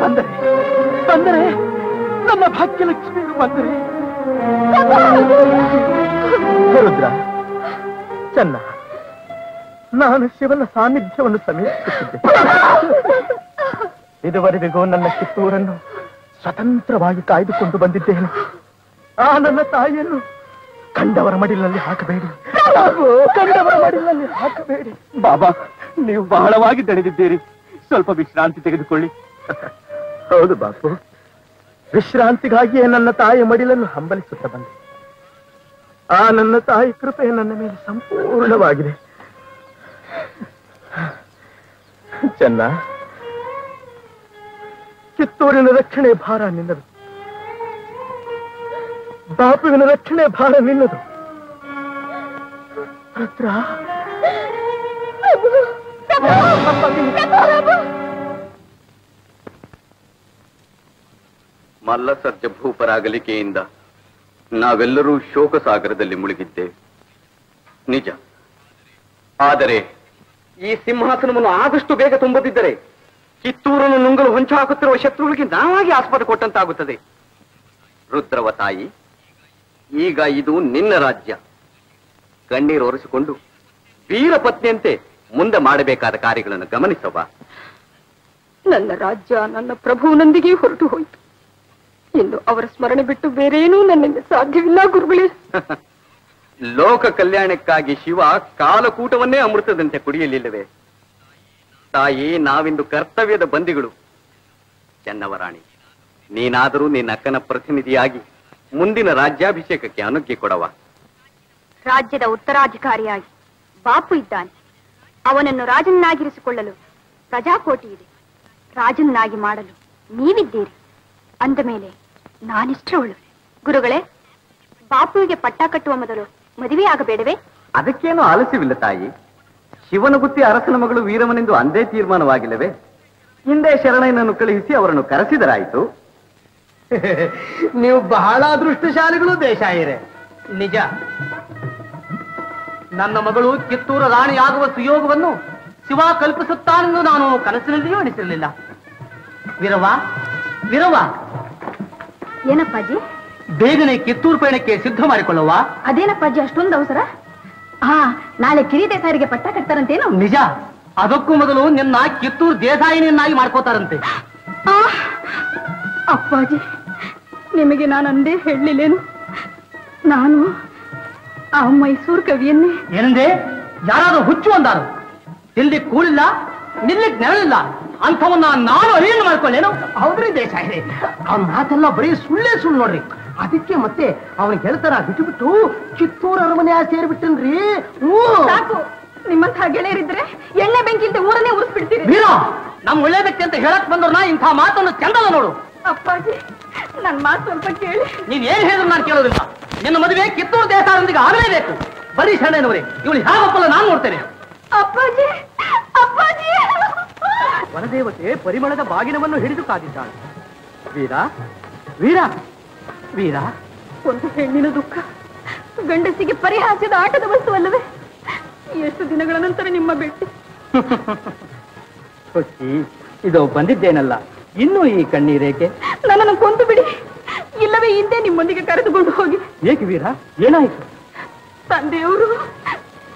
ಬಂದರೆ ಬಂದರೆ ನಮ್ಮ ಭಾಗ್ಯಲಕ್ಷ್ಮಿಯರು ಬಂದರೆ. ರುದ್ರ, ಚೆನ್ನ, ನಾನು ಶಿವನ ಸಾನ್ನಿಧ್ಯವನ್ನು ಸಮೀಪಿಸುತ್ತಿದ್ದೆ. ಇದುವರೆಗೂ ನನ್ನ ಕಿತ್ತೂರನ್ನು ಸ್ವತಂತ್ರವಾಗಿ ಕಾಯ್ದುಕೊಂಡು ಬಂದಿದ್ದೇನೆ. ಆ ನನ್ನ ತಾಯಿಯನ್ನು ಕಂಡವರ ಮಡಿಲಲ್ಲಿ ಹಾಕಬೇಡಿ, ಕಂಡವರ ಮಡಿಲಲ್ಲಿ ಹಾಕಬೇಡಿ. ಬಾಬಾ, ನೀವು ಬಹಳವಾಗಿ ದಣಿದಿದ್ದೀರಿ, ಸ್ವಲ್ಪ ವಿಶ್ರಾಂತಿ ತೆಗೆದುಕೊಳ್ಳಿ. ಹೌದು ಬಾಬು, ವಿಶ್ರಾಂತಿಗಾಗಿಯೇ ನನ್ನ ತಾಯಿಯ ಮಡಿಲನ್ನು ಹಂಬಲಿಸುತ್ತಾ ಬಂದೆ. ಆ ನನ್ನ ತಾಯಿ ಕೃಪೆ ನನ್ನ ಮೇಲೆ ಸಂಪೂರ್ಣವಾಗಿದೆ. ಚೆನ್ನ, ಕಿತ್ತೂರಿನ ರಕ್ಷಣೆ ಭಾರ ನಿನ್ನದು, ಬಾಪುವಿನ ರಕ್ಷಣೆ ಭಾರ ನಿನ್ನದು. ರುದ್ರ, ಮಲ್ಲ ಸರ್ಜ ಭೂಪರಾಗಲಿಕೆಯಿಂದ ನಾವೆಲ್ಲರೂ ಶೋಕ ಸಾಗರದಲ್ಲಿ ಮುಳುಗಿದ್ದೇವೆ, ನಿಜ. ಆದರೆ ಈ ಸಿಂಹಾಸನವನ್ನು ಆದಷ್ಟು ಬೇಗ ತುಂಬದಿದ್ದರೆ ಕಿತ್ತೂರನ್ನು ನುಂಗಲು ಹೊಂಚು ಹಾಕುತ್ತಿರುವ ಶತ್ರುಗಳಿಗೆ ನಾವಾಗಿ ಆಸ್ಪದ ಕೊಟ್ಟಂತಾಗುತ್ತದೆ. ರುದ್ರವ ತಾಯಿ, ಈಗ ಇದು ನಿನ್ನ ರಾಜ್ಯ. ಕಣ್ಣೀರು ಒರೆಸಿಕೊಂಡು ವೀರ ಪತ್ನಿಯಂತೆ ಮುಂದೆ ಮಾಡಬೇಕಾದ ಕಾರ್ಯಗಳನ್ನು ಗಮನಿಸಬಾ. ನನ್ನ ರಾಜ್ಯ ನನ್ನ ಪ್ರಭುವಿನೊಂದಿಗೆ ಹೊರಟು ಹೋಯಿತು. ಇನ್ನು ಅವರ ಸ್ಮರಣೆ ಬಿಟ್ಟು ಬೇರೇನೂ ನನ್ನಿಂದ ಸಾಧ್ಯವಿಲ್ಲ ಗುರುಗಳೇ. ಲೋಕ ಕಲ್ಯಾಣಕ್ಕಾಗಿ ಶಿವ ಕಾಲಕೂಟವನ್ನೇ ಅಮೃತದಂತೆ ಕುಡಿಯಲಿಲ್ಲವೇ? ತಾಯಿ, ನಾವಿಂದು ಕರ್ತವ್ಯದ ಬಂದಿಗಳು. ಚೆನ್ನವರಾಣಿ, ನೀನಾದರೂ ನಿನ್ನ ಅಕ್ಕನ ಪ್ರತಿನಿಧಿಯಾಗಿ ಮುಂದಿನ ರಾಜ್ಯಾಭಿಷೇಕಕ್ಕೆ ಅನುಜ್ಞೆ ಕೊಡವ. ರಾಜ್ಯದ ಉತ್ತರಾಧಿಕಾರಿಯಾಗಿ ಬಾಪು ಇದ್ದಾನೆ. ಅವನನ್ನು ರಾಜನ್ನಾಗಿರಿಸಿಕೊಳ್ಳಲು ಪ್ರಜಾಕೋಟಿ ಇದೆ. ರಾಜನ್ನಾಗಿ ಮಾಡಲು ನೀವಿದ್ದೀರಿ. ಅಂದ ಮೇಲೆ ನಾನಿಷ್ಟವಳು. ಗುರುಗಳೇ, ಬಾಪುವಿಗೆ ಪಟ್ಟ ಕಟ್ಟುವ ಮೊದಲು ಮದುವೆ ಆಗಬೇಡವೇ? ಅದಕ್ಕೇನು ಆಲಸ್ಯವಿಲ್ಲ ತಾಯಿ. ಶಿವನ ಗುತ್ತಿ ಅರಸನ ಮಗಳು ವೀರಮನೆಂದು ಅಂದೇ ತೀರ್ಮಾನವಾಗಿಲ್ಲವೇ? ಹಿಂದೆ ಶರಣಯ್ಯನನ್ನು ಕಳುಹಿಸಿ ಅವರನ್ನು ಕರೆಸಿದರಾಯಿತು. ನೀವು ಬಹಳ ಅದೃಷ್ಟಶಾಲಿಗಳು ದೇಶಾಯಿರೇ. ನಿಜ, ನನ್ನ ಮಗಳು ಕಿತ್ತೂರ ರಾಣಿಯಾಗುವ ಸುಯೋಗವನ್ನು ಶಿವ ಕಲ್ಪಿಸುತ್ತಾನೆಂದು ನಾನು ಕನಸಿನಲ್ಲಿಯೂ ಎಣಿಸಿರಲಿಲ್ಲ. ವೀರವ್ವ, ವೀರವ್ವ, ಏನಪ್ಪಾಜಿ? ಬೇಗನೆ ಕಿತ್ತೂರು ಪಯಣಕ್ಕೆ ಸಿದ್ಧ ಮಾಡಿಕೊಳ್ಳುವ. ಅದೇನಪ್ಪಾಜಿ ಅಷ್ಟೊಂದು ಅವಸರ? ಹಾ, ನಾಳೆ ಕಿರಿ ದೇಸಾಯರಿಗೆ ಪಟ್ಟ ಕಟ್ತಾರಂತೇನು? ನಿಜ, ಅದಕ್ಕೂ ಮೊದಲು ನಿನ್ನ ಕಿತ್ತೂರು ದೇಸಾಯಿನಿಯನ್ನಾಗಿ ಮಾಡ್ಕೋತಾರಂತೆ. ಅಪ್ಪಾಜಿ, ನಿಮಗೆ ನಾನು ಅಂದೇ ಹೇಳಲಿಲ್ಲೇನು? ನಾನು ಆ ಮೈಸೂರು ಕವಿಯನ್ನೇ. ಏನಂದೆ? ಯಾರಾದರೂ ಹುಚ್ಚು ಅಂದಾರು. ಇಲ್ಲಿ ಕೂಳಿಲ್ಲ, ನಿಲ್ಲಿಗೆ ನೆರಳಿಲ್ಲ, ಅಂಥವನ್ನ ನಾನು ಅರಿಯನ್ನು ಮಾಡ್ಕೊಳ್ಳೇನು? ಹೌದ್ರಿ ದೇಸಾಯಿ, ಅವ್ನ ಮಾತೆಲ್ಲ ಬರೀ ಸುಳ್ಳೇ ಸುಳ್ಳು ನೋಡ್ರಿ. ಅದಕ್ಕೆ ಮತ್ತೆ ಅವನ ಗೆಳತರ ಬಿಟ್ಟು ಬಿಟ್ಟು ಕಿತ್ತೂರು ಅರಮನೆ ಸೇರಿಬಿಟ್ಟನ್ರಿ. ಸಾಕು, ನಿಮ್ಮಂತಹ ಗೆಳೆಯರಿದ್ರೆ ಎಣ್ಣೆ ಬೆಂಕಿಂತ ಊರನ್ನೇ ಉರಿಸ್ಬಿಡ್ತೀರಿ. ವೀರಾ, ನಮ್ ಒಳ್ಳೇದಕ್ಕೆ ಅಂತ ಹೇಳಕ್ ಬಂದ್ರನ್ನ ಇಂತಹ ಮಾತನ್ನು ಚಂದಲ್ಲ ನೋಡು. ಅಪ್ಪಾಜಿ, ನನ್ ಮಾತು ಸ್ವಲ್ಪ ಕೇಳಿ. ನೀನ್ ಏನ್ ಹೇಳಿದ್ರು ನಾನು ಕೇಳೋದಿಲ್ಲ. ನಿನ್ನ ಮದುವೆ ಕಿತ್ತೂರು ದೇಸಾರೊಂದಿಗೆ ಆಗಲೇಬೇಕು. ಬರೀ ಶರಣಯ್ಯನವರೇ, ಇವಳು ಯಾವಪ್ಪಲ್ಲ ನಾನು ನೋಡ್ತೇನೆ. ಅಪ್ಪಾಜಿ, ಅಪ್ಪಾಜಿ, ವನದೇವತೆ ಪರಿಮಳದ ಬಾಗಿನವನ್ನು ಹಿಡಿದು ಕಾದಿದ್ದಾಳೆ. ವೀರಾ, ವೀರಾ, ವೀರಾ, ಒಂದು ಹೆಣ್ಣಿನ ದುಃಖ ಗಂಡಸಿಗೆ ಪರಿಹಾಸ್ಯದ ಆಟದ ವಸ್ತುವಲ್ಲವೇ? ಎಷ್ಟು ದಿನಗಳ ನಂತರ ನಿಮ್ಮ ಭೇಟಿ. ಇದು ಬಂದಿದ್ದೇನಲ್ಲ, ಇನ್ನೂ ಈ ಕಣ್ಣೀರೇಕೆ? ನನ್ನನ್ನು ಕೊಂದು ಬಿಡಿ, ಇಲ್ಲವೇ ಹಿಂದೆ ನಿಮ್ಮೊಂದಿಗೆ ಕರೆದುಕೊಂಡು ಹೋಗಿ. ಏಕೆ ವೀರಾ, ಏನಾಯಿತು? ತಂದೆಯವರು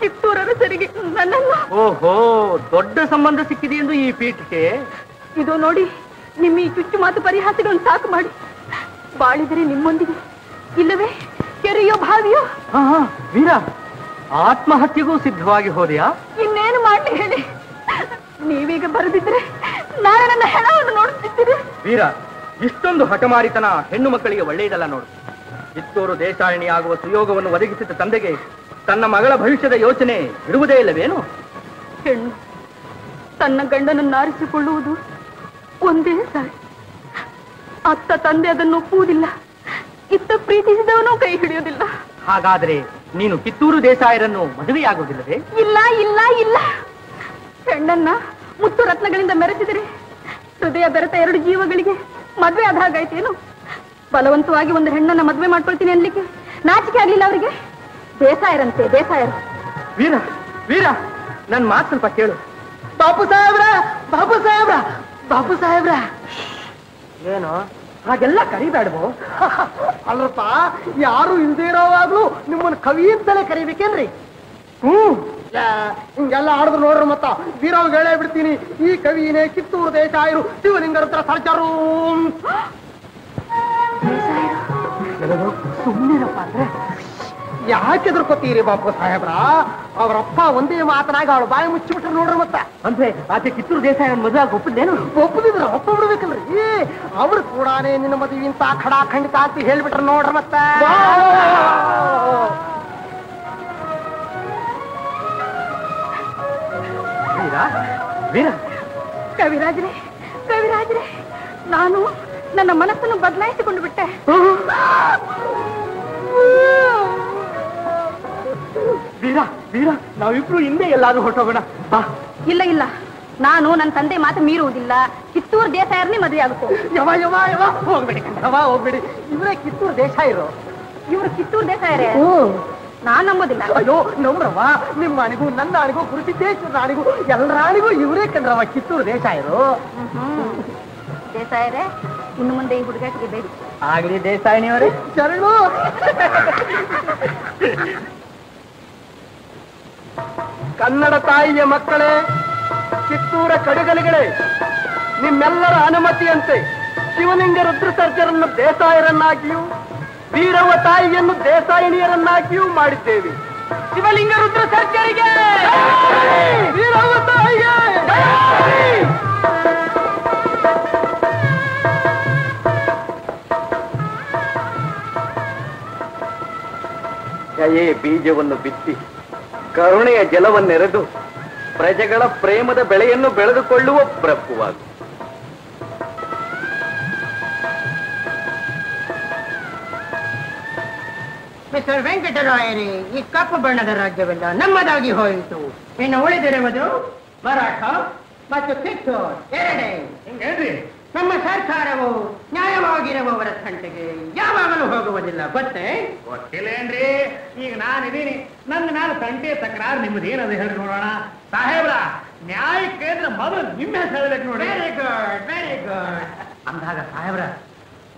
कित्तूर अरसरिगे नन्नल्ल। ओहो दोड्ड संबंध सिक्किदे एंदु ई पीठिगे इदो नोडि निम्म ई चुच्चु मातु परिहासगळन्नु साಕು ಮಾಡಿ ಬಾಳಿದರೆ ನಿಮ್ಮೊಂದಿಗೆ ಇಲ್ಲವೇ ಕೆರೆಯೋ ಭಾವಿಯೋ ಹಾ ಹಾ ವೀರ ಆತ್ಮಹತ್ಯೆಗೂ ಸಿದ್ಧವಾಗಿ ಹೋದ್ಯಾ ಇನ್ನೇನು ಮಾಡಲಿ ಹೇಳಿ ನೀವೀಗ ಬರದಿದ್ರೆ ನಾನು ನನ್ನ ಹೆಣವನ್ನು ನೋಡುತ್ತಿದ್ದೆ ವೀರ ಇಷ್ಟೊಂದು ಹಠಮಾರಿತನ ಹೆಣ್ಣು ಮಕ್ಕಳಿಗೆ ಒಳ್ಳೆಯದಲ್ಲ ನೋಡು ಕಿತ್ತೂರು ದೇಶಾರಣಿ ಆಗುವ ಸುಯೋಗವನ್ನು ಒದಗಿಸಿದ ತಂದೆಗೆ ತನ್ನ ಮಗಳ ಭವಿಷ್ಯದ ಯೋಚನೆ ಇರುವುದೇ ಇಲ್ಲವೇನು ಹೆಣ್ಣು ತನ್ನ ಗಂಡನನ್ನು ಆರಿಸಿಕೊಳ್ಳುವುದು ಒಂದೇ ಸಾರಿ ಅತ್ತ ತಂದೆ ಅದನ್ನು ಒಪ್ಪುವುದಿಲ್ಲ ಇತ್ತ ಪ್ರೀತಿಸಿದವನು ಕೈ ಹಿಡಿಯೋದಿಲ್ಲ ಹಾಗಾದ್ರೆ ನೀನು ಕಿತ್ತೂರು ದೇಸಾಯರನ್ನು ಮದುವೆಯಾಗುವುದಿಲ್ಲವೇ ಇಲ್ಲ ಇಲ್ಲ ಇಲ್ಲ ಹೆಣ್ಣನ್ನ ಮುತ್ತು ರತ್ನಗಳಿಂದ ಮೆರೆಸಿದರೆ ಹೃದಯ ಬೆರೆತ ಎರಡು ಜೀವಗಳಿಗೆ ಮದುವೆ ಆದ ಹಾಗಾಯ್ತೇನು ಬಲವಂತವಾಗಿ ಒಂದು ಹೆಣ್ಣನ್ನ ಮದುವೆ ಮಾಡ್ಕೊಳ್ತೀನಿ ಅನ್ಲಿಕ್ಕೆ ನಾಚಿಕೆ ಆಗಲಿಲ್ಲ ಅವರಿಗೆ ದೇಸಾಯರಂತೆ ದೇಸಾಯರು ವೀರ ವೀರ ನನ್ನ ಮಾತು ಸ್ವಲ್ಪ ಕೇಳು ಬಾಪು ಸಾಹೇಬ್ರ ಬಾಪು ಸಾಹೇಬ್ರ ಬಾಪು ಸಾಹೇಬ್ರ ಏನು ಹಾಗೆಲ್ಲ ಕರಿಬೇಡವು ಅಲ್ಲಪ್ಪ ಯಾರು ಇಲ್ಲದೆ ಇರೋವಾಗ್ಲೂ ನಿಮ್ಮನ್ನು ಕವಿ ಅಂತಲೇ ಕರಿಬೇಕೇನ್ರಿ ಹ್ಮ್ ಹಿಂಗೆಲ್ಲ ಆಡಿದ್ರು ನೋಡ್ರಿ ಮತ್ತ ವೀರವ್ಗೆ ಹೇಳೇ ಬಿಡ್ತೀನಿ ಈ ಕವಿನೇ ಕಿತ್ತೂರು ದೇಸಾಯರು ಶಿವಲಿಂಗರ ಹತ್ರ ಸರ್ಜರು ಸುಮ್ಮನಿರಪ್ಪ ಅಂದ್ರೆ ಯಾಕೆ ಎದುರ್ಕೋತೀರಿ ಬಾಪು ಸಾಹೇಬ್ರ ಅವರಪ್ಪ ಒಂದೇ ಮಾತನಾಗ ಅವಳು ಬಾಯಿ ಮುಚ್ಚಿಬಿಟ್ರು ನೋಡ್ರಿ ಮತ್ತ ಅಂದ್ರೆ ಆಕೆ ಕಿತ್ತೂರು ದೇಸಾಯ ಮದುವೆ ಒಪ್ಪದೇನು ಒಪ್ಪದಿದ್ರ ಒಪ್ಪ ಬಿಡ್ಬೇಕಲ್ರಿ ಅವ್ರು ಕೂಡಾನೇ ನಿನ್ನ ಮದುವೆ ಇಂತ ಖಡಾ ಖಂಡಿತ ಅಂತ ಹೇಳ್ಬಿಟ್ರು ನೋಡ್ರಿ ಮತ್ತ ವೀರ ವೀರ ಕವಿರಾಜ್ರೆ ಕವಿರಾಜ್ರೆ ನಾನು ನನ್ನ ಮನಸ್ಸನ್ನು ಬದಲಾಯಿಸಿಕೊಂಡು ಬಿಟ್ಟೆ ವೀರ ವೀರ ನಾವಿಬ್ರು ಹಿಂದೆ ಎಲ್ಲಾದ್ರೂ ಹೊರಟೋಗೋಣ ಇಲ್ಲ ಇಲ್ಲ ನಾನು ನನ್ನ ತಂದೆ ಮಾತು ಮೀರುವುದಿಲ್ಲ ಕಿತ್ತೂರು ದೇಸಾಯರನ್ನೇ ಮದುವೆ ಆಗುತ್ತೋ ಯವ ಯವ ಯವ ಹೋಗ್ಬೇಡಿ ಕಣವ ಹೋಗ್ಬೇಡಿ ಇವರೇ ಕಿತ್ತೂರು ದೇಸಾಯರು ಇವರು ಕಿತ್ತೂರು ದೇಸಾಯರೇ ನಾನ್ ನಂಬೋದಿಲ್ಲ ಅಯ್ಯೋ ನಂಬ್ರವ ನಿಮ್ಮ ಅಣಿಗೂ ನನ್ನ ಅಣಿಗೂ ಗುರುತಿದ್ದೇಶ್ವರ ಅಣಿಗೂ ಎಲ್ಲರ ಅಣಿಗೂ ಇವರೇ ಕಣ್ರವ ಕಿತ್ತೂರು ದೇಸಾಯರು ದೇಸಾಯರೇ ಇನ್ನು ಮುಂದೆ ಈ ಹುಡುಗಾಟಿಗೆ ಬೇಡಿ ಆಗ್ಲಿ ದೇಸಾಯಿನಿಯವರೇ ಶರಣು ಕನ್ನಡ ತಾಯಿಯ ಮಕ್ಕಳೇ ಕಿತ್ತೂರ ಕಡೆಗಲಿಗಳೇ ನಿಮ್ಮೆಲ್ಲರ ಅನುಮತಿಯಂತೆ ಶಿವಲಿಂಗ ರುದ್ರ ಸರ್ಜರನ್ನು ದೇಸಾಯರನ್ನಾಗಿಯೂ ವೀರವ ತಾಯಿಯನ್ನು ದೇಸಾಯಿನಿಯರನ್ನಾಗಿಯೂ ಮಾಡಿದ್ದೇವೆ ಶಿವಲಿಂಗ ರುದ್ರ ಸರ್ಜರಿಗೆ ವೀರವ ತಾಯಿಗೆ ಏ ಬೀಜವನ್ನು ಬಿತ್ತಿ ಕರುಣೆಯ ಜಲವನ್ನೆರೆದು ಪ್ರಜೆಗಳ ಪ್ರೇಮದ ಬೆಳೆಯನ್ನು ಬೆಳೆದುಕೊಳ್ಳುವ ಪ್ರಭುವಾಗು ಮಿಸ್ಟರ್ ವೆಂಕಟರಾಯರೇ ಈ ಕಪ್ಪು ಬಣ್ಣದ ರಾಜ್ಯವೆಲ್ಲ ನಮ್ಮದಾಗಿ ಹೋಯಿತು ಇನ್ನು ಉಳಿದಿರುವುದು ಮರಾಠ ಮತ್ತು ಕಿತ್ತೂರು ಎರಡೇ ಹಿಂಗೇನ್ರಿ ನಮ್ಮ ಸರ್ಕಾರವು ನ್ಯಾಯವಾಗಿರುವವರ ಸಂತೆಗೆ ಯಾವಾಗಲೂ ಹೋಗುವುದಿಲ್ಲ ಗೊತ್ತೇ ಗೊತ್ತಿಲ್ಲೇನ್ರಿ ಈಗ ನಾನಿದ್ದೀನಿ ನನ್ನ ನಾನು ಸಂತೆ ತಕರಾರು ನಿಮ್ಮದು ಏನದು ಹೇಳಿ ನೋಡೋಣ ಸಾಹೇಬ್ರ ನ್ಯಾಯಕ್ಕೆ ಅಂದ್ರೆ ಮೊದಲು ನಿಮ್ಮ ಹೇಳಬೇಕು ನೋಡಿ ವೆರಿ ಗುಡ್ ವೆರಿ ಗುಡ್ ಅಂದಾಗ ಸಾಹೇಬ್ರ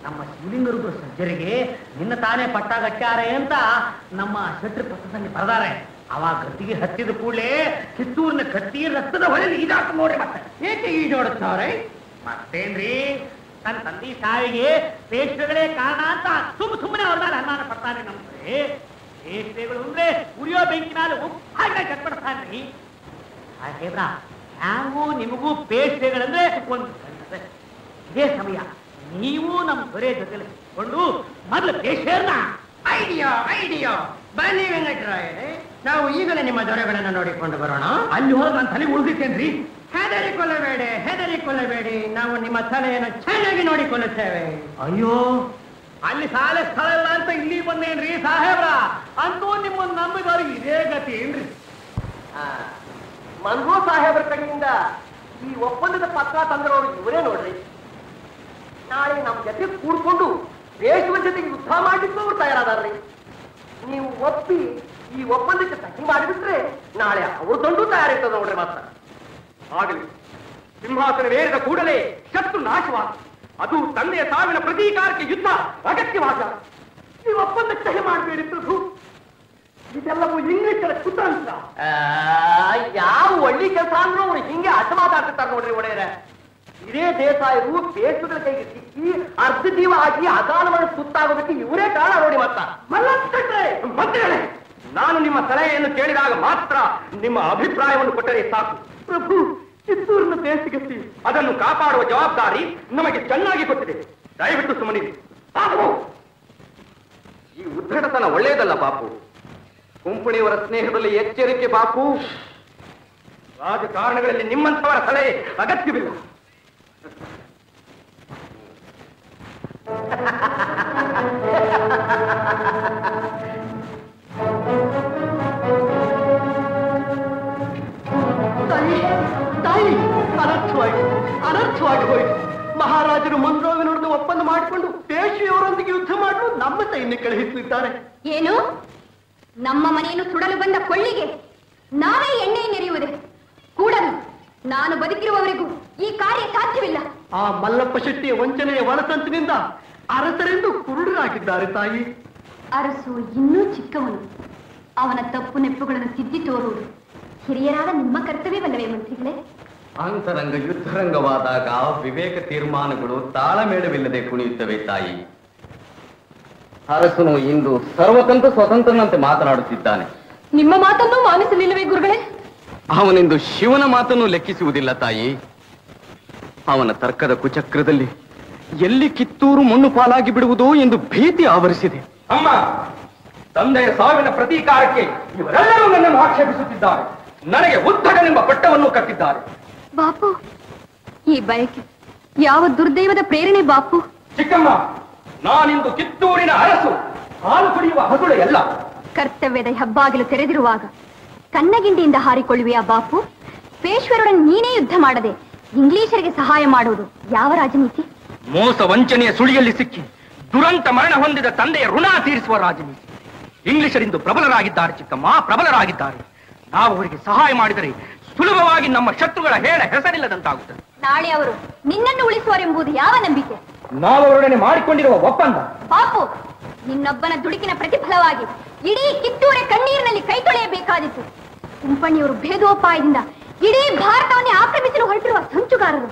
ನಮ್ಮ ಶಿವಲಿಂಗರುದ್ರ ಸರ್ಜರಿಗೆ ನಿನ್ನ ತಾನೇ ಪಟ್ಟಾಗಟ್ಟಾರೆ ಅಂತ ನಮ್ಮ ಶೆಟ್ರ ಪತ್ರದಲ್ಲಿ ಬರೆದಾರೆ ಅವಾಗ ಗದ್ದಿಗೆ ಹತ್ತಿದ ಕೂಡಲೇ ಕಿತ್ತೂರಿನ ಕತ್ತಿ ರಕ್ತದ ಹೊಳೆಯಲ್ಲಿ ಈಜಾಕ ನೋಡಿ ಮತ್ತೆ ಏಕೆ ಈಜೋಡುತ್ತಾರೆ ಮತ್ತೇನ್ರಿ ನನ್ನ ತಂದೆ ತಾಯಿಗೆ ಪೇಷ್ಟಗಳೇ ಕಾರಣ ಅಂತ ಸುಮ್ ಸುಮ್ಮನೆ ಅವ್ರ ಮೇಲೆ ಅನುಮಾನ ಪಡ್ತಾನೆ ನಮ್ಗೆ ಪೇಷ್ಟಗಳು ಅಂದ್ರೆ ಉರಿಯೋ ಬೆಂಕಿನಲ್ಲಿ ಉಪ್ಪಾಗಿ ಕಟ್ಬಿಡ್ತಾನ್ರಿ ಸಾಹೇಬ್ರ ನಾವು ನಿಮಗೂ ಪೇಷ್ಟಗಳಂದ್ರೆ ಒಂದು ಇದೇ ಸಮಯ ನೀವು ನಮ್ಮ ದೊರೆ ಜೊತೆ ಕೊಂಡು ಮೊದಲು ಪೇಷ್ಟೆಯನ್ನ ಐಡಿಯಾ ಐಡಿಯಾ ಬನ್ನಿ ವೆಂಕಟರಾಯರೇ ನಾವು ಈಗಲೇ ನಿಮ್ಮ ದೊರೆಗಳನ್ನು ನೋಡಿಕೊಂಡು ಬರೋಣ ಅಲ್ಲಿ ಹೋದ್ರೆ ನಾನು ತಲೆ ಉಳಿದಿತ್ತೇನ್ರಿ ಹೆದರಿಕೊಳ್ಳಬೇಡಿ ಹೆದರಿಕೊಳ್ಳಬೇಡಿ ನಾವು ನಿಮ್ಮ ತಲೆಯನ್ನು ಚೆನ್ನಾಗಿ ನೋಡಿಕೊಳ್ಳುತ್ತೇವೆ ಅಯ್ಯೋ ಅಲ್ಲಿ ಸಾಲ ಸ್ಥಳ ಇಲ್ಲ ಅಂತ ಇಲ್ಲಿ ಬಂದೇನ್ರಿ ಸಾಹೇಬ್ರ ಅಂತೂ ನಿಮ್ಮನ್ನು ನಂಬಿದವ್ರಿಗೆ ಇದೇ ಗತಿ ಏನ್ರಿ ಮನ್ಹೋ ಸಾಹೇಬ್ರ ಕಡೆಯಿಂದ ಈ ಒಪ್ಪಂದದ ಪತ್ರ ತಂದ್ರವ್ರು ಇವರೇ ನೋಡ್ರಿ ನಾಳೆ ನಮ್ಮ ಜೊತೆ ಕೂಡ್ಕೊಂಡು ದೇಶದ ಜೊತೆಗೆ ಯುದ್ಧ ಮಾಡಿದ್ರು ಅವ್ರು ತಯಾರಾದಾರ್ರಿ ನೀವು ಒಪ್ಪಿ ಈ ಒಪ್ಪಂದಕ್ಕೆ ಸಹಿ ಮಾಡಿಬಿಟ್ರೆ ನಾಳೆ ಅವ್ರ ದಂಡು ತಯಾರಿರ್ತದ ನೋಡ್ರಿ ಮಾತ್ರ ಆಗಲಿ ಸಿಂಹಾಸನವೇರಿದ ಕೂಡಲೇ ಶತ್ರು ನಾಶವ ಅದು ತಂದೆಯ ಸಾವಿನ ಪ್ರತೀಕಾರಕ್ಕೆ ಯುದ್ಧ ಅಗತ್ಯವಾದ ನೀವು ಒಪ್ಪಂದಕ್ಕೆ ಸಹಿ ಮಾಡಬೇಡಿ ಪ್ರಭು ಕುತಂತ್ರ ಯಾವ ಒಳ್ಳೆ ಕೆಲಸ ಅಂದ್ರೂ ಹಿಂಗೆ ಅಟ ಮಾತಾಡ್ತಿರ್ತಾರೆ ನೋಡ್ರಿ ಒಡೆಯರೇ. ಇದೇ ದೇಸಾಯರು ಪೇಟುಗಳ ಕೈಗೆ ಸಿಕ್ಕಿ ಅರ್ಧ ಜೀವ ಆಗಿ ಅಗಾಲವನ್ನು ಸುತ್ತಾಗೋದಕ್ಕೆ ಇವರೇ ಕಾರಣ ನೋಡಿ. ಮತ್ತ ಮಂತ್ರಿಗಳೇ, ನಾನು ನಿಮ್ಮ ಸಲಹೆಯನ್ನು ಕೇಳಿದಾಗ ಮಾತ್ರ ನಿಮ್ಮ ಅಭಿಪ್ರಾಯವನ್ನು ಕೊಟ್ಟರೆ ಸಾಕು. ಪ್ರಭು, ಕಿತ್ತೂರಿನ ದೇಶಗತಿ ಅದನ್ನು ಕಾಪಾಡುವ ಜವಾಬ್ದಾರಿ ನಮಗೆ ಚೆನ್ನಾಗಿ ಗೊತ್ತಿದೆ. ದಯವಿಟ್ಟು ಸುಮ್ಮನಿರಿ. ಈ ಉದ್ಧಟತನ ಒಳ್ಳೆಯದಲ್ಲ ಬಾಪು. ಕುಂಪಣಿಯವರ ಸ್ನೇಹದಲ್ಲಿ ಎಚ್ಚರಿಕೆ ಬಾಪು. ರಾಜಕಾರಣಗಳಲ್ಲಿ ನಿಮ್ಮಂಥವರ ಸಲಹೆ ಅಗತ್ಯವಿಲ್ಲ. ತಾಯಿ ತಾಯಿ, ಅನರ್ಥವಾಗಿ ಅನರ್ಥವಾಗಿ ಹೋಯಿತು. ಮಹಾರಾಜರು ಮಂತ್ರೋವಿನೊಡನೆ ಒಪ್ಪಂದ ಮಾಡಿಕೊಂಡು ಪೇಶಿಯವರೊಂದಿಗೆ ಯುದ್ಧ ಮಾಡಲು ನಮ್ಮ ಸೈನ್ಯ ಕಳುಹಿಸಿದ್ದಾರೆ. ಏನು, ನಮ್ಮ ಮನೆಯನ್ನು ಸುಡಲು ಬಂದ ಕೊಳ್ಳಿಗೆ ನಾವೇ ಎಣ್ಣೆ ನೆರೆಯುವುದೇ? ಕೂಡಲು ನಾನು ಬದುಕಿರುವವರೆಗೂ ಈ ಕಾರ್ಯ ಸಾಧ್ಯವಿಲ್ಲ. ಆ ಮಲ್ಲಪ್ಪ ಶೆಟ್ಟಿಯ ವಂಚನೆಯ ಒಳತಂತಿನಿಂದ ಅರಸರೆಂದು ಕುರುಡರಾಗಿದ್ದಾರೆ ತಾಯಿ. ಅರಸು ಇನ್ನೂ ಚಿಕ್ಕವನು. ಅವನ ತಪ್ಪು ನೆಪ್ಪುಗಳನ್ನು ತಿದ್ದಿ ತೋರುವುದು ಹಿರಿಯರಾದ ನಿಮ್ಮ ಕರ್ತವ್ಯವಲ್ಲವೇ ಮಂತ್ರಿಗಳೇ? ಅಂತರಂಗ ಯುದ್ಧರಂಗವಾದಾಗ ವಿವೇಕ ತೀರ್ಮಾನಗಳು ತಾಳಮೇಳವಿಲ್ಲದೆ ಕುಣಿಯುತ್ತವೆ ತಾಯಿ. ಅರಸನು ಇಂದು ಸರ್ವತಂತ್ರ ಸ್ವತಂತ್ರನಂತೆ ಮಾತನಾಡುತ್ತಿದ್ದಾನೆ. ನಿಮ್ಮ ಮಾತನ್ನು ಮಾನಿಸಲಿಲ್ಲವೇ ಗುರುಗಳೇ? ಅವನಿಂದು ಶಿವನ ಮಾತನ್ನು ಲೆಕ್ಕಿಸುವುದಿಲ್ಲ ತಾಯಿ. ಅವನ ತರ್ಕದ ಕುಚಕ್ರದಲ್ಲಿ ಎಲ್ಲಿ ಕಿತ್ತೂರು ಮಣ್ಣು ಪಾಲಾಗಿ ಬಿಡುವುದು ಎಂದು ಭೀತಿ ಆವರಿಸಿದೆ. ಅಮ್ಮ, ತಂದೆಯ ಸಾವಿನ ಪ್ರತೀಕಾರಕ್ಕೆ ಇವರೆಲ್ಲರೂ ನನ್ನನ್ನು ಆಕ್ಷೇಪಿಸುತ್ತಿದ್ದಾರೆ. ನನಗೆ ಉದ್ಧಟನೆಂಬ ಪಟ್ಟವನ್ನು ಕಟ್ಟಿದ್ದಾರೆ. ಬಾಪು, ಈ ಬಯಕೆ ಯಾವ ದುರ್ದೈವದ ಪ್ರೇರಣೆ ಬಾಪು? ಚಿಕ್ಕಮ್ಮ, ನಾನಿಂದು ಕಿತ್ತೂರಿನ ಅರಸು, ಹಾಲು ಕುಡಿಯುವ ಹಗುಳೆ ಎಲ್ಲ. ಕರ್ತವ್ಯದ ಹೆಬ್ಬಾಗಿಲು ತೆರೆದಿರುವಾಗ ಕನ್ನಗಿಂಡಿಯಿಂದ ಹಾರಿಕೊಳ್ಳುವೆಯ ಬಾಪು? ಪೇಶ್ವರೊಡನೆ ನೀನೇ ಯುದ್ಧ ಮಾಡದೆ ಇಂಗ್ಲಿಷರಿಗೆ ಸಹಾಯ ಮಾಡುವುದು ಯಾವ ರಾಜನೀತಿ? ಮೋಸ ವಂಚನೆಯ ಸುಳಿಯಲ್ಲಿ ಸಿಕ್ಕಿ ದುರಂತ ಮರಣ ಹೊಂದಿದ ತಂದೆಯ ಋಣ ತೀರಿಸುವ ರಾಜನೀತಿ. ಇಂಗ್ಲಿಷರಿಂದು ಪ್ರಬಲರಾಗಿದ್ದಾರೆ ಚಿಕ್ಕಮ್ಮ, ಪ್ರಬಲರಾಗಿದ್ದಾರೆ. ನಾವು ಅವರಿಗೆ ಸಹಾಯ ಮಾಡಿದರೆ ಸುಲಭವಾಗಿ ನಮ್ಮ ಶತ್ರುಗಳ ಹೇಳ ಹೆಸರಿಲ್ಲದಂತಾಗುತ್ತದೆ. ನಾಳೆ ಅವರು ನಿನ್ನನ್ನು ಉಳಿಸುವರೆಂಬುದು ಯಾವ ನಂಬಿಕೆ? ನಾವು ಅವರೊಡನೆ ಮಾಡಿಕೊಂಡಿರುವ ಒಪ್ಪಂದ ಬಾಪು. ನಿನ್ನೊಬ್ಬನ ದುಡುಕಿನ ಪ್ರತಿಫಲವಾಗಿ ಇಡೀ ಕಿತ್ತೂರೆ ಕಣ್ಣೀರಿನಲ್ಲಿ ಕೈ ತೊಳೆಯಬೇಕಾದಿತ್ತು. ಕುಂಪಣಿಯವರು ಭೇದೋಪಾಯದಿಂದ ಇಡೀ ಭಾರತವನ್ನೇ ಆಕ್ರಮಿಸಲು ಹೊರಟಿರುವ ಸಂಚುಗಾರರು.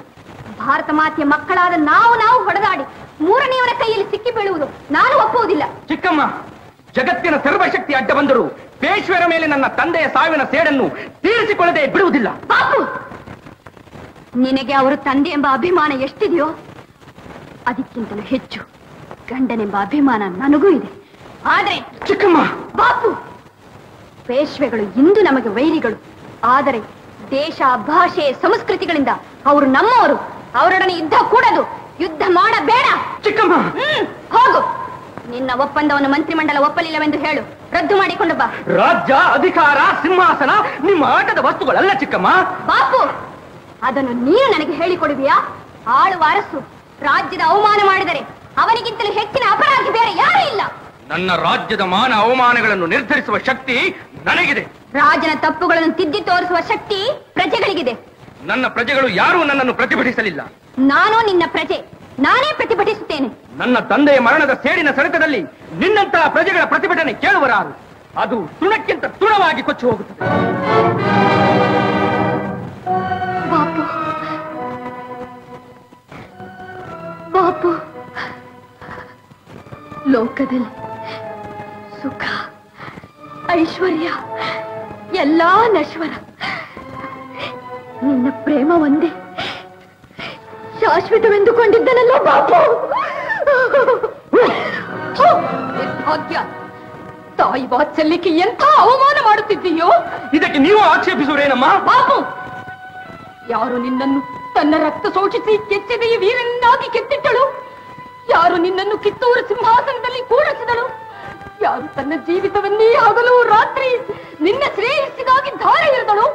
ಭಾರತ ಮಾತೆಯ ಮಕ್ಕಳಾದ ನಾವು ನಾವು ಹೊಡೆದಾಡಿ ಮೂರನೆಯವರ ಕೈಯಲ್ಲಿ ಸಿಕ್ಕಿ ಬೀಳುವುದು ನಾನು ಒಪ್ಪುವುದಿಲ್ಲ. ಚಿಕ್ಕಮ್ಮ, ಜಗತ್ತಿನ ಸರ್ವಶಕ್ತಿ ಅಡ್ಡ ಬಂದರೂ ಪೇಶ್ವರ ಮೇಲೆ ನನ್ನ ತಂದೆಯ ಸಾವಿನ ಸೇಡನ್ನು ತೀರಿಸಿಕೊಳ್ಳದೆ ಬಿಡುವುದಿಲ್ಲ. ಬಾಪು, ನಿನಗೆ ಅವರು ತಂದೆ ಎಂಬ ಅಭಿಮಾನ ಎಷ್ಟಿದೆಯೋ ಅದಕ್ಕಿಂತಲೂ ಹೆಚ್ಚು ಗಂಡನೆಂಬ ಅಭಿಮಾನ ನನಗೂ ಇದೆ. ಆದರೆ ಚಿಕ್ಕಮ್ಮ, ಬಾಪು, ಪೇಶ್ವೆಗಳು ಇಂದು ನಮಗೆ ವೈರಿಗಳು. ಆದರೆ ದೇಶ, ಭಾಷೆ, ಸಂಸ್ಕೃತಿಗಳಿಂದ ಅವರು ನಮ್ಮವರು. ಅವರೊಡನೆ ಯುದ್ಧ ಕೂಡದು, ಯುದ್ಧ ಮಾಡಬೇಡ. ಚಿಕ್ಕಮ್ಮ, ಹೋಗು. ನಿನ್ನ ಒಪ್ಪಂದವನ್ನು ಮಂತ್ರಿಮಂಡಲ ಒಪ್ಪಲಿಲ್ಲವೆಂದು ಹೇಳು. ರದ್ದು ಮಾಡಿಕೊಂಡು ಬಾ. ರಾಜ್ಯ, ಅಧಿಕಾರ, ಸಿಂಹಾಸನ ನಿಮ್ಮ ಆಟದ ವಸ್ತುಗಳಲ್ಲ ಚಿಕ್ಕಮ್ಮ. ಬಾಪು, ಅದನ್ನು ನೀನು ನನಗೆ ಹೇಳಿಕೊಡುವಿಯಾ? ಆಳು ವಾರಸು ರಾಜ್ಯದ ಅವಮಾನ ಮಾಡಿದರೆ ಅವನಿಗಿಂತಲೂ ಹೆಚ್ಚಿನ ಅಪರಾಧಿ ಬೇರೆ ಯಾರೂ ಇಲ್ಲ. ನನ್ನ ರಾಜ್ಯದ ಮಾನ ಅವಮಾನಗಳನ್ನು ನಿರ್ಧರಿಸುವ ಶಕ್ತಿ ನನಗಿದೆ. ರಾಜನ ತಪ್ಪುಗಳನ್ನು ತಿದ್ದಿ ತೋರಿಸುವ ಶಕ್ತಿ ಪ್ರಜೆಗಳಿಗಿದೆ. ನನ್ನ ಪ್ರಜೆಗಳು ಯಾರೂ ನನ್ನನ್ನು ಪ್ರತಿಭಟಿಸಲಿಲ್ಲ. ನಾನು ನಿನ್ನ ಪ್ರಜೆ, ನಾನೇ ಪ್ರತಿಭಟಿಸುತ್ತೇನೆ. ನನ್ನ ತಂದೆಯ ಮರಣದ ಸೇಡಿನ ಸೆಳೆತದಲ್ಲಿ ನಿನ್ನಂತಹ ಪ್ರಜೆಗಳ ಪ್ರತಿಭಟನೆ ಕೇಳುವರಾರು. ಅದು ತುಣಕ್ಕಿಂತ ತುಣವಾಗಿ ಕೊಚ್ಚಿ ಹೋಗುತ್ತದೆ. ಬಾಪು, ಲೋಕದಲ್ಲಿ ಸುಖ, ಐಶ್ವರ್ಯ ಎಲ್ಲಾ ನಶ್ವರ. ನಿನ್ನ ಪ್ರೇಮ ಒಂದೇ ಶಾಶ್ವತವೆಂದುಕೊಂಡಿದ್ದನಲ್ಲ ಬಾಪು. ಭಾಗ್ಯ, ತಾಯಿ ವಾತ್ಸಲ್ಯಕ್ಕೆ ಎಂಥ ಅವಮಾನ ಮಾಡುತ್ತಿದ್ದೀಯೋ! ಇದಕ್ಕೆ ನೀವು ಆಕ್ಷೇಪಿಸುವರೇನಮ್ಮ? ಬಾಪು, ಯಾರು ನಿನ್ನನ್ನು ತನ್ನ ರಕ್ತ ಸೋಚಿಸಿ ಕೆಚ್ಚೆದೆಯ ವೀರನನ್ನಾಗಿ ಕೆತ್ತಿಟ್ಟಳು? ಯಾರು ನಿನ್ನನ್ನು ಕಿತ್ತೂರು ಸಿಂಹಾಸನದಲ್ಲಿ ಕೂಡಿಸಿದಳು? ಯಾರು ತನ್ನ ಜೀವಿತವನ್ನೇ ಹಗಲು ರಾತ್ರಿ ನಿನ್ನ ಶ್ರೇಯಸ್ಸಿಗಾಗಿ ಧಾರೆ ಎರೆದಳು?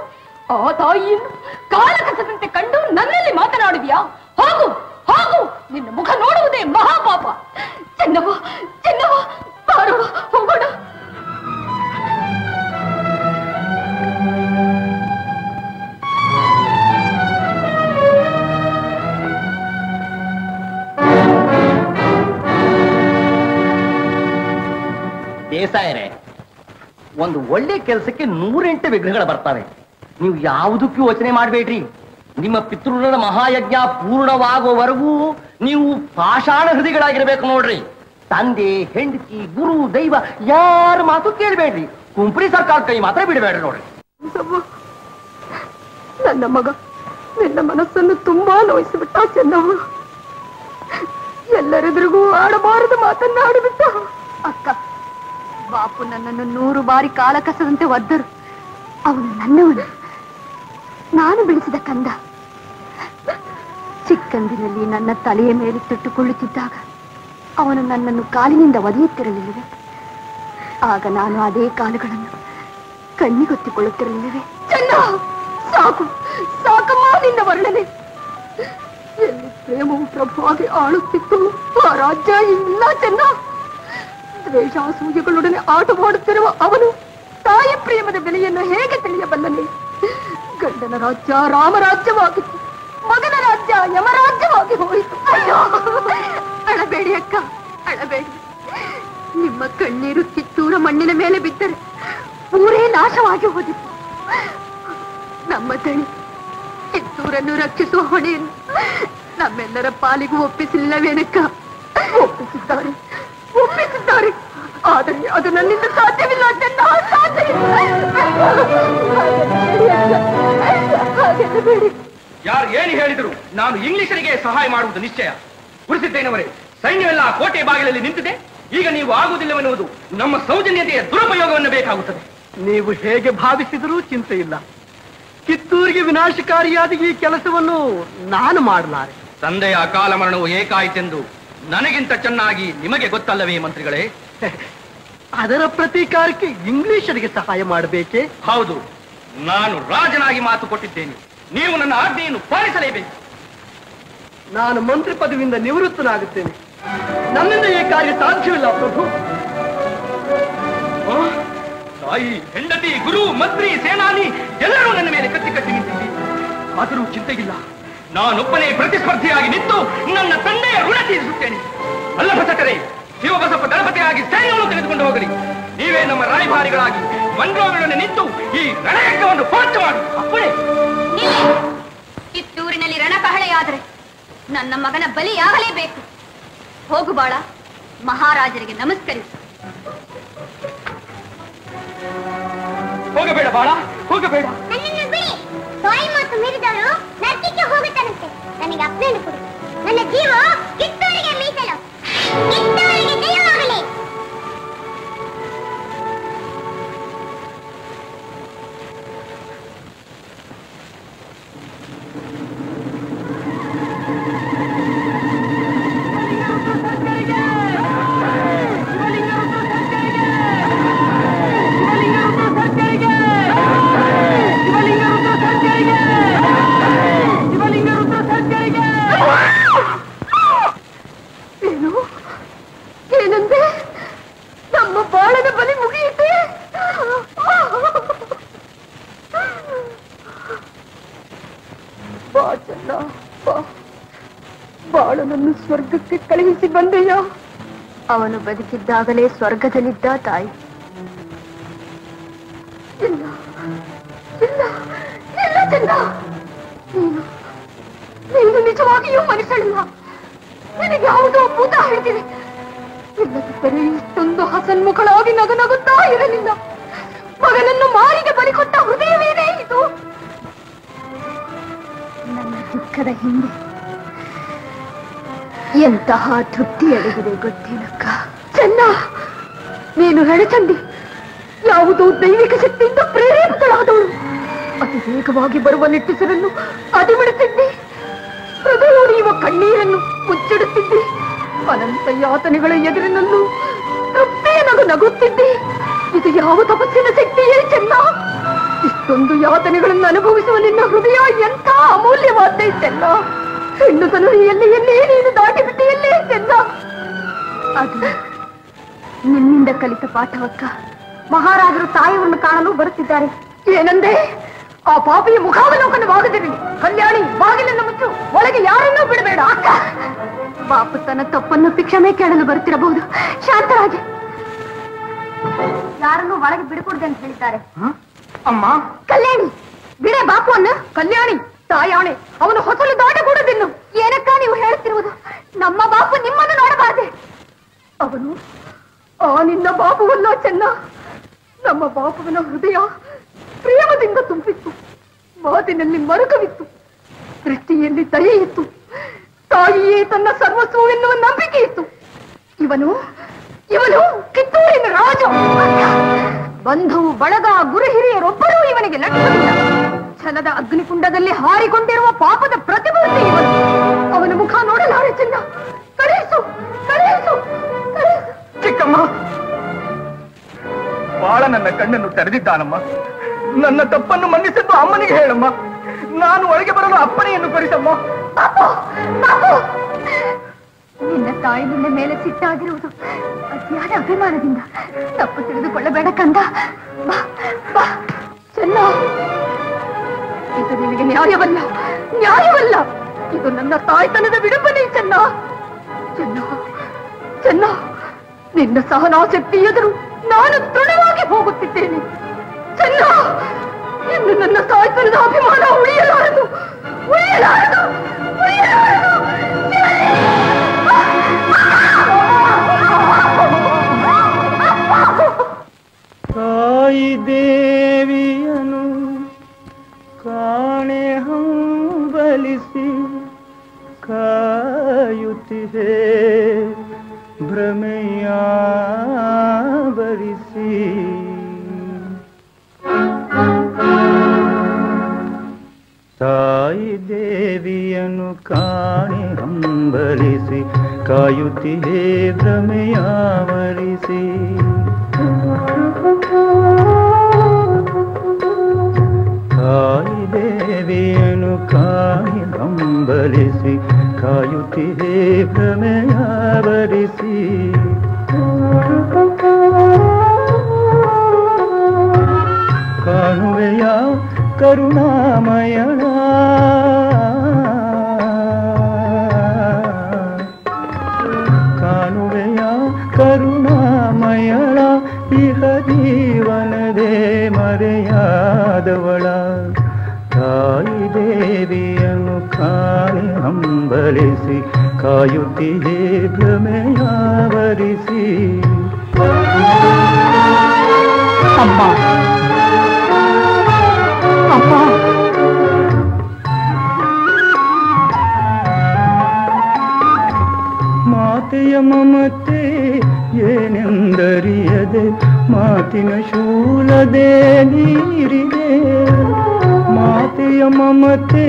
ಆ ತಾಯಿಯನ್ನು ಕಾಲಕಸದಂತೆ ಕಂಡು ನನ್ನಲ್ಲಿ ಮಾತನಾಡುವಿಯಾ? ಹೋಗು ಹೋಗು, ನಿನ್ನ ಮುಖ ನೋಡುವುದೇ ಮಹಾಪಾಪ. ಚೆನ್ನವ ಚೆನ್ನವ, ಬಾರವ, ಹೋಗೋಣ. ದೇಸಾಯರೇ, ಒಂದು ಒಳ್ಳೆ ಕೆಲಸಕ್ಕೆ ನೂರೆಂಟು ವಿಗ್ರಹಗಳು ಬರ್ತವೆ. ನೀವು ಯಾವುದಕ್ಕೂ ಯೋಚನೆ ಮಾಡಬೇಡಿ. ನಿಮ್ಮ ಪಿತೃಗಳ ಮಹಾಯಜ್ಞ ಪೂರ್ಣವಾಗುವವರೆಗೂ ನೀವು ಪಾಷಾಣ ಹೃದಯಗಳಾಗಿರಬೇಕು ನೋಡ್ರಿ. ತಂದೆ, ಹೆಂಡತಿ, ಗುರು, ದೈವ ಯಾರ ಮಾತು ಕೇಳಬೇಡಿ. ಕುಂಪ್ರಿ ಸರ್ಕಾರ ಕೈ ಮಾತ್ರ ಬಿಡಬೇಡಿ ನೋಡ್ರಿ. ನನ್ನ ಮಗ ನಿನ್ನ ಮನಸ್ಸನ್ನು ತುಂಬಾ ನೋಯಿಸಿಬಿಟ್ಟ ಚೆನ್ನಮ್ಮ. ಎಲ್ಲರೆದುರಿಗೂ ಆಡಬಾರದ ಮಾತನ್ನ ಆಡಿಬಿಟ್ಟ. ಅಕ್ಕ, ಬಾಪು ನನ್ನನ್ನು ನೂರು ಬಾರಿ ಕಾಳಕಸದಂತೆ ಒದ್ದರು. ಅವನು ನನ್ನವನು, ನಾನು ಬೆಳೆಸಿದ ಕಂದ. ಚಿಕ್ಕಂದಿನಲ್ಲಿ ನನ್ನ ತಲೆಯ ಮೇಲೆ ತೊಟ್ಟುಕೊಳ್ಳುತ್ತಿದ್ದಾಗ ಅವನು ನನ್ನನ್ನು ಕಾಲಿನಿಂದ ಒದೆಯುತ್ತಿರಲಿಲ್ಲವೆ? ಆಗ ನಾನು ಅದೇ ಕಾಲುಗಳನ್ನು ಕಣ್ಣಿಗೊತ್ತಿಕೊಳ್ಳುತ್ತಿರಲಿಲ್ಲವೆ? ಚೆನ್ನ, ಸಾಕು ಸಾಕಮ್ಮ ನಿನ್ನ ವರ್ಣನೆ. ಎಲ್ಲಿ ಪ್ರೇಮವು ಪ್ರಭುವಾಗಿ ಆಳುತ್ತಿತ್ತು ಆ ರಾಜ್ಯ ಇಲ್ಲ ಚೆನ್ನ. ದ್ವೇಷಾಸೂಯೆಗಳೊಡನೆ ಆಟವಾಡುತ್ತಿರುವ ಅವನು ತಾಯಿ ಪ್ರೇಮದ ಬೆಲೆಯನ್ನು ಹೇಗೆ ತಿಳಿಯಬಲ್ಲನೆ? ಗಂಡನ ರಾಜ್ಯ ರಾಮರಾಜ್ಯವಾಗಿತ್ತು, ಮಗನ ರಾಜ್ಯ ಯಮರಾಜ್ಯವಾಗಿ ಹೋಯಿತು. ಅಳಬೇಡಿ ಅಕ್ಕ, ಅಳಬೇಡಿ. ನಿಮ್ಮ ಕಣ್ಣೀರು ಕಿತ್ತೂರ ಮಣ್ಣಿನ ಮೇಲೆ ಬಿದ್ದರೆ ಊರೇ ನಾಶವಾಗಿ ಹೋದಿತ್ತು. ನಮ್ಮ ದಣಿ ಕಿತ್ತೂರನ್ನು ರಕ್ಷಿಸುವ ಹೊಣೆಯನ್ನು ನಮ್ಮೆಲ್ಲರ ಪಾಲಿಗೂ ಒಪ್ಪಿಸಿಲ್ಲವೇನಕ್ಕ? ಒಪ್ಪಿಸಿದ್ದಾರೆ, ಒಪ್ಪಿಸಿದ್ದಾರೆ. ಆದರೆ ಅದು ನನ್ನಿಂದ ಸಾಧ್ಯವಿಲ್ಲ. ಯಾರು ಏನು ಹೇಳಿದರು ನಾನು ಇಂಗ್ಲಿಷರಿಗೆ ಸಹಾಯ ಮಾಡುವುದು ನಿಶ್ಚಯ. ಗುರುಸಿದ್ದೇನವರೇ, ಸೈನ್ಯವೆಲ್ಲ ಕೋಟೆ ಬಾಗಿಲಲ್ಲಿ ನಿಂತಿದೆ. ಈಗ ನೀವು ಆಗುವುದಿಲ್ಲವೆನ್ನುವುದು ನಮ್ಮ ಸೌಜನ್ಯತೆಯ ದುರುಪಯೋಗವನ್ನು ಬೇಕಾಗುತ್ತದೆ. ನೀವು ಹೇಗೆ ಭಾವಿಸಿದರೂ ಚಿಂತೆ ಇಲ್ಲ. ಕಿತ್ತೂರಿಗೆ ವಿನಾಶಕಾರಿಯಾದ ಈ ಕೆಲಸವನ್ನು ನಾನು ಮಾಡಲಾರೆ. ತಂದೆಯ ಅಕಾಲ ಮರಣವು ಏಕಾಯಿತೆಂದು ನನಗಿಂತ ಚೆನ್ನಾಗಿ ನಿಮಗೆ ಗೊತ್ತಲ್ಲವೇ ಮಂತ್ರಿಗಳೇ? ಅದರ ಪ್ರತೀಕಾರಕ್ಕೆ ಇಂಗ್ಲಿಷರಿಗೆ ಸಹಾಯ ಮಾಡಬೇಕೆ? ಹೌದು, ನಾನು ರಾಜನಾಗಿ ಮಾತು ಕೊಟ್ಟಿದ್ದೇನೆ. ನೀವು ನನ್ನ ಆಜ್ಞೆಯನ್ನು ಪಾಲಿಸಲೇಬೇಕು. ನಾನು ಮಂತ್ರಿ ಪದವಿಯಿಂದ ನಿವೃತ್ತನಾಗುತ್ತೇನೆ. ನನ್ನಿಂದ ಈ ಕಾರ್ಯ ಸಾಧ್ಯವಿಲ್ಲ ಪ್ರಭು. ತಾಯಿ, ಹೆಂಡತಿ, ಗುರು, ಮಂತ್ರಿ, ಸೇನಾನಿ ಎಲ್ಲರೂ ನನ್ನ ಮೇಲೆ ಕತ್ತಿ ಕಟ್ಟಿ ನಿಂತಿದ್ದೀರಿ. ಆದರೂ ಚಿಂತೆಗಿಲ್ಲ, ನಾನೊಬ್ಬನೇ ಪ್ರತಿಸ್ಪರ್ಧಿಯಾಗಿ ನಿಂತು ನನ್ನ ತಂದೆಯ ಋಣ ತೀರಿಸುತ್ತೇನೆ. ಅಲ್ಲ ಬಸಕರೇ, ಶಿವಬಸಪ್ಪ ದಳಪತಿಯಾಗಿ ಸೈನ್ಯವನ್ನು ತೆಗೆದುಕೊಂಡು ಹೋಗಲಿ. ನೀವೇ ನಮ್ಮ ರಾಯಭಾರಿಗಳಾಗಿ ಮಂಡ್ರೋಗಳೊಡನೆ ನಿಂತು ಈ ರಣಯಜ್ಞವನ್ನು ಪಾಚ ಮಾಡಿ. ಅಪ್ಪಣೆ. ಕಿತ್ತೂರಿನಲ್ಲಿ ರಣಕಹಳೆಯಾದರೆ ನನ್ನ ಮಗನ ಬಲಿಯಾಗಲೇಬೇಕು. ಹೋಗು ಬಾಳ, ಮಹಾರಾಜರಿಗೆ ನಮಸ್ಕರಿಸು. ಹೋಗಬೇಡ ಬಾಳ, ಹೋಗಬೇಡ. ತಾಯಿ ಮಾತು ಮೀರಿದವರು ನರಕಕ್ಕೆ ಹೋಗುತ್ತಾನಂತೆ. ನನಗೆ ಅಪ್ಪಣೆ ಕೊಡು. ನನ್ನ ಜೀವ ಕಿತ್ತೂರಿಗೆ ಮೀಸಲು. ಕಿತ್ತೂರಿಗೆ ಜಯವಾಗಲಿ. ಸ್ವರ್ಗಕ್ಕೆ ಕಳುಹಿಸಿ ಬಂದೆಯ. ಅವನು ಬದುಕಿದ್ದಾಗಲೇ ಸ್ವರ್ಗದಲ್ಲಿದ್ದ ತಾಯಿ. ಇಲ್ಲ ಇಲ್ಲ ಇಲ್ಲ ಚೆನ್ನ, ನೀನು ನೀನು ನಿಜವಾಗಿಯೂ ಮನುಷ್ಯಳಲ್ಲ. ನಿನಗೆ ಯಾವುದೋ ಭೂತ ಹೇಳ್ತೀನಿ. ಇಲ್ಲದಿದ್ದರೆ ಇಷ್ಟೊಂದು ಹಸನ್ಮುಖಳಾಗಿ ನಗನಗುತ್ತಾ ಇರಲಿಲ್ಲ. ಮಗನನ್ನು ಮಾರಿಗೆ ಬಲಿಕೊಟ್ಟ ಹೃದಯವೇನೇ ಇದು? ನನ್ನ ದುಃಖದ ಹಿಂದೆ ಎಂತಹ ತೃಪ್ತಿ ಅಡಗಿದೆ ಗೊತ್ತೇನಕ್ಕ? ಚೆನ್ನ, ನೀನು ಹೆಣಚಂಡಿ ಯಾವುದೋ ದೈವಿಕ ಶಕ್ತಿಯಿಂದ ಪ್ರೇರೇಪಿತಳಾದವಳು. ಅತಿ ವೇಗವಾಗಿ ಬರುವ ನಿಟ್ಟುಸಿರನ್ನು ಅದುಬಿಡುತ್ತಿದ್ದಿ. ಹೃದಯುರಿಯುವ ಕಣ್ಣೀರನ್ನು ಮುಚ್ಚಿಡುತ್ತಿದ್ದಿ. ಅನಂತ ಯಾತನೆಗಳ ಎದುರಿನಲ್ಲೂ ತೃಪ್ತಿ ನಗು ನಗುತ್ತಿದ್ದಿ. ಇದು ಯಾವ ತಪಸ್ಸಿನ ಶಕ್ತಿಯೇ ಚೆನ್ನ? ಇಷ್ಟೊಂದು ಯಾತನೆಗಳನ್ನು ಅನುಭವಿಸುವ ನಿನ್ನ ಹೃದಯ ಎಂಥ ಅಮೂಲ್ಯವಾದ್ದೇ ಚೆನ್ನ. ಹೆಣ್ಣು ತನುರಿ ಎಲ್ಲಿ ಎಲ್ಲಿ ನೀನು ದಾಟಿ ಬಿಟ್ಟು ಎಲ್ಲೇ ಚೆನ್ನ. ಅದು ನಿನ್ನಿಂದ ಕಲಿತ ಪಾಠವಕ್ಕ. ಮಹಾರಾಜರು ತಾಯಿಯನ್ನು ಕಾಣಲು ಬರುತ್ತಿದ್ದಾರೆ. ಏನಂದೆ? ಆ ಪಾಪಿಯ ಮುಖಾವಲೋಕನವಾಗದಿರಲಿ. ಕಲ್ಯಾಣಿ, ಬಾಗಿಲನ್ನು ಮುಚ್ಚು. ಒಳಗೆ ಯಾರನ್ನೂ ಬಿಡಬೇಡ. ಅಕ್ಕ, ಪಾಪು ತನ್ನ ತಪ್ಪನ್ನು ಕ್ಷಮೆ ಕೇಳಲು ಬರುತ್ತಿರಬಹುದು. ಶಾಂತರಾಗಿ ಯಾರನ್ನು ಒಳಗೆ ಬಿಡಕೂಡದು ಅಂತ ಹೇಳ್ತಾರೆ ಅಮ್ಮ ಕಲ್ಯಾಣಿ ಬಿರೆ ಬಾಪು ಅಣ್ಣ ಕಲ್ಯಾಣಿ ತಾಯಾಣೆ ಅವನು ಹೊಸಲು ನೋಡಕೂಡದಿನ್ನು ಏನಕ್ಕ ನೀವು ಹೇಳ್ತಿರುವುದು ನಮ್ಮ ಬಾಪು ನಿಮ್ಮನ್ನು ನೋಡಬಾರದೆ ಅವನು ಆ ನಿನ್ನ ಬಾಪುವಲ್ಲೋ ಚೆನ್ನ ನಮ್ಮ ಬಾಪುವಿನ ಹೃದಯ ಪ್ರೇಮದಿಂದ ತುಂಬಿತ್ತು ಮಾತಿನಲ್ಲಿ ಮರುಕವಿತ್ತು ದೃಷ್ಟಿಯಲ್ಲಿ ದಯೆ ಇತ್ತು ತಾಯಿಯೇ ತನ್ನ ಸರ್ವಸ್ವ ಎನ್ನುವ ನಂಬಿಕೆ ಇತ್ತು ಇವನು ಇವನು ಕಿತ್ತೂರಿನ ರಾಜ ಬಂಧು ಬಳಗ ಗುರು ಹಿರಿಯರೊಬ್ಬರೂ ಇವನಿಗೆ ಲಕ್ಷವಿಲ್ಲ ಛಲದ ಅಗ್ನಿಕುಂಡದಲ್ಲಿ ಹಾರಿಕೊಂಡಿರುವ ಪಾಪದ ಪ್ರತಿಮೂರ್ತಿ ಇವನು ಅವನ ಮುಖ ನೋಡಲಾರೆ ಚೆನ್ನ ಕರೆಸು ಕರೆಸು ಚಿಕ್ಕಮ್ಮ ಬಾಳ ನನ್ನ ಕಣ್ಣನ್ನು ತೆರೆದಿದ್ದಾನಮ್ಮ ನನ್ನ ತಪ್ಪನ್ನು ಮನ್ನಿಸಿದ್ದು ಅಮ್ಮನಿಗೆ ಹೇಳಮ್ಮ ನಾನು ಒಳಗೆ ಬರಲು ಅಪ್ಪನೆಯನ್ನು ಕರೆಸಮ್ಮ ನಿನ್ನ ತಾಯಿ ನಿನ್ನ ಮೇಲೆ ಸಿಟ್ಟಾಗಿರುವುದು ಅತಿಯಾದ ಅಭಿಮಾನದಿಂದ ತಪ್ಪು ತಿಳಿದುಕೊಳ್ಳಬೇಡ ಕಂದ ಚೆನ್ನ ಇದು ನಿನಗೆ ನ್ಯಾಯವಲ್ಲ ನ್ಯಾಯವಲ್ಲ ಇದು ನನ್ನ ತಾಯ್ತನದ ವಿಡಂಬನೆ ಚೆನ್ನ ಚೆನ್ನ ಚೆನ್ನ ನಿನ್ನ ಸಹನಾಸಕ್ತಿ ಎದುರು ನಾನು ತೃಣವಾಗಿ ಹೋಗುತ್ತಿದ್ದೇನೆ ಚೆನ್ನ ಇನ್ನು ನನ್ನ ತಾಯ್ತನದ ಅಭಿಮಾನ ಉಳಿಯಲಾರದು ಉಳಿಯಲಾರದು ಉಳಿಯಲಾರದು ತಾಯಿ ದೇವಿಯನು ಕಾಣೆ ಹಂಬಲಿಸಿ ಕಾಯುತ್ತಿದೆ ಭ್ರಮೆಯ ಬರಿಸಿ ತಾಯಿ ದೇವಿಯನು ಕಾಣೆ ಹಂಬಲಿಸಿ ಕಾಯುತ್ತಿದೆ ಭ್ರಮೆಯ ಬರಿಸಿ ತಾಯಿ ದೇವಿಯನು ಕಾಣೆ ಹಂಬಲಿಸಿ ಕಾಯುತ್ತಿದೆ ಭ್ರಮೆಯ ಬರಿಸಿ ಕಾಣುವೆಯ ಕರುಣಾಮಯಣ ಕಾಣುವೆಯ ಕರುಣಾಮಯಣ ಇಹ ಜೀವನದೇ ಮರೆಯಾದವಳ ತಾಯಿ ದೇವಿಯನ್ನು ಕಾಣಿ ಹಂಬಲಿಸಿ ಕಾಯುತ್ತಿದೆ ಭ್ರಮೆಯ ಬರಿಸಿ ಅಮ್ಮ ಅಮ್ಮ ಮಾತೆಯ ಮಮತೆ ಏನೆಂದರಿಯದೆ ಮಾತಿನ ಶೂಲದೆ ನೀರಿದೆ ಮಾತೆಯ ಮಮತೆ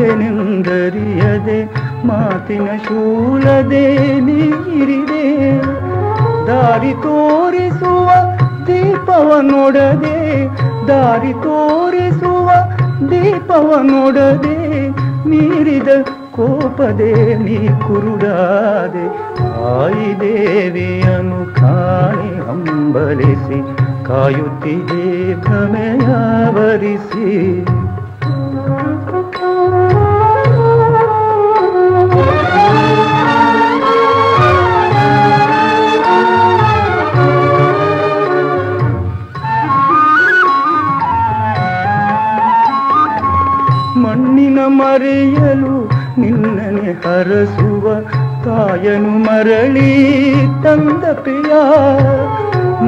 ಏನೆಂದರಿಯದೆ ಮಾತಿನ ಶೂಲದೆ ನೀರಿದೆ ದಾರಿ ತೋರಿಸುವ ದೀಪವ ನೋಡದೆ ದಾರಿ ತೋರಿಸುವ ದೀಪವ ನೋಡದೆ ನೀರಿದ ಕೋಪದೆ ನೀ ಕುರುಡಾದೆ ತಾಯಿ ದೇವಿಯನ್ನು ಕಾಣಿ ಹಂಬಲಿಸಿ ಕಾಯುತ್ತಿದೆ ಭ್ರಮೆಯ ಬರಿಸಿ ಮಣ್ಣಿನ ಮರೆಯಲು ನಿನ್ನನೆ ಹರಸುವ ತಾಯನು ಮರಳಿ ತಂದ ಪ್ರಿಯ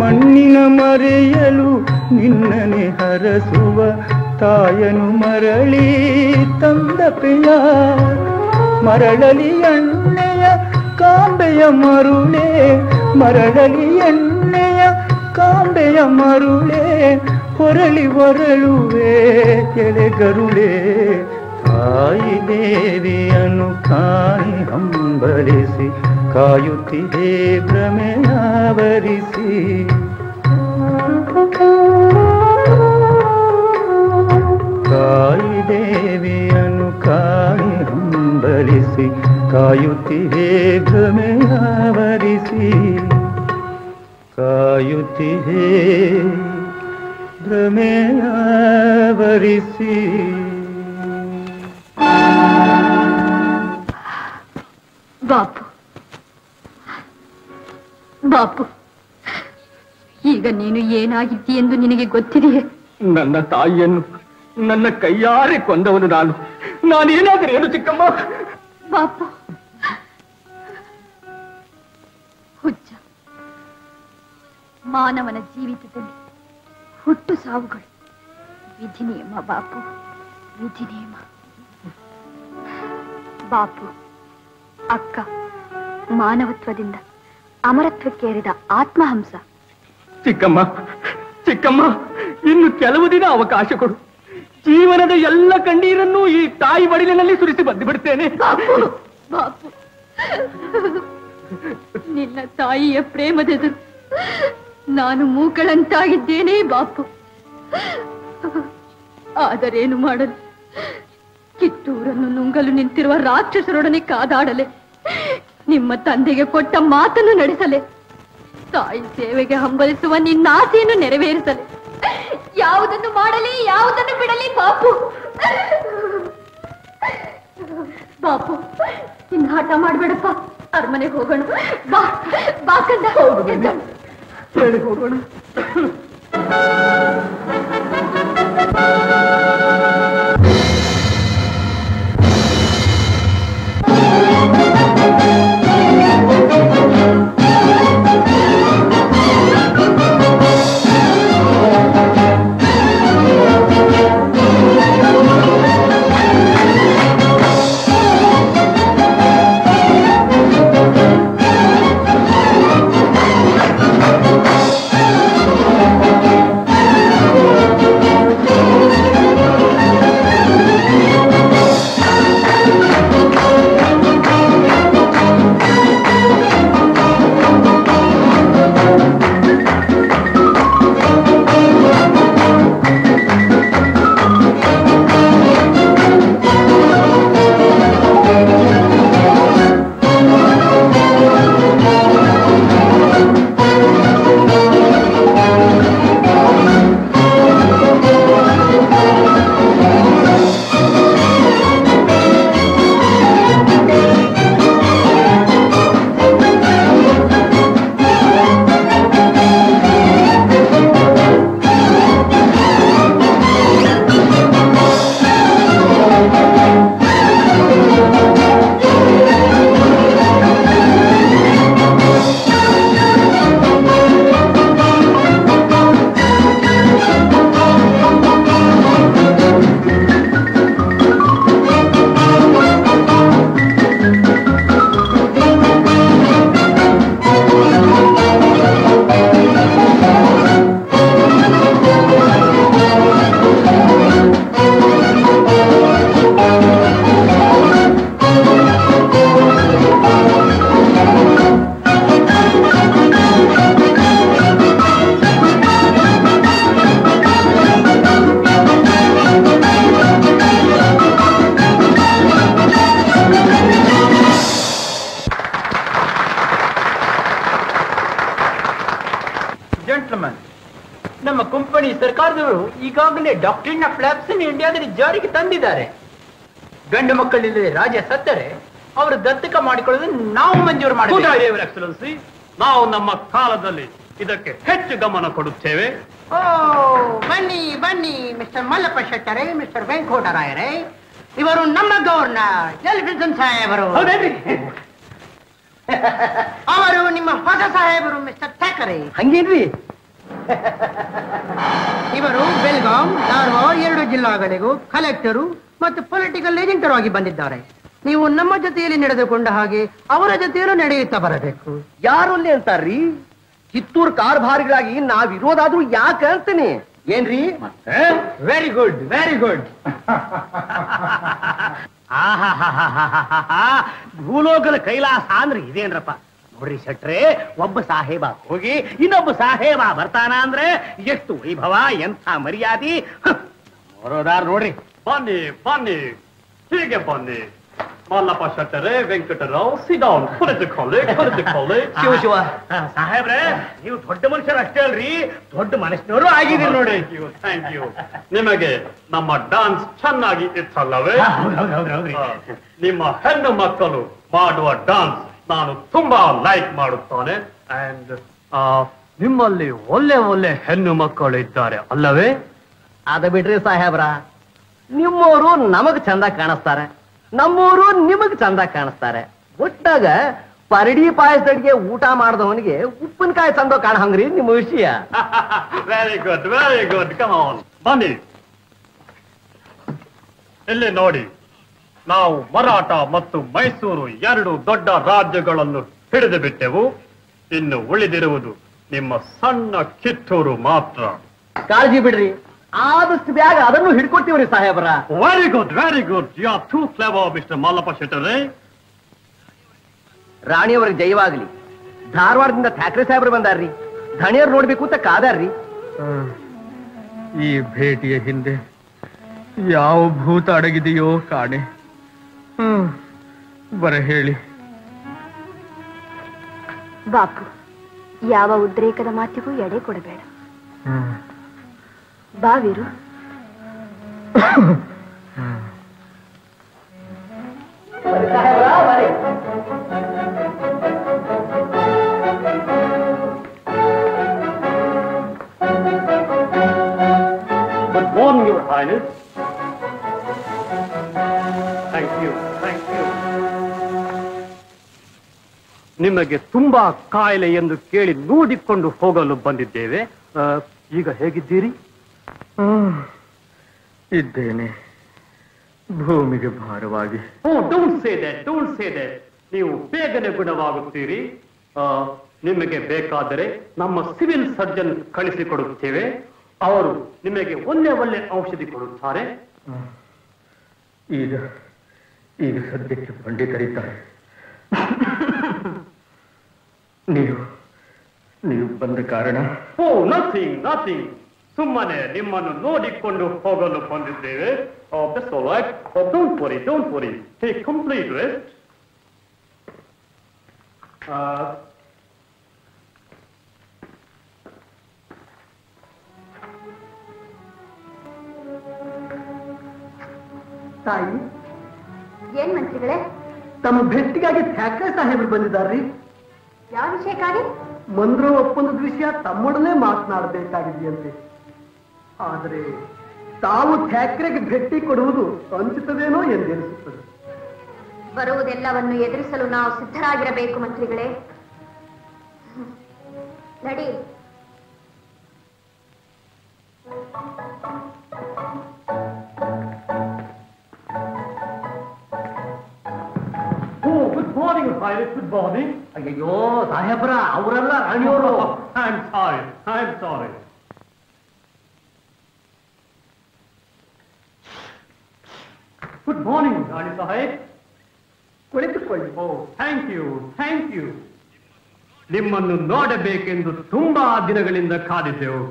ಮಣ್ಣಿನ ಮರೆಯಲು ನಿನ್ನನೆ ಹರಸುವ ತಾಯನು ಮರಳಿ ತಂದ ಪ್ರಿಯ ಮರಳಲಿ ಎಣ್ಣೆಯ ಕಾಂಬೆಯ ಮರುಳೆ ಮರಳಲಿ ಎಣ್ಣೆಯ ಕಾಂಬೆಯ ಮರುಳೆ ಹೊರಳಿ ಹೊರಳುವೆ ಕೆಳಗರುಳೆ ತಾಯಿ ದೇವಿಯನ್ನು ಕಾಣಿ ಹಂಬಲಿಸಿ ಕಾಯುತ್ತಿದೆ ಭ್ರಮೆಯ ಬರಿಸಿ ತಾಯಿ ದೇವಿಯನ್ನು ಕಾಣಿ ಹಂಬಲಿಸಿ ಕಾಯುತ್ತಿದೆ ಭ್ರಮೆಯ ಬರಿಸಿ ಕಾಯುತ್ತಿದೆ ಭ್ರಮೆಯ ಬರಿಸಿ बापू बापू ये ಈಗ ನೀನು ಏನಾಗಿದ್ದೀ ಎಂದು ನಿನಗೆ ಗೊತ್ತಿದೆಯೇ? ನನ್ನ ತಾಯಿಯನ್ನು ನನ್ನ ಕೈಯಾರೆ ಕೊಂದವನು ನಾನು. ನಾನು ಏನಾದರೂ ಏನು ಚಿಕ್ಕಮ್ಮ? ಬಾಪು ಹುಚ್ಚ ಮಾನವನ ಜೀವಿತದಲ್ಲಿ ಹುಟ್ಟು ಸಾವುಗಳು ವಿಧಿ ನಿಯಮ ಬಾಪು, ವಿಧಿ ನಿಯಮ ಬಾಪು. ಅಕ್ಕ ಮಾನವತ್ವದಿಂದ ಅಮರತ್ವಕ್ಕೇರಿದ ಆತ್ಮಹಂಸ. ಚಿಕ್ಕಮ್ಮ ಚಿಕ್ಕಮ್ಮ, ಇನ್ನು ಕೆಲವು ದಿನ ಅವಕಾಶ ಕೊಡು. ಜೀವನದ ಎಲ್ಲ ಕಣ್ಣೀರನ್ನು ಈ ತಾಯಿ ಮಡಿಲಿನಲ್ಲಿ ಸುರಿಸಿ ಬಂದು ಬಿಡ್ತೇನೆ. ನಿನ್ನ ತಾಯಿಯ ಪ್ರೇಮದೆದುರು ನಾನು ಮೂಕಳಂತಾಗಿದ್ದೇನೆ ಬಾಪು. ಆದರೇನು ಮಾಡಲು? ಕಿತ್ತೂರನ್ನು ನುಂಗಲು ನಿಂತಿರುವ ರಾಕ್ಷಸರೊಡನೆ ಕಾದಾಡಲೆ, ನಿಮ್ಮ ತಂದೆಗೆ ಕೊಟ್ಟ ಮಾತನ್ನು ನಡೆಸಲೆ, ತಾಯಿ ಸೇವೆಗೆ ಹಂಬಲಿಸುವ ನಿನ್ನ ಆಸೆಯನ್ನು ನೆರವೇರಿಸಲೆ. ಯಾವುದನ್ನು ಮಾಡಲಿ ಯಾವುದನ್ನು ಬಿಡಲಿ ಬಾಪು. ಬಾಪು ಇನ್ನು ಹಠ ಮಾಡಬೇಡಪ್ಪ, ಅರಮನೆಗೆ ಹೋಗೋಣ. ಬಾ ಬಾ ಕಂದ, ಹೋಗೋಣ. ಡಾಕ್ಟ್ರಿನ್ ಆಫ್ ಲ್ಯಾಬ್ಸ್ ಇನ್ ಇಂಡಿಯಾದಲ್ಲಿ ಜಾರಿಗೆ ತಂದಿದ್ದಾರೆ. ಗಂಡು ಮಕ್ಕಳಿಲ್ಲದೆ ರಾಜ ಸತ್ತರೆ ಅವರು ದತ್ತಕ ಮಾಡಿಕೊಳ್ಳೋದನ್ನು ನಾವು ಮಂಜೂರು ಮಾಡಿದ್ದೇವೆ ಯುವರ್ ಎಕ್ಸಲೆನ್ಸಿ. ನಾವು ನಮ್ಮ ಕಾಲದಲ್ಲಿ ಇದಕ್ಕೆ ಹೆಚ್ಚು ಗಮನ ಕೊಡುತ್ತೇವೆ. ಓ ಬನ್ನಿ ಬನ್ನಿ ಮಿಸ್ಟರ್ ಮಲ್ಲಪ್ಪ ಶೆಟ್ಟರೇ, ಮಿಸ್ಟರ್ ವೆಂಕೋಟರಾಯರೇ, ಇವರು ನಮ್ಮ ಗವರ್ನರ್ ಜಲಕೃಷ್ಣನ್ ಸಾಹೇಬರು. ಹೌದೇನ್ರಿ? ಅವರು ನಿಮ್ಮ ಹೊಸ ಸಾಹೇಬರು ಮಿಸ್ಟರ್ ಠಾಕರೆ. ಹಂಗೇನ್ರಿ? ಇವರು ಬೆಳಗಾಂ, ಧಾರವಾಡ ಎರಡು ಜಿಲ್ಲೆಗಳಿಗೂ ಕಲೆಕ್ಟರು ಮತ್ತು ಪೊಲಿಟಿಕಲ್ ಏಜೆಂಟರು ಆಗಿ ಬಂದಿದ್ದಾರೆ. ನೀವು ನಮ್ಮ ಜೊತೆಯಲ್ಲಿ ನಡೆದುಕೊಂಡ ಹಾಗೆ ಅವರ ಜೊತೆಯಲ್ಲೂ ನಡೆಯುತ್ತಾ ಬರಬೇಕು. ಯಾರಲ್ಲಿ ಅಂತಾರ್ರಿ? ಕಿತ್ತೂರು ಕಾರ್ಭಾರಿಗಳಾಗಿ ನಾವಿರೋದಾದ್ರೂ ಯಾಕೆ ಅಂತಾನೆ ಏನ್ರಿ? Very good very good. ಭೂಲೋಕದ ಕೈಲಾಸ ಅಂದ್ರೆ ಇದೇನ್ರಪ್ಪ. ನೋಡ್ರಿ ಶೆಟ್ರೆ, ಒಬ್ಬ ಸಾಹೇಬ ಹೋಗಿ ಇನ್ನೊಬ್ಬ ಸಾಹೇಬ ಬರ್ತಾನ ಅಂದ್ರೆ ಎಷ್ಟು ವೈಭವ, ಎಂಥ ಮರ್ಯಾದಿ. ನೋಡೋದಾರ ನೋಡ್ರಿ. ಬನ್ನಿ ಬನ್ನಿ, ಹೀಗೆ ಬನ್ನಿ. ಮಲ್ಲಪ್ಪ ಶೆಟ್ಟರೆ, ವೆಂಕಟರಾವ್, ಸಿಡೌನ್. ಶಿವ ಶಿವ ಸಾಹೇಬ್ರೆ, ನೀವು ದೊಡ್ಡ ಮನುಷ್ಯರು ಅಷ್ಟೇ ಅಲ್ರಿ, ದೊಡ್ಡ ಮನುಷ್ಯನವರು ಆಗಿದ್ದೀರಿ ನೋಡ್ರಿ. Thank you. ನಿಮಗೆ ನಮ್ಮ ಡಾನ್ಸ್ ಚೆನ್ನಾಗಿ ಇತ್ತಲ್ಲವೇ? ನಿಮ್ಮ ಹೆಣ್ಣು ಮಕ್ಕಳು ಮಾಡುವ ಡಾನ್ಸ್ ನಾನು ತುಂಬಾ ಲೈಕ್ ಮಾಡುತ್ತಾನೆ. ಅಂಡ್ ನಿಮ್ಮಲ್ಲಿ ಒಳ್ಳೆ ಒಳ್ಳೆ ಹೆಣ್ಣು ಮಕ್ಕಳು ಇದ್ದಾರೆ ಅಲ್ಲವೇ? ಅದ ಬಿಡ್ರಿ ಸಾಹೇಬ್ರ, ನಿಮ್ಮವರು ನಮಗೆ ಚಂದ ಕಾಣಿಸ್ತಾರೆ, ನಮ್ಮವರು ನಿಮಗೆ ಚಂದ ಕಾಣಿಸ್ತಾರೆ. ಒಟ್ಟಾಗ ಪರಡಿ ಪಾಯಸಡಿಗೆ ಊಟ ಮಾಡಿದವನಿಗೆ ಉಪ್ಪಿನಕಾಯಿ ಚಂದ ಕಾಣಂಗ್ರಿ ನಿಮ್ಮ ವಿಷಯ. Very good very good, come on ಬನ್ನಿ. ಇಲ್ಲಿ ನೋಡಿ, ನಾವು ಮರಾಠ ಮತ್ತು ಮೈಸೂರು ಎರಡು ದೊಡ್ಡ ರಾಜ್ಯಗಳನ್ನು ಹಿಡಿದು ಬಿಟ್ಟೆವು. ಇನ್ನು ಉಳಿದಿರುವುದು ನಿಮ್ಮ ಸಣ್ಣ ಕಿತ್ತೂರು ಮಾತ್ರ. ಕಾಳಜಿ ಬಿಡ್ರಿ, ಆದಷ್ಟು ಬೇಗ ಅದನ್ನು ಹಿಡ್ಕೊತೀವ್ರಿ ಸಾಹೇಬ್ರ. Very good very good, you are too clever mister Mallappa ಶೆಟ್ಟರೇ. ರಾಣಿಯವರಿಗೆ ಜಯವಾಗ್ಲಿ. ಧಾರವಾಡದಿಂದ ಠಾಕ್ರೆ ಸಾಹೇಬ್ರು ಬಂದಾರ್ರಿ, ಧಣಿಯವ್ರು ನೋಡ್ಬೇಕು ಅಂತ ಕಾದಾರ್ರಿ. ಈ ಭೇಟಿಯ ಹಿಂದೆ ಯಾವ ಭೂತ ಅಡಗಿದೆಯೋ ಕಾಣೆ. ಹ್ಮ್, ಬರ ಹೇಳಿ ಬಾಪು, ಯಾವ ಉದ್ರೇಕದ ಮಾತಿಗೂ ಎಡೆ ಕೊಡಬೇಡ. ಬಾವಿರು ನಿಮಗೆ ತುಂಬಾ ಕಾಯಿಲೆ ಎಂದು ಕೇಳಿ ನೋಡಿಕೊಂಡು ಹೋಗಲು ಬಂದಿದ್ದೇವೆ. ಈಗ ಹೇಗಿದ್ದೀರಿ? ಇದ್ದೇನೆ, ಭೂಮಿಗೆ ಭಾರವಾಗಿ. ನೀವು ಬೇಗನೆ ಗುಣವಾಗುತ್ತೀರಿ. ನಿಮಗೆ ಬೇಕಾದರೆ ನಮ್ಮ ಸಿವಿಲ್ ಸರ್ಜನ್ ಕಳಿಸಿಕೊಡುತ್ತೇವೆ, ಅವರು ನಿಮಗೆ ಒಳ್ಳೆ ಒಳ್ಳೆ ಔಷಧಿ ಕೊಡುತ್ತಾರೆ. ಈಗ ಈಗ ಸದ್ಯಕ್ಕೆ ಬಂಡಿ ಕರೀತಾರೆ. ನೀವು ನೀವು ಬಂದ ಕಾರಣ ಓ ನಥಿಂಗ್ ನಥಿಂಗ್, ಸುಮ್ಮನೆ ನಿಮ್ಮನ್ನು ನೋಡಿಕೊಂಡು ಹೋಗಲು ಬಂದಿದ್ದೇವೆ. Complete rest. ತಾಯಿ ಏನ್ ಮಂತ್ರಿಗಳೇ, ತಮ್ಮ ಭೇಟಿಗಾಗಿ ಠಾಕ್ರೆ ಸಾಹೇಬ್ರು ಬಂದಿದ್ದಾರ್ರಿ. ಯಾವ ವಿಷಯಕ್ಕಾಗಿ? ಮಂದ್ರು ಒಪ್ಪಂದದ ವಿಷಯ ತಮ್ಮೊಡನೆ ಮಾತನಾಡಬೇಕಾಗಿದೆಯಂತೆ. ಆದರೆ ತಾವು ಠಾಕ್ರೆಗೆ ಭೇಟಿ ಕೊಡುವುದು ವಂಚಿತವೇನೋ ಎಂದೆನಿಸುತ್ತದೆ. ಬರುವುದೆಲ್ಲವನ್ನು ಎದುರಿಸಲು ನಾವು ಸಿದ್ಧರಾಗಿರಬೇಕು ಮಂತ್ರಿಗಳೇ. ನಡಿ. ಅಯ್ಯೋ ಸಾಹೇಬ್ರ, ಅವರೆಲ್ಲ ರಾಣಿಯವರು. I am sorry, I am sorry. Good morning ರಾಣಿ ಸಾಹೇಬ್, ಕುಳಿತುಕೊಳ್ಳಿ. Oh thank you thank you, ನಿಮ್ಮನ್ನು ನೋಡಬೇಕೆಂದು ತುಂಬಾ ದಿನಗಳಿಂದ ಕಾದಿದ್ದೆವು.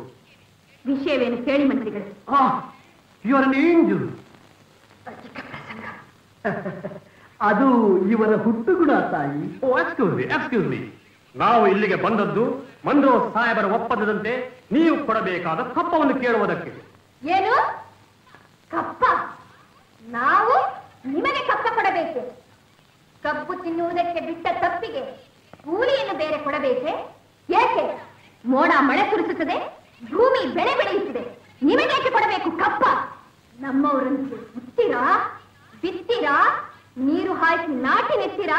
ವಿಷಯವೇನು ಹೇಳಿ ಮಂತ್ರಿಗಳು. You are an angel. ಅದು ಇವರ ಹುಟ್ಟುಗುಣ ತಾಯಿ. Oh excuse me excuse me, ನಾವು ಇಲ್ಲಿಗೆ ಬಂದದ್ದು ಮಂದ್ರೋ ಸಾಹೇಬರ ಒಪ್ಪಂದದಂತೆ ನೀವು ಕೊಡಬೇಕಾದ ಕಪ್ಪವನ್ನು ಕೇಳುವುದಕ್ಕೆ. ಏನು ಕಪ್ಪ? ನಾವು ನಿಮಗೆ ಕಪ್ಪ ಕೊಡಬೇಕು? ಕಪ್ಪು ತಿನ್ನುವುದಕ್ಕೆ ಬಿಟ್ಟ ತಪ್ಪಿಗೆ ಕೂಲಿಯನ್ನು ಬೇರೆ ಕೊಡಬೇಕೆ? ಏಕೆ? ಮೋಡ ಮಳೆ ಸುರಿಸುತ್ತದೆ, ಭೂಮಿ ಬೆಳೆ ಬೆಳೆಯುತ್ತದೆ, ನಿಮಗೇಕೆ ಕೊಡಬೇಕು ಕಪ್ಪ? ನಮ್ಮವರಂತೆ ಬಿತ್ತೀರಾ ಬಿತ್ತೀರಾ ನೀರು ಹಾಕಿ ನಾಟಿ ನೆತ್ತೀರಾ,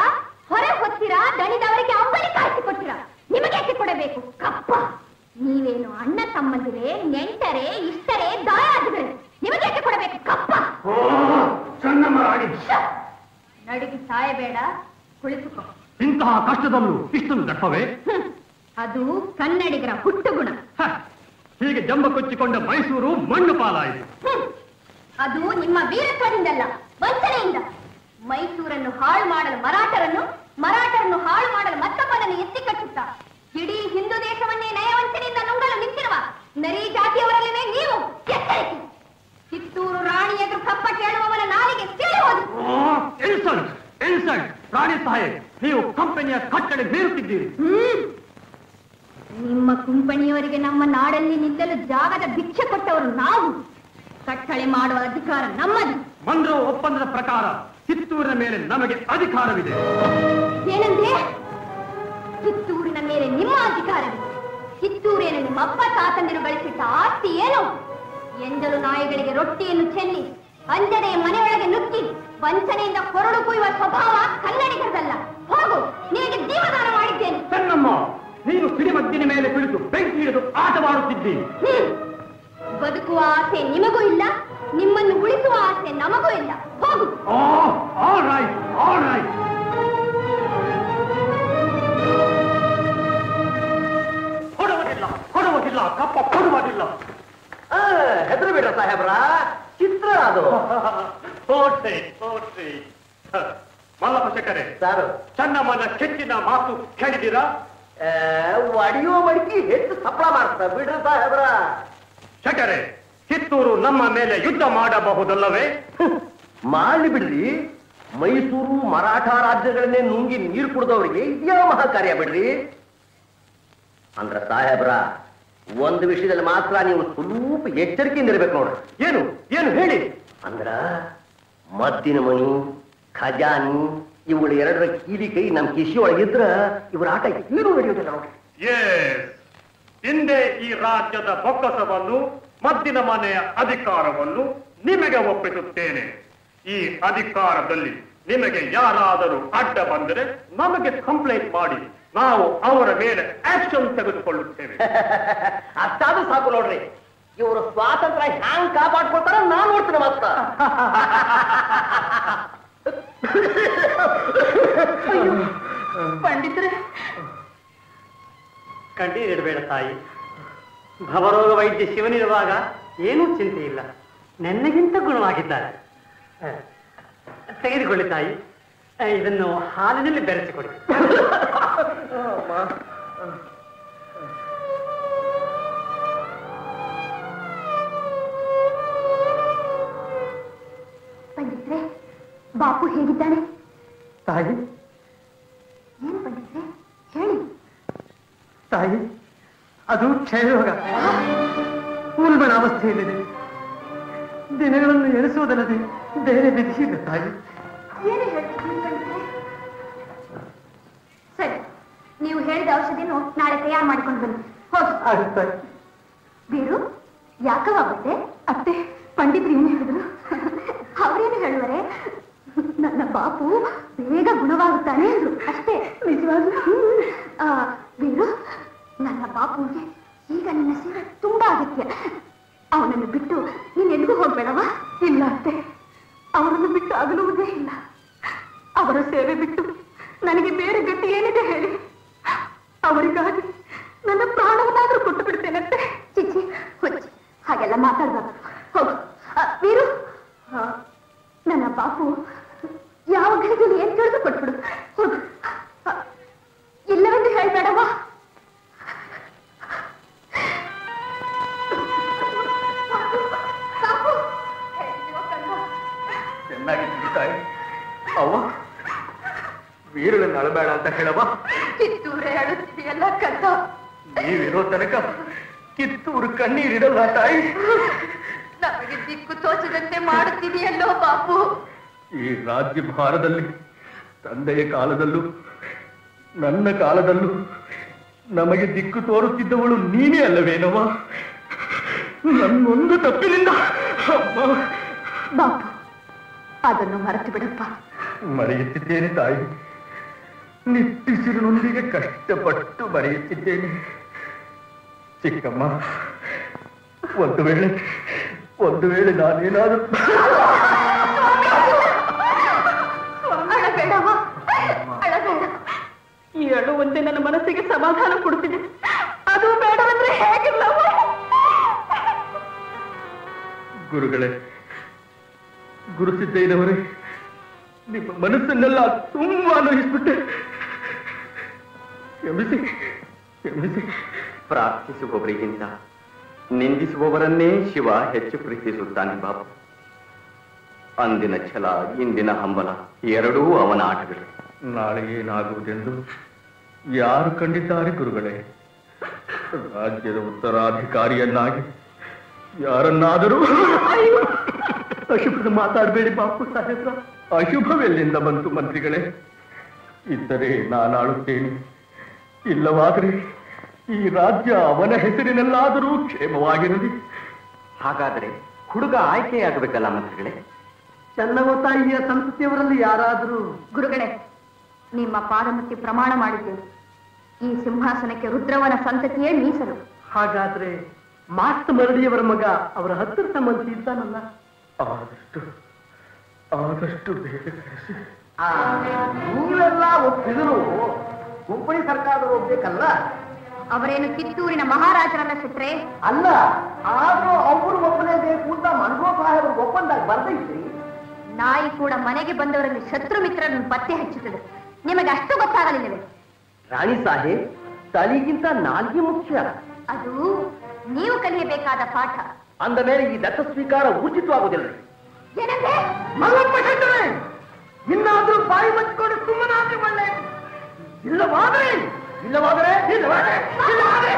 ಹೊರ ಹೊತ್ತೀರಾ, ದಣಿದವರಿಗೆ ಅಂಬಲಿ ಕಾಯಿಸಿ ಕೊಡ್ತೀರಾ, ನಿಮಗೇಕೆ ಕೊಡಬೇಕು ಕಪ್ಪ? ನೀವೇನು ಅಣ್ಣ ತಮ್ಮಂದಿರೇ, ನೆಂಟರೇ, ಇಷ್ಟರೇ, ದಾಯಾದಿಗಳೇ, ನಿಮಗೇಕೆ ಕೊಡಬೇಕು ಕಪ್ಪ? ನಡುಗಿ ಸಾಯಬೇಡ, ಕುಳಿತುಕೋ. ಇಂತಹ ಕಷ್ಟದಲ್ಲೂ ಇಷ್ಟೊಂದು ದಪ್ಪವೇ? ಅದು ಕನ್ನಡಿಗರ ಹುಟ್ಟುಗುಣ. ಹೀಗೆ ಜಂಬ ಕೊಚ್ಚಿಕೊಂಡ ಮೈಸೂರು ಮಣ್ಣು ಪಾಲಾಯಿತು. ಅದು ನಿಮ್ಮ ವೀರತ್ವದಿಂದಲ್ಲ, ವಂಚನೆಯಿಂದ. ಮೈಸೂರನ್ನು ಹಾಳು ಮಾಡಲು ಮರಾಠರನ್ನು, ಮರಾಠರನ್ನು ಹಾಳು ಮಾಡಲು ಮತ್ತೊಬ್ಬನನ್ನು ಎತ್ತಿ ಕಟ್ಟುತ್ತಾ ಇಡೀ ಹಿಂದೂ ದೇಶವನ್ನೇ ನಯವಂಚನೆಯಿಂದ ನುಂಗಲು ನಿಂತಿರುವ ನರಿ ಜಾತಿಯವರಲ್ಲೇ ನೀವು. ಎಚ್ಚರಿಕೆ! ಕಿತ್ತೂರು ರಾಣಿ ಎದುರು ಕಪ್ಪ ಕೇಳುವವನ ನಾಲಿಗೆ ಕೇಳುವುದು. ಇನ್ಸಲ್ಟ್ ಇನ್ಸಲ್ಟ್ ರಾಣಿ ಸಾಹೇಬ್, ನೀವು ಕಂಪನಿಯ ಕಟ್ಟಡ ಬೀರುತ್ತಿದ್ದೀರಿ. ಹ್ಮ್, ನಿಮ್ಮ ಕಂಪನಿಯವರಿಗೆ ನಮ್ಮ ನಾಡಲ್ಲಿ ನಿಲ್ಲಲು ಜಾಗದ ಭಿಕ್ಷೆ ಕೊಟ್ಟವರು ನಾವು. ಕಟ್ಟಳೆ ಮಾಡುವ ಅಧಿಕಾರ ನಮ್ಮದು. ಮಂದ್ರು ಒಪ್ಪಂದದ ಪ್ರಕಾರ ಕಿತ್ತೂರಿನ ಮೇಲೆ ನಮಗೆ ಅಧಿಕಾರವಿದೆ. ಏನಂದ್ರೆ? ಕಿತ್ತೂರಿನ ಮೇಲೆ ನಿಮ್ಮ ಅಧಿಕಾರವಿದೆ. ಕಿತ್ತೂರಿನ ನಿಮ್ಮಪ್ಪ ತಾತಂದಿರು ಗಳಿಸಿದ ಆಸ್ತಿ ಏನು? ಎಂದಲು ನಾಯಿಗಳಿಗೆ ರೊಟ್ಟಿಯನ್ನು ಚೆಲ್ಲಿ ಅಂಜನೆಯ ಮನೆಯೊಳಗೆ ನುಗ್ಗಿ ವಂಚನೆಯಿಂದ ಕೊರಳು ಕುಯ್ಯುವ ಸ್ವಭಾವ ಕನ್ನಡಿಗರದಲ್ಲ. ಹೋಗು, ನಿನಗೆ ಜೀವದಾನ ಮಾಡಿದ್ದೇನೆ. ಚೆನ್ನಮ್ಮ, ನೀನು ಕಿಡಿಮದ್ದಿನ ಮೇಲೆ ಕುಳಿತು ಬೆಂಕಿ ಹಿಡಿದು ಆಟವಾಡುತ್ತಿದ್ದೀನಿ. ಬದುಕುವ ಆಸೆ ನಿಮಗೂ ಇಲ್ಲ, ನಿಮ್ಮನ್ನು ಉಳಿಸುವ ಆಸೆ ನಮಗೂ ಇಲ್ಲ. ಹೋಗು. All right, all right. ಕೊಡುವುದಿಲ್ಲ, ಕೊಡುವುದಿಲ್ಲ, ಕಪ್ಪ ಕೊಡುವುದಿಲ್ಲ. ಹೆದರು ಬೇಡ ಸಾಹೇಬ್ರ, ಚಿತ್ರ ಅದು. ಹೋಟೆ ಹೋಟೆ ಮಲ್ಲಪ್ಪ ಶೆಟ್ಟರೆ ಸಾರು, ಚೆನ್ನಮ್ಮನ ಕೆಚ್ಚಿನ ಮಾತು ಕೇಳಿದಿರಾ? ಒಡೆಯುವ ಮಡಿಕೆ ಹೆಚ್ಚು ಸಪ್ಪಳ ಮಾಡ್ತಾ ಬಿಡ್ರಿ ಸಾಹೇಬ್ರ. ಶೆಟ್ಟರೆ, ಕಿತ್ತೂರು ನಮ್ಮ ಮೇಲೆ ಯುದ್ಧ ಮಾಡಬಹುದಲ್ಲವೇ? ಮಾಡಿ ಬಿಡ್ರಿ. ಮೈಸೂರು ಮರಾಠ ರಾಜ್ಯಗಳನ್ನೇ ನುಂಗಿ ನೀರು ಕುಡಿದವರಿಗೆ ಯಾವ ಮಹಾ ಕಾರ್ಯ ಬಿಡ್ರಿ. ಅಂದ್ರ ಸಾಹೇಬ್ರ, ಒಂದು ವಿಷಯದಲ್ಲಿ ಮಾತ್ರ ನೀವು ಸ್ವಲ್ಪ ಎಚ್ಚರಿಕೆಯಿಂದ ಇರ್ಬೇಕು ನೋಡ್ರಿ. ಏನು ಏನು ಹೇಳಿ? ಅಂದ್ರ ಮದ್ದಿನ ಮನಿ, ಖಜಾನಿ ಇವುಗಳ ಎರಡರ ಕೀಲಿ ಕೈ ನಮ್ ಕಿಶಿ ಒಳಗಿದ್ರ ಇವ್ರ ಆಟ ಏನು ನಡೆಯೋದಿಲ್ಲ ನೋಡ್ರಿ. ಹಿಂದೆ ಈ ರಾಜ್ಯದ ಬೊಕ್ಕಸವನ್ನು, ಮದ್ದಿನ ಮನೆಯ ಅಧಿಕಾರವನ್ನು ನಿಮಗೆ ಒಪ್ಪಿಸುತ್ತೇನೆ. ಈ ಅಧಿಕಾರದಲ್ಲಿ ನಿಮಗೆ ಯಾರಾದರೂ ಅಡ್ಡ ಬಂದರೆ ನಮಗೆ ಕಂಪ್ಲೇಂಟ್ ಮಾಡಿ, ನಾವು ಅವರ ಮೇಲೆ ಆಕ್ಷನ್ ತೆಗೆದುಕೊಳ್ಳುತ್ತೇವೆ. ಅಷ್ಟಾದ್ರೂ ಸಾಕು ನೋಡ್ರಿ. ಇವರು ಸ್ವಾತಂತ್ರ್ಯ ಹ್ಯಾಂಗ್ ಕಾಪಾಡ್ಕೊಳ್ತಾರ ನಾನು ನೋಡ್ತೀನಿ. ಮಾತ್ರ ಪಂಡಿತರೇ, ಕಣ್ಣೀರಿಡಬೇಡ ತಾಯಿ. ಭವರೋಗ ವೈದ್ಯ ಶಿವನಿರುವಾಗ ಏನೂ ಚಿಂತೆ ಇಲ್ಲ. ನೆನ್ನೆಗಿಂತ ಗುಣವಾಗಿದ್ದಾರೆ. ತೆಗೆದುಕೊಳ್ಳಿ ತಾಯಿ, ಇದನ್ನು ಹಾಲಿನಲ್ಲಿ ಬೆರೆಸಿಕೊಡಿ. ಪಂಡಿತ್ರೆ, ಬಾಪು ಹೇಗಿದ್ದಾನೆ? ತಾಯಿ ಏನು ಪಂಡಿತ್ರೆ ಹೇಳಿ? ತಾಯಿ, ಅದು ಕ್ಷಯರೋಗ ಪೂರ್ವನ ಅವಸ್ಥೆಯಲ್ಲಿದೆ. ದಿನಗಳನ್ನು ಎಣಿಸುವುದಲ್ಲದೆ ಬೇರೆ ವಿಧಿಸಿದೆ ತಾಯಿ. ಏನು ಹೇಳ್ತೀನಿ ಪಂಡಿತ್ರೆ? ಸರಿ, ನೀವು ಹೇಳಿದ ಔಷಧಿಯನ್ನು ನಾಳೆ ತಯಾರು ಮಾಡಿಕೊಂಡು ಬನ್ನಿ. ಹೋಗಿ ಬೀರು. ಯಾಕವಾಗುತ್ತೆ ಅತ್ತೆ? ಪಂಡಿತ್ರು ಏನು ಹೇಳಿದ್ರು? ಅವರೇನು ಹೇಳುವರೆ? ನನ್ನ ಬಾಪು ಬೇಗ ಗುಣವಾಗುತ್ತಾನೆ ಅಂದ್ರು ಅಷ್ಟೇ. ನಿಜವಾಗ್ಲೂ ಬೀರು, ನನ್ನ ಬಾಪುಗೆ ಈಗ ನಿನ್ನ ಸೇವೆ ತುಂಬಾ ಅಗತ್ಯ. ಅವನನ್ನು ಬಿಟ್ಟು ನೀನೆಲ್ಲಿಗೂ ಹೋಗ್ಬೇಡವಾ? ಇಲ್ಲ ಅತ್ತೆ, ಅವರನ್ನು ಬಿಟ್ಟು ಅಗಲುವುದೇ ಇಲ್ಲ. ಅವರ ಸೇವೆ ಬಿಟ್ಟು ನನಗೆ ಬೇರೆ ಗತಿ ಏನಿದೆ ಹೇಳಿ? ಅವರಿಗಾಗಿ ನನ್ನ ಪ್ರಾಣವನ್ನಾದ್ರೂ ಕೊಟ್ಟು ಬಿಡ್ತೇನಂತೆ. ಚಿಚಿ ಹೊಚ್ಚಿ, ಹಾಗೆಲ್ಲ ಮಾತಾಡ್ಬಾರ್ದು. ಹೋಗು ವೀರು, ನನ್ನ ಬಾಪು ಯಾವ ಗಳಿಗೆಯಲ್ಲಿ ಏನ್ ತಿಳಿದು ಕೊಟ್ಬಿಡು. ಹೋಗು, ಇಲ್ಲವೆಂದು ಹೇಳ್ಬೇಡವಾ? ಚೆನ್ನಾಗಿ ತಿಳಿತಾಯಿ. ಅವ ವೀರಳನ್ನು ಅಳಬೇಡ ಅಂತ ಹೇಳವಾ? ಕಿತ್ತೂರೇ ಅಳುತ್ತಿದೆಯಲ್ಲ ಕಂದ. ನೀವಿರೋ ತನಕ ಕಿತ್ತೂರು ಕಣ್ಣೀರಿಡಲ್ಲ ತಾಯಿ. ನಮಗೆ ದಿಕ್ಕು ತೋಚದಂತೆ ಮಾಡುತ್ತಿದೆಯಲ್ಲೋ ಬಾಪು. ಈ ರಾಜ್ಯ ಭಾರದಲ್ಲಿ ತಂದೆಯ ಕಾಲದಲ್ಲೂ ನನ್ನ ಕಾಲದಲ್ಲೂ ನಮಗೆ ದಿಕ್ಕು ತೋರುತ್ತಿದ್ದವಳು ನೀನೇ ಅಲ್ಲವೇನವ? ನನ್ನೊಂದು ತಪ್ಪಿನಿಂದ. ಬಾಪು, ಅದನ್ನು ಮರೆತು ಬಿಡಪ್ಪ. ಮರೆಯುತ್ತಿದ್ದೇನೆ ತಾಯಿ, ನಿಟ್ಟಿಸಿರುನೊಂದಿಗೆ ಕಷ್ಟಪಟ್ಟು ಮರೆಯುತ್ತಿದ್ದೇನೆ. ಚಿಕ್ಕಮ್ಮ, ಒಂದು ವೇಳೆ ಒಂದು ವೇಳೆ ನಾನೇನಾದರೂ ಅಳಬೇಡ ಅಳಬೇಡ. ಈ ಅಳು ಒಂದೇ ನನ್ನ ಮನಸ್ಸಿಗೆ ಸಮಾಧಾನ ಕೊಡುತ್ತಿದೆ. ಅದು ಬೇಡವಂದ್ರೆ ಹೇಗಿಲ್ಲ ಗುರುಗಳೇ, ಗುರುಸಿದ್ದೇನವರೇ, ನಿಮ್ಮ ಮನಸ್ಸನ್ನೆಲ್ಲ ತುಂಬಾ ಅನುಭವಿಸ್ಬಿಟ್ಟೆ. ಕ್ಷಮಿಸಿ ಕ್ಷಮಿಸಿ. ಪ್ರಾರ್ಥಿಸುವವರಿಗಿಂತ ನಿಂದಿಸುವವರನ್ನೇ ಶಿವ ಹೆಚ್ಚು ಪ್ರೀತಿಸುತ್ತಾನೆ ಬಾಬು. ಅಂದಿನ ಛಲ, ಇಂದಿನ ಹಂಬಲ ಎರಡೂ ಅವನ ಆಟಗಳು. ನಾಳೆ ಏನಾಗುವುದೆಂದು ಯಾರು ಕಂಡಿದ್ದಾರೆ ಗುರುಗಳೇ? ರಾಜ್ಯದ ಉತ್ತರಾಧಿಕಾರಿಯನ್ನಾಗಿ ಯಾರನ್ನಾದರೂ. ಅಶುಭದ ಮಾತಾಡಬೇಡಿ ಬಾಪು ಸಾಹೇಬ್ರ. ಅಶುಭವೆಲ್ಲಿಂದ ಬಂತು ಮಂತ್ರಿಗಳೇ? ಇದ್ದರೆ ನಾನು ಆಳುತ್ತೇನೆ, ಇಲ್ಲವಾದರೆ ಈ ರಾಜ್ಯ ಅವನ ಹೆಸರಿನಲ್ಲಾದರೂ ಕ್ಷೇಮವಾಗಿರಲಿ. ಹಾಗಾದರೆ ಹುಡುಗ ಆಯ್ಕೆಯಾಗಬೇಕಲ್ಲ ಮಂತ್ರಿಗಳೇ? ಚೆನ್ನಮ್ಮ ತಾಯಿಯ ಸಂತತಿಯವರಲ್ಲಿ ಯಾರಾದರೂ? ಗುರುಗಳೇ, ನಿಮ್ಮ ಪಾದಮುಟ್ಟಿ ಪ್ರಮಾಣ ಮಾಡಿದ್ದೇನೆ, ಈ ಸಿಂಹಾಸನಕ್ಕೆ ರುದ್ರವನ ಸಂತತಿಯೇ ಮೀಸಲು. ಹಾಗಾದ್ರೆ ಮಾಸ್ತ ಮರಡಿಯವರ ಮಗ ಅವರ ಹತ್ತಿರ ಸಂಬಂಧಿ ಇದ್ದಾನಲ್ಲ? ಆದಷ್ಟು ಆದಷ್ಟು ಬೇಗ ಕರೆಸಿ. ನೀವೆಲ್ಲ ಒಪ್ಪಿದ್ರು ಹುಬ್ಬಳ್ಳಿ ಸರ್ಕಾರದವರು ಒಪ್ಪಬೇಕಲ್ಲ? ಅವರೇನು ಕಿತ್ತೂರಿನ ಮಹಾರಾಜರಲ್ಲ ಶೆಟ್ರೆ? ಅಲ್ಲ, ಆದ್ರೂ ಅವರು ಒಪ್ಪಲೇ ಬೇಕು ಅಂತ ಮನೋಭಾವ ಒಪ್ಪಂದಾಗ ಬರ್ದೈತ್ರಿ. ನಾಯಿ ಕೂಡ ಮನೆಗೆ ಬಂದವರಲ್ಲಿ ಶತ್ರು ಮಿತ್ರರನ್ನು ಪತ್ತೆ ಹಚ್ಚುತ್ತದೆ, ನಿಮಗೆ ಅಷ್ಟು ಗೊತ್ತಾಗಲಿಲ್ಲವೆ? ರಾಣಿ ಸಾಹೇಬ್, ತಲೆಗಿಂತ ನಾಲ್ಗೆ ಮುಖ್ಯ. ಅದು ನೀವು ಕಲಿಯಬೇಕಾದ ಪಾಠ. ಅಂದ ಮೇಲೆ ಈ ದತ್ತ ಸ್ವೀಕಾರ ಊರ್ಜಿತವಾಗುವುದಿಲ್ಲ. ಇನ್ನಾದ್ರೂ ಬಾಯಿ ಮಚ್ಚಿಕೊಂಡು ಸುಮ್ಮನಾದ್ರೆ ಒಳ್ಳೆಯದು. ಇಲ್ಲವಾದ್ರೆ ಇಲ್ಲವಾದರೆ ಇಲ್ಲವಾದರೆ ಇಲ್ಲವಾದರೆ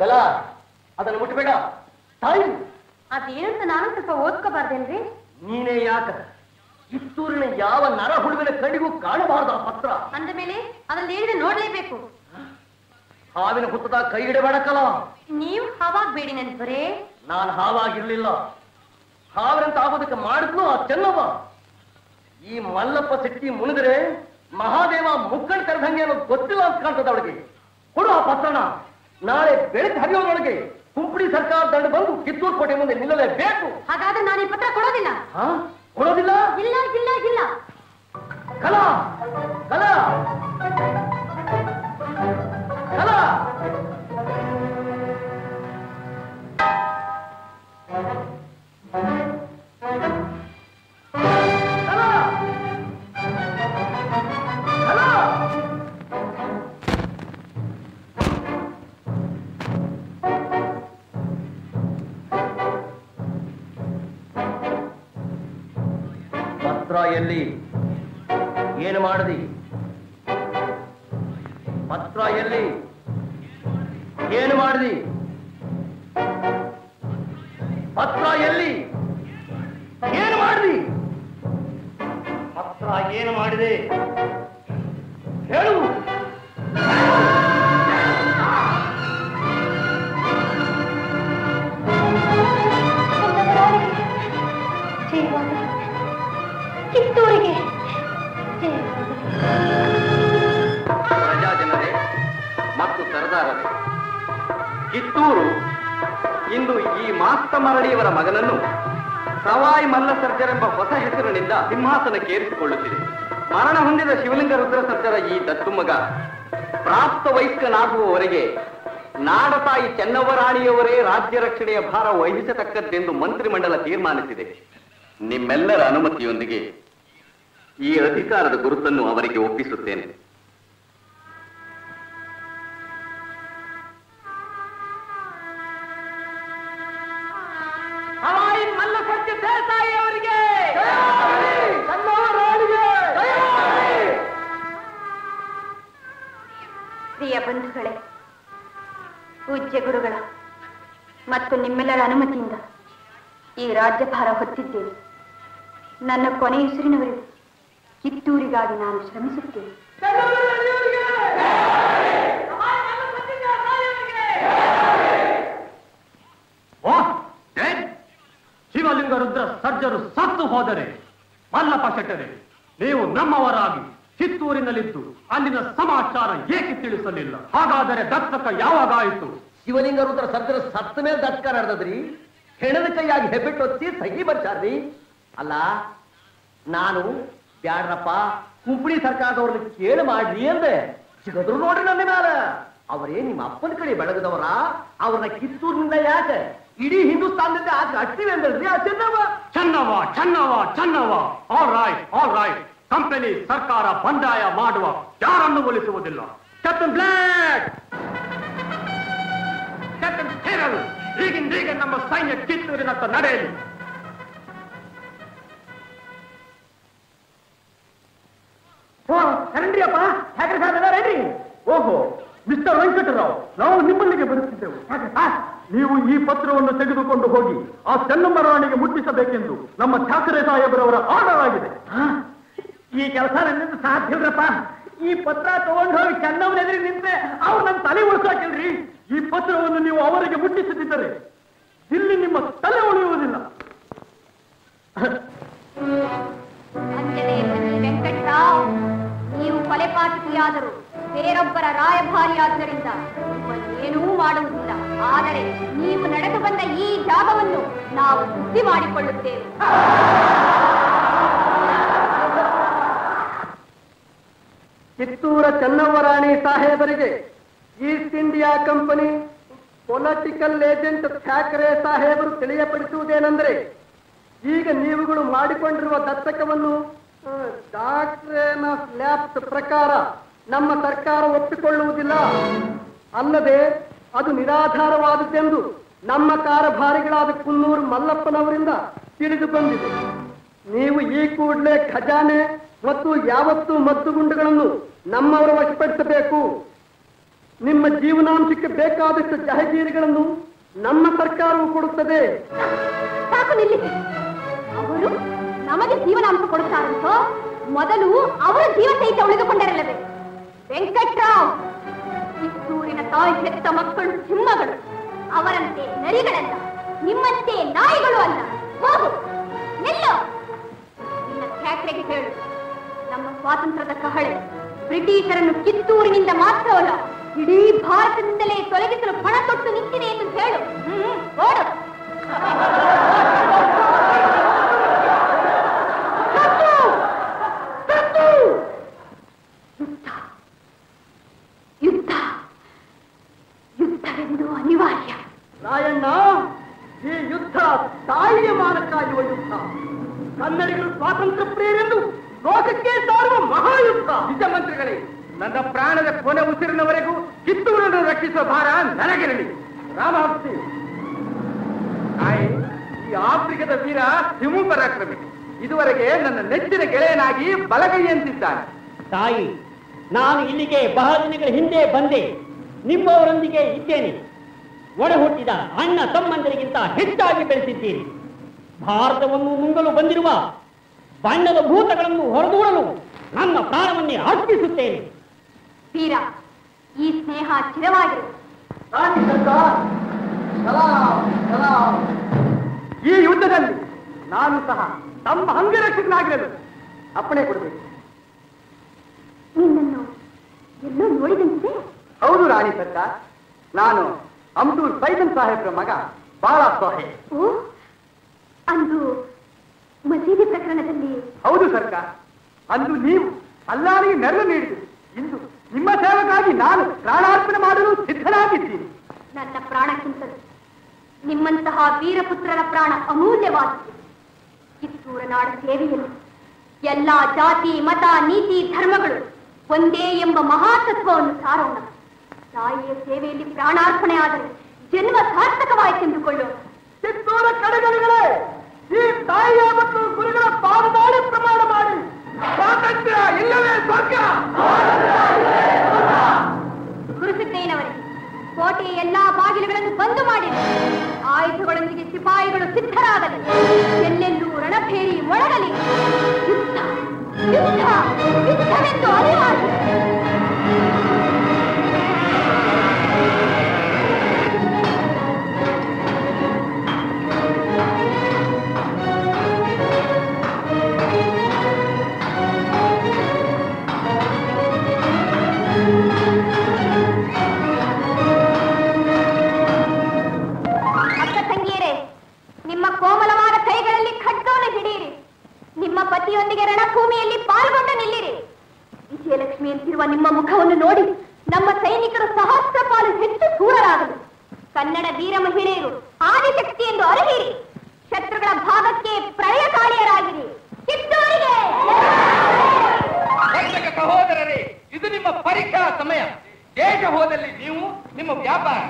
ಕಲಾ, ಅದನ್ನು ಮುಟ್ಟಬೇಡ. ತಾಯಿ ಅದೇನಂತ ನಾನು ಸ್ವಲ್ಪ ಓದ್ಕೋಬಾರ್ದೇನ್ರಿ? ನೀನೇ ಯಾಕ? ಕಿತ್ತೂರಿನ ಯಾವ ನರ ಹುಡುಗಿನ ಕಡೆಗೂ ಕಾಣಬಾರ್ದ ಪತ್ರ. ಅಂದ ಮೇಲೆ ಅದನ್ನೇನಿದೆ ನೋಡ್ಲೇಬೇಕು. ಹಾವಿನ ಹುತ್ತದಾಗ ಕೈ ಇಡಬೇಡ ಕಲಾ. ನೀವು ಹಾವಾಗ್ಬೇಡಿ ನೆನಪರೇ. ನಾನು ಹಾವಾಗಿರ್ಲಿಲ್ಲ. ಹಾವಿನಂತ ಆಗೋದಕ್ಕೆ ಮಾಡಿದ್ಲು ಆ ಚೆನ್ನಮ್ಮ. ಈ ಮಲ್ಲಪ್ಪ ಸಿಟ್ಟಿ ಮುನಿದ್ರೆ ಮಹಾದೇವ ಮುಕ್ಕಣ್ ಕರೆದಂಗೆ ಅನ್ನೋದು ಗೊತ್ತಿಲ್ಲ ಅಂತ ಕಾಣ್ತದ ಅವಳಿಗೆ. ಕೊಡು ಆ ಪತ್ರಣ. ನಾಳೆ ಬೆಳೆದ ಹರಿಯೋದ್ರೊಳಗೆ ಕುಂಪಡಿ ಸರ್ಕಾರ ದಂಡ ಬಂದು ಕಿತ್ತೂರು ಕೋಟೆ ಮುಂದೆ ನಿಲ್ಲಲೇಬೇಕು. ಹಾಗಾದ್ರೆ ನಾನು ಈ ಪತ್ರ ಕೊಡೋದಿಲ್ಲ. ಕೊಡೋದಿಲ್ಲ? ಇಲ್ಲ ಇಲ್ಲ ಇಲ್ಲ. ಕಲಾ ಕಲಾ ಕಲಾ ಎಲ್ಲಿ? ಏನು ಮಾಡಿದಿ? ಪತ್ರ ಎಲ್ಲಿ? ಏನು ಮಾಡಿದಿ? ಪತ್ರ ಎಲ್ಲಿ? ಏನು ಮಾಡಿದಿ? ಪತ್ರ ಏನು ಮಾಡಿದೆ ಹೇಳು. ಕಿತ್ತೂರಿಗೆ ಪ್ರಜಾ ಜನರೇ ಮತ್ತು ಸರ್ದಾರರೇ, ಕಿತ್ತೂರು ಇಂದು ಈ ಮಾಸ್ತ ಮರಡಿಯವರ ಮಗನನ್ನು ಸವಾಯಿ ಮಲ್ಲ ಸರ್ಜರೆಂಬ ಹೊಸ ಹೆಸರಿನಿಂದ ಸಿಂಹಾಸನಕ್ಕೆ ಏರಿಸಿಕೊಳ್ಳುತ್ತಿದೆ. ಮರಣ ಹೊಂದಿದ ಶಿವಲಿಂಗ ರುದ್ರ ಸರ್ಜರ ಈ ದತ್ತು ಮಗ ಪ್ರಾಪ್ತ ವಯಸ್ಕನಾಗುವವರೆಗೆ ನಾಡತಾಯಿ ಚೆನ್ನವರಾಣಿಯವರೇ ರಾಜ್ಯ ರಕ್ಷಣೆಯ ಭಾರ ವಹಿಸತಕ್ಕದ್ದೆಂದು ಮಂತ್ರಿಮಂಡಲ ತೀರ್ಮಾನಿಸಿದೆ. ನಿಮ್ಮೆಲ್ಲರ ಅನುಮತಿಯೊಂದಿಗೆ ಈ ಅಧಿಕಾರದ ಗುರುತನ್ನು ಅವರಿಗೆ ಒಪ್ಪಿಸುತ್ತೇನೆ. ಪ್ರಿಯ ಬಂಧುಗಳೇ, ಪೂಜ್ಯ ಗುರುಗಳ ಮತ್ತು ನಿಮ್ಮೆಲ್ಲರ ಅನುಮತಿಯಿಂದ ಈ ರಾಜ್ಯಭಾರ ಹೊತ್ತಿದ್ದೇನೆ. ನನ್ನ ಕೊನೆ ಹೆಸರಿನವರೆಗೂ ಕಿತ್ತೂರಿಗಾಗಿ ನಾನು ಶ್ರಮಿಸುತ್ತೇನೆ. ಶಿವಲಿಂಗ ರುದ್ರ ಸರ್ಜರು ಸತ್ತು ಹೋದರೆ ಮಲ್ಲಪ್ಪ ಶೆಟ್ಟರೆ, ನೀವು ನಮ್ಮವರಾಗಿ ಕಿತ್ತೂರಿನಲ್ಲಿದ್ದು ಅಲ್ಲಿನ ಸಮಾಚಾರ ಏಕೆ ತಿಳಿಸಲಿಲ್ಲ? ಹಾಗಾದರೆ ದತ್ತಕ ಯಾವಾಗಾಯಿತು? ಶಿವಲಿಂಗ ರುದ್ರ ಸರ್ಜರು ಸತ್ತ ಮೇಲೆ ದತ್ಕಾರ ನಡೆದ್ರಿ. ಹೆಣದ ಕೈಯಾಗಿ ಹೆಬ್ಬೆಟ್ಟು ಹೊತ್ತಿ ಸಹಿ ಬರ್ತಾರ್ರಿ. ಅಲ್ಲ, ನಾನು ಬ್ಯಾಡ್ರಪ್ಪ ಕುಂಪಡಿ ಸರ್ಕಾರದವ್ರನ್ನ ಕೇಳಿ ಮಾಡ್ರಿ ಅಂದೆ. ಸಿಗದ್ರು ನೋಡ್ರಿ ನನ್ನ ಮ್ಯಾಲ. ಅವರೇ ನಿಮ್ಮ ಅಪ್ಪನ ಕಡೆ ಬೆಳಗದವರ? ಅವ್ರನ್ನ ಕಿತ್ತೂರಿನಿಂದ ಯಾಕೆ ಇಡೀ ಹಿಂದೂಸ್ತಾನದಿಂದ ಆಚೆ ಅಟ್ಟಿವೆ ಅಂದ್ರಿ ಆ Chennava. Chennava Chennava Chennava all right all right. Company ಸರ್ಕಾರ ಬಂಡಾಯ ಮಾಡುವ ಯಾರನ್ನು ಒಲಿಸುವುದಿಲ್ಲ. ಕ್ಯಾಪ್ಟನ್ ಬ್ಲಾಕ್, ಕ್ಯಾಪ್ಟನ್ ಹೇರಲು ಈಗಿಂದೀಗ ನಮ್ಮ ಸೈನ್ಯ ಕಿತ್ತೂರಿನತ್ತ ನಡೆಯಲಿ. ನೀವು ಈ ಪತ್ರವನ್ನು ತೆಗೆದುಕೊಂಡು ಹೋಗಿ ಆ ಚೆನ್ನಮ್ಮರವರಿಗೆ ಮುಟ್ಟಿಸಬೇಕೆಂದು ನಮ್ಮ ಠಾಕರೆ ಸಾಹೇಬರವರ ಆರ್ಡರ್ ಆಗಿದೆ. ಈ ಕೆಲಸ ನನ್ನಿಂದ ಸಾಧ್ಯ ಇಲ್ಲಪ್ಪ. ಈ ಪತ್ರ ತಗೊಂಡು ಹೋಗಿ ಚೆನ್ನಮ್ಮನ ಎದುರು ನಿಂತರೆ ಅವ್ರು ನನ್ನ ತಲೆ ಉಳಿಸಾಕಿಲ್ರಿ. ಈ ಪತ್ರವನ್ನು ನೀವು ಅವರಿಗೆ ಮುಟ್ಟಿಸದಿದ್ದರೆ ಇಲ್ಲಿ ನಿಮ್ಮ ತಲೆ ಉಳಿಯುವುದಿಲ್ಲ. ವೆಂಕಟರಾವ್, ನೀವು ಕೊಲೆಪಾತಕಿಯಾದರು, ಬೇರೊಬ್ಬರ ರಾಯಭಾರಿಯಾದ್ದರಿಂದ ಏನೂ ಮಾಡುವುದಿಲ್ಲ. ಆದರೆ ನೀವು ನಡೆದು ಬಂದ ಈ ಜಾಗವನ್ನು ನಾವು ಸುದ್ದಿ ಮಾಡಿಕೊಳ್ಳುತ್ತೇವೆ. ಕಿತ್ತೂರ ಚೆನ್ನವರಾಣಿ ಸಾಹೇಬರಿಗೆ East India company political agent Thackeray ಸಾಹೇಬರು ತಿಳಿಯಪಡಿಸುವುದೇನೆಂದರೆ, ಈಗ ನೀವುಗಳು ಮಾಡಿಕೊಂಡಿರುವ ದತ್ತಕವನ್ನು ಡಾಕ್ಟ್ರೇನ್ ಆಫ್ ಲ್ಯಾಪ್ಸ್ ಪ್ರಕಾರ ನಮ್ಮ ಸರ್ಕಾರ ಒಪ್ಪಿಕೊಳ್ಳುವುದಿಲ್ಲ. ಅಲ್ಲದೆ ಅದು ನಿರಾಧಾರವಾದದ್ದೆಂದು ನಮ್ಮ ಕಾರ್ಯಭಾರಿಗಳಾದ ಕುನ್ನೂರು ಮಲ್ಲಪ್ಪನವರಿಂದ ತಿಳಿದು ಬಂದಿದೆ. ನೀವು ಈ ಕೂಡಲೇ ಖಜಾನೆ ಮತ್ತು ಯಾವತ್ತೂ ಮದ್ದುಗುಂಡುಗಳನ್ನು ನಮ್ಮವರ ವಶಪಡಿಸಬೇಕು. ನಿಮ್ಮ ಜೀವನಾಂಶಕ್ಕೆ ಬೇಕಾದಷ್ಟು ಜಹಗೀರಿಗಳನ್ನು ನಮ್ಮ ಸರ್ಕಾರವು ಕೊಡುತ್ತದೆ. ಅವರು ನಮಗೆ ಜೀವನಾಂಶ ಕೊಡುತ್ತಾರಂತೋ, ಮೊದಲು ಅವರ ಜೀವ ಸಹಿತ ಉಳಿದುಕೊಂಡರಲ್ಲವೇ? ವೆಂಕಟರಾವ್, ಕಿತ್ತೂರಿನ ತಾಯಿ ಹೆತ್ತ ಮಕ್ಕಳು ಸಿಂಹಗಳು, ಅವರಂತೆ ನರಿಗಳಲ್ಲ, ನಿಮ್ಮಂತೆ ನಾಯಿಗಳು ಅಲ್ಲ. ಹೋಗು, ನಿಲ್ಲೋ. ನಿನ್ನ ಠಾಕ್ರೆಗೆ ಹೇಳು, ನಮ್ಮ ಸ್ವಾತಂತ್ರ್ಯದ ಕಹಳೆ ಬ್ರಿಟಿಷರನ್ನು ಕಿತ್ತೂರಿನಿಂದ ಮಾತ್ರವಲ್ಲ, ಇಡೀ ಭಾರತದಿಂದಲೇ ತೊಲಗಿಸಲು ಪಣ ತೊಟ್ಟು ನಿಂತಿದೆ ಎಂದು ಹೇಳು. ಹ್ಮ್, ಓಡು. ಯುದ್ಧ ಯುದ್ಧ ಯುದ್ಧವೆಂದು ಅನಿವಾರ್ಯ. ರಾಯಣ್ಣ, ಈ ಯುದ್ಧ ತಾಯಿಯ ಮಾನ ಕಾಯುವ ಯುದ್ಧ. ಕನ್ನಡಿಗರು ಸ್ವಾತಂತ್ರ್ಯ ಪ್ರಿಯರೆಂದು ಲೋಕಕ್ಕೆ ಸಾರುವ ಮಹಾಯುದ್ಧ. ನಿಜ ಮಂತ್ರಿಗಳೇ, ನನ್ನ ಪ್ರಾಣದ ಕೊನೆ ಉಸಿರಿನವರೆಗೂ ಕಿತ್ತೂರನ್ನು ರಕ್ಷಿಸುವ ಭಾರ ನನಗಿರಲಿ. ರಾಮಹಂಸಿ ತಾಯಿ, ಈ ಆಫ್ರಿಕಾದ ವೀರ ಸಿಂಹ ಪರಾಕ್ರಮಿ ಇದುವರೆಗೆ ನನ್ನ ನೆಚ್ಚಿನ ಗೆಳೆಯನಾಗಿ ಬಲಗೈಯಂತಿದ್ದಾನೆ. ತಾಯಿ, ನಾನು ಇಲ್ಲಿಗೆ ಬಹಳ ದಿನಗಳ ಹಿಂದೆ ಬಂದೆ. ನಿಮ್ಮವರೊಂದಿಗೆ ಇದ್ದೇನೆ. ಒಡ ಹುಟ್ಟಿದ ಅಣ್ಣ ತಮ್ಮಂದರಿಗಿಂತ ಹೆಚ್ಚಾಗಿ ಬೆಳೆಸಿದ್ದೀರಿ. ಭಾರತವನ್ನು ಮುಂಗಲು ಬಂದಿರುವ ಬಣ್ಣದ ಭೂತಗಳನ್ನು ಹೊರದೂಡಲು ನನ್ನ ಪ್ರಾಣವನ್ನೇ ಅರ್ಪಿಸುತ್ತೇನೆ. ವೀರ, ಈ ಸ್ನೇಹ ಚಿರವಾಗಿರು. ಈ ಯುದ್ಧದಲ್ಲಿ ನಾನು ಸಹ ತಮ್ಮ ಅಂಗರಕ್ಷಕನಾಗಿರಲು ಅಪ್ಪಣೆ ಕೊಡಬೇಕು. ನಿನ್ನನ್ನು ಎಲ್ಲೋ ನೋಡಿದಂತೆ. ಹೌದು ರಾಣಿ ಸರ್ಕಾರ, ನಾನು ಅಮ್ದೂರ್ ಸೈದನ್ ಸಾಹೇಬ್ರ ಮಗ ಬಾಳಾ ಸಾಹೇಬ್. ಅಂದು ಮಸೀದಿ ಪ್ರಕರಣದಲ್ಲಿ? ಹೌದು ಸರ್ಕಾರ, ಅಂದು ನೀವು ಅಲ್ಲಾರಿಗೆ ನೆರಳು ನೀಡಿದರು. ಇಂದು ನಿಮ್ಮ ಸೇವಕ್ಕಾಗಿ ನಾನು ಪ್ರಾಣಾರ್ಪಣೆ ಮಾಡಲು ಸಿದ್ಧನಾಗಿದ್ದೀನಿ. ನನ್ನ ಪ್ರಾಣಕ್ಕಿಂತಲೂ ನಿಮ್ಮಂತಹ ವೀರಪುತ್ರರ ಪ್ರಾಣ ಅಮೂಲ್ಯವಾದದ್ದು. ಕಿತ್ತೂರ ನಾಡ ಸೇವೆಯಲ್ಲಿ ಎಲ್ಲ ಜಾತಿ ಮತ ನೀತಿ ಧರ್ಮಗಳು ಒಂದೇ ಎಂಬ ಮಹಾತತ್ವವನ್ನು ಸಾರೋಣ. ತಾಯಿಯ ಸೇವೆಯಲ್ಲಿ ಪ್ರಾಣಾರ್ಪಣೆ ಆದರೆ ಜನ್ಮ ಸಾರ್ಥಕವಾಯಿತೆಂದುಕೊಳ್ಳೋಣ. ಕಿತ್ತೂರ ಕಡೆಗಳೇ, ಈ ತಾಯಿಯ ಮತ್ತು ಗುರುಗಳ ಪಾದದಾಳಿ ಪ್ರಮಾಣ ಮಾಡಿ ಸ್ವಾತಂತ್ರ್ಯ ಇಲ್ಲವೇ ಸ್ವರ್ಗ. ಗುರುಸಿದ್ದೇನವರೇ, ಕೋಟೆಯ ಎಲ್ಲಾ ಬಾಗಿಲುಗಳನ್ನು ಬಂದು ಮಾಡಿದೆ. ಆಯುಧಗಳೊಂದಿಗೆ ಸಿಪಾಯಿಗಳು ಸಿದ್ಧರಾಗಲಿ. ಎಲ್ಲೆಲ್ಲೂ ರಣಭೇರಿ ಮೊಳಗಲಿ. ಯುದ್ಧ ಯುದ್ಧ ಯುದ್ಧವೆಂದು ಅನಿವಾರ್ಯ. ಕೋಮಲವಾದ ಕೈಗಳಲ್ಲಿ ಖಡ್ಗವನ್ನು ಹಿಡಿಯಿರಿ. ನಿಮ್ಮ ಪತಿಯೊಂದಿಗೆ ರಣಭೂಮಿಯಲ್ಲಿ ಪಾಲ್ಗೊಂಡು ನಿಲ್ಲಿರಿ. ವಿಜಯಲಕ್ಷ್ಮಿ ಅಂತಿರುವ ನಿಮ್ಮ ಮುಖವನ್ನು ನೋಡಿ ನಮ್ಮ ಸೈನಿಕರು ಸಹಸ್ರ ಪಾಲು ಹೆಚ್ಚು ಕ್ರೂರರಾಗಲು. ಕನ್ನಡ ವೀರ ಮಹಿಳೆಯರು ಆದಿಶಕ್ತಿ ಎಂದು ಅರಹಿರಿ. ಶತ್ರುಗಳ ಭಾಗಕ್ಕೆ ಪ್ರಳಯಕಾರಿಯರಾಗಿರಿ. ಕಿತ್ತೂರಿಗೆ! ಸಹೋದರರೇ, ಇದು ನಿಮ್ಮ ಪರೀಕ್ಷಾ ಸಮಯ. ದೇಶ ಹೋದಲ್ಲಿ ನೀವು ನಿಮ್ಮ ವ್ಯಾಪಾರ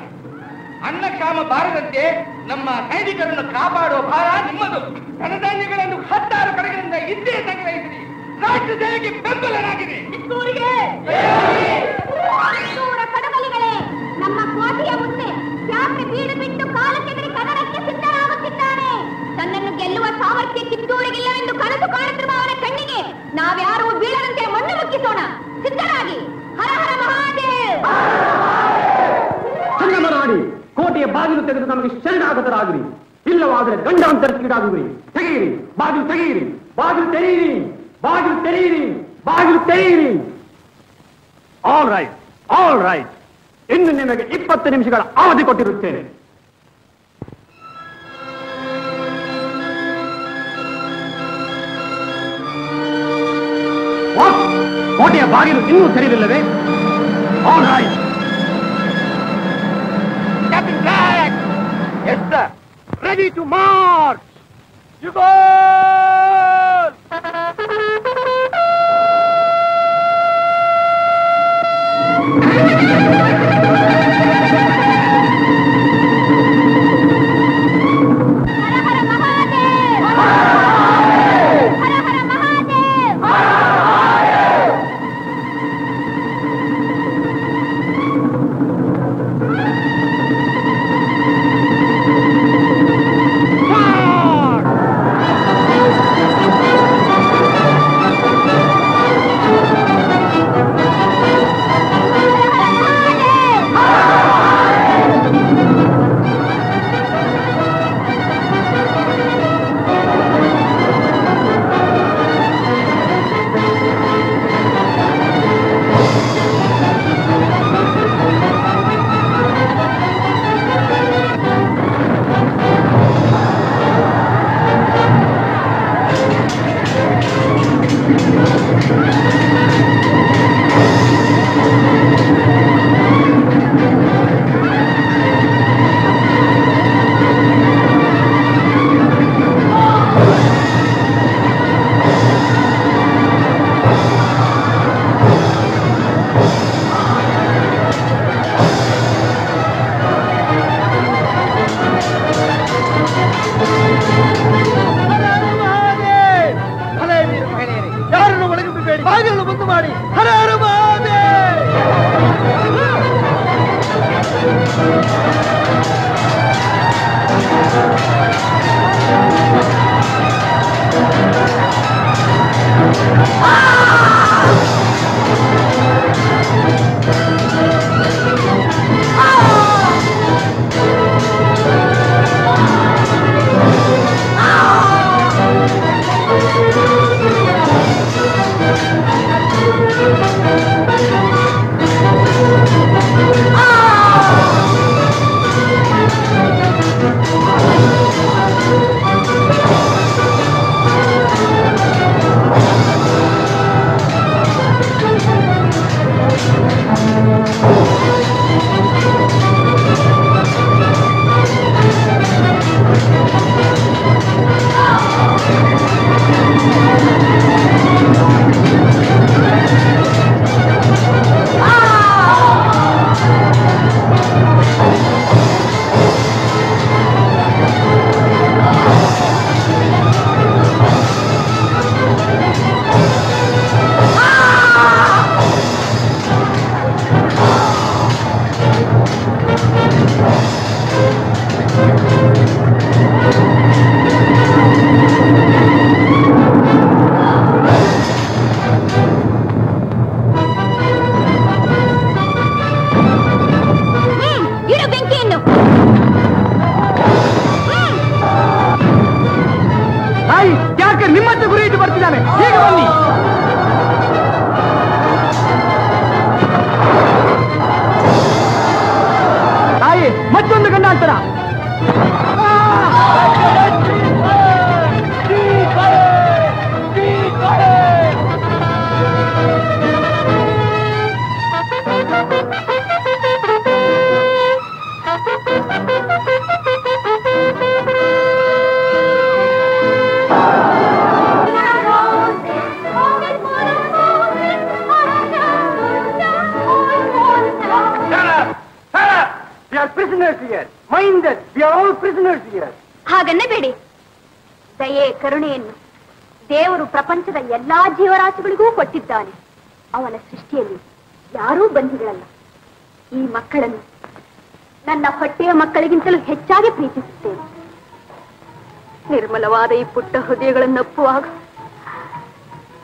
ಅನ್ನ ಕಾಮ ಬಾರದಂತೆ ನಮ್ಮ ಸೈನಿಕರನ್ನು ಕಾಪಾಡುವ ಭಾರ ನಿಮ್ಮದು. ಧನಧಾನ್ಯಗಳನ್ನು ಹತ್ತಾರು ಕಡೆಗಳಿಂದ ಇದ್ದೇ ಸಂಗ್ರಹಿಸಿರಿ. ರಾಷ್ಟ್ರ ಜನಕ್ಕೆ ಬೆಂಬಲರಾಗಿದೆ. ಕಿತ್ತೂರ ಕಡಬಲಿಗಳೇ, ನಮ್ಮ ಕೋಟೆಯ ಮುಂದೆ ಖ್ಯಾತ ನಾವ್ಯಾರು ಬೀಳದಂತೆ ಮಣ್ಣು ಮುಕ್ಕಿಸೋಣ. ಸಿದ್ಧರಾಗಿ ಹರ ಹರ ಮಹಾದೇವ. ಹನ್ನಮರಾಡಿ ಕೋಟೆಯ ಬಾಗಿಲು ತೆಗೆದು ನಮಗೆ ಶರಣಾಗತರಾಗಿರಿ, ಇಲ್ಲವಾದರೆ ಗಂಡಾಂತರಕ್ಕೀಡಾಗುವಿರಿ. ತೆಗೆಯಿರಿ ಬಾಗಿಲು, ತೆಗೆಯಿರಿ ಬಾಗಿಲು, ತೆರೆಯಿರಿ ಬಾಗಿಲು, ತೆರೆಯಿರಿ ಬಾಗಿಲು, ತೆರೆಯಿರಿ. ಆಲ್ ರೈಟ್ ಆಲ್ ರೈಟ್, ಇನ್ನು ನಿಮಗೆ ಇಪ್ಪತ್ತು ನಿಮಿಷಗಳ ಅವಧಿ ಕೊಟ್ಟಿರುತ್ತೇನೆ. ಕೋಟೆಯ ಬಾಗಿಲು ಇನ್ನೂ ತೆರೆದಿಲ್ಲವೇ? All right. Captain Black. Yes sir. Ready to march. You go.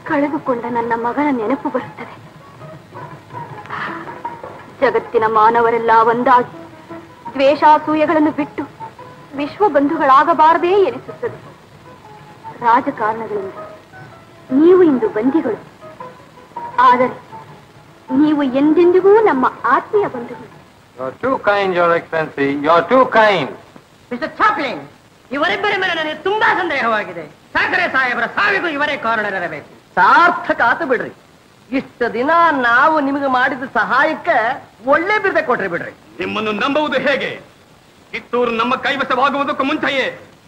ಕಳೆದುಕೊಂಡ ನನ್ನ ಮಗನ ನೆನಪು ಬರುತ್ತದೆ. ಜಗತ್ತಿನ ಮಾನವರೆಲ್ಲ ಒಂದಾಗಿ ದ್ವೇಷಾಸೂಯೆಗಳನ್ನು ಬಿಟ್ಟು ವಿಶ್ವ ಬಂಧುಗಳಾಗಬಾರದೇ ಎನಿಸುತ್ತದೆ. ರಾಜಕಾರಣಗಳಿಂದ ನೀವು ಇಂದು ಬಂಧಿಗಳು, ಆದರೆ ನೀವು ಎಂದೆಂದಿಗೂ ನಮ್ಮ ಆತ್ಮೀಯ ಬಂಧುಗಳು. You are too kind, Your Excellency. You are too kind. Mister Chaplin, ಇವರಿಬ್ಬರ ಮೇಲೆ ನನಗೆ ತುಂಬಾ ಸಂದೇಹವಾಗಿದೆ. ಠಾಕರೆ ಸಾಹೇಬರ ಸಾವಿಗೂ ಇವರೇ ಕಾರಣರಾಗಬೇಕು. ಸಾರ್ಥಕ ಆತು ಬಿಡ್ರಿ. ಇಷ್ಟು ದಿನ ನಾವು ನಿಮಗೆ ಮಾಡಿದ ಸಹಾಯಕ್ಕೆ ಒಳ್ಳೆ ಬಿರುದೆ ಕೊಟ್ರಿ ಬಿಡ್ರಿ. ನಿಮ್ಮನ್ನು ನಂಬುವುದು ಹೇಗೆ? ಕಿತ್ತೂರು ನಮ್ಮ ಕೈವಶವಾಗುವುದಕ್ಕೂ ಮುಂಚೆಯೇ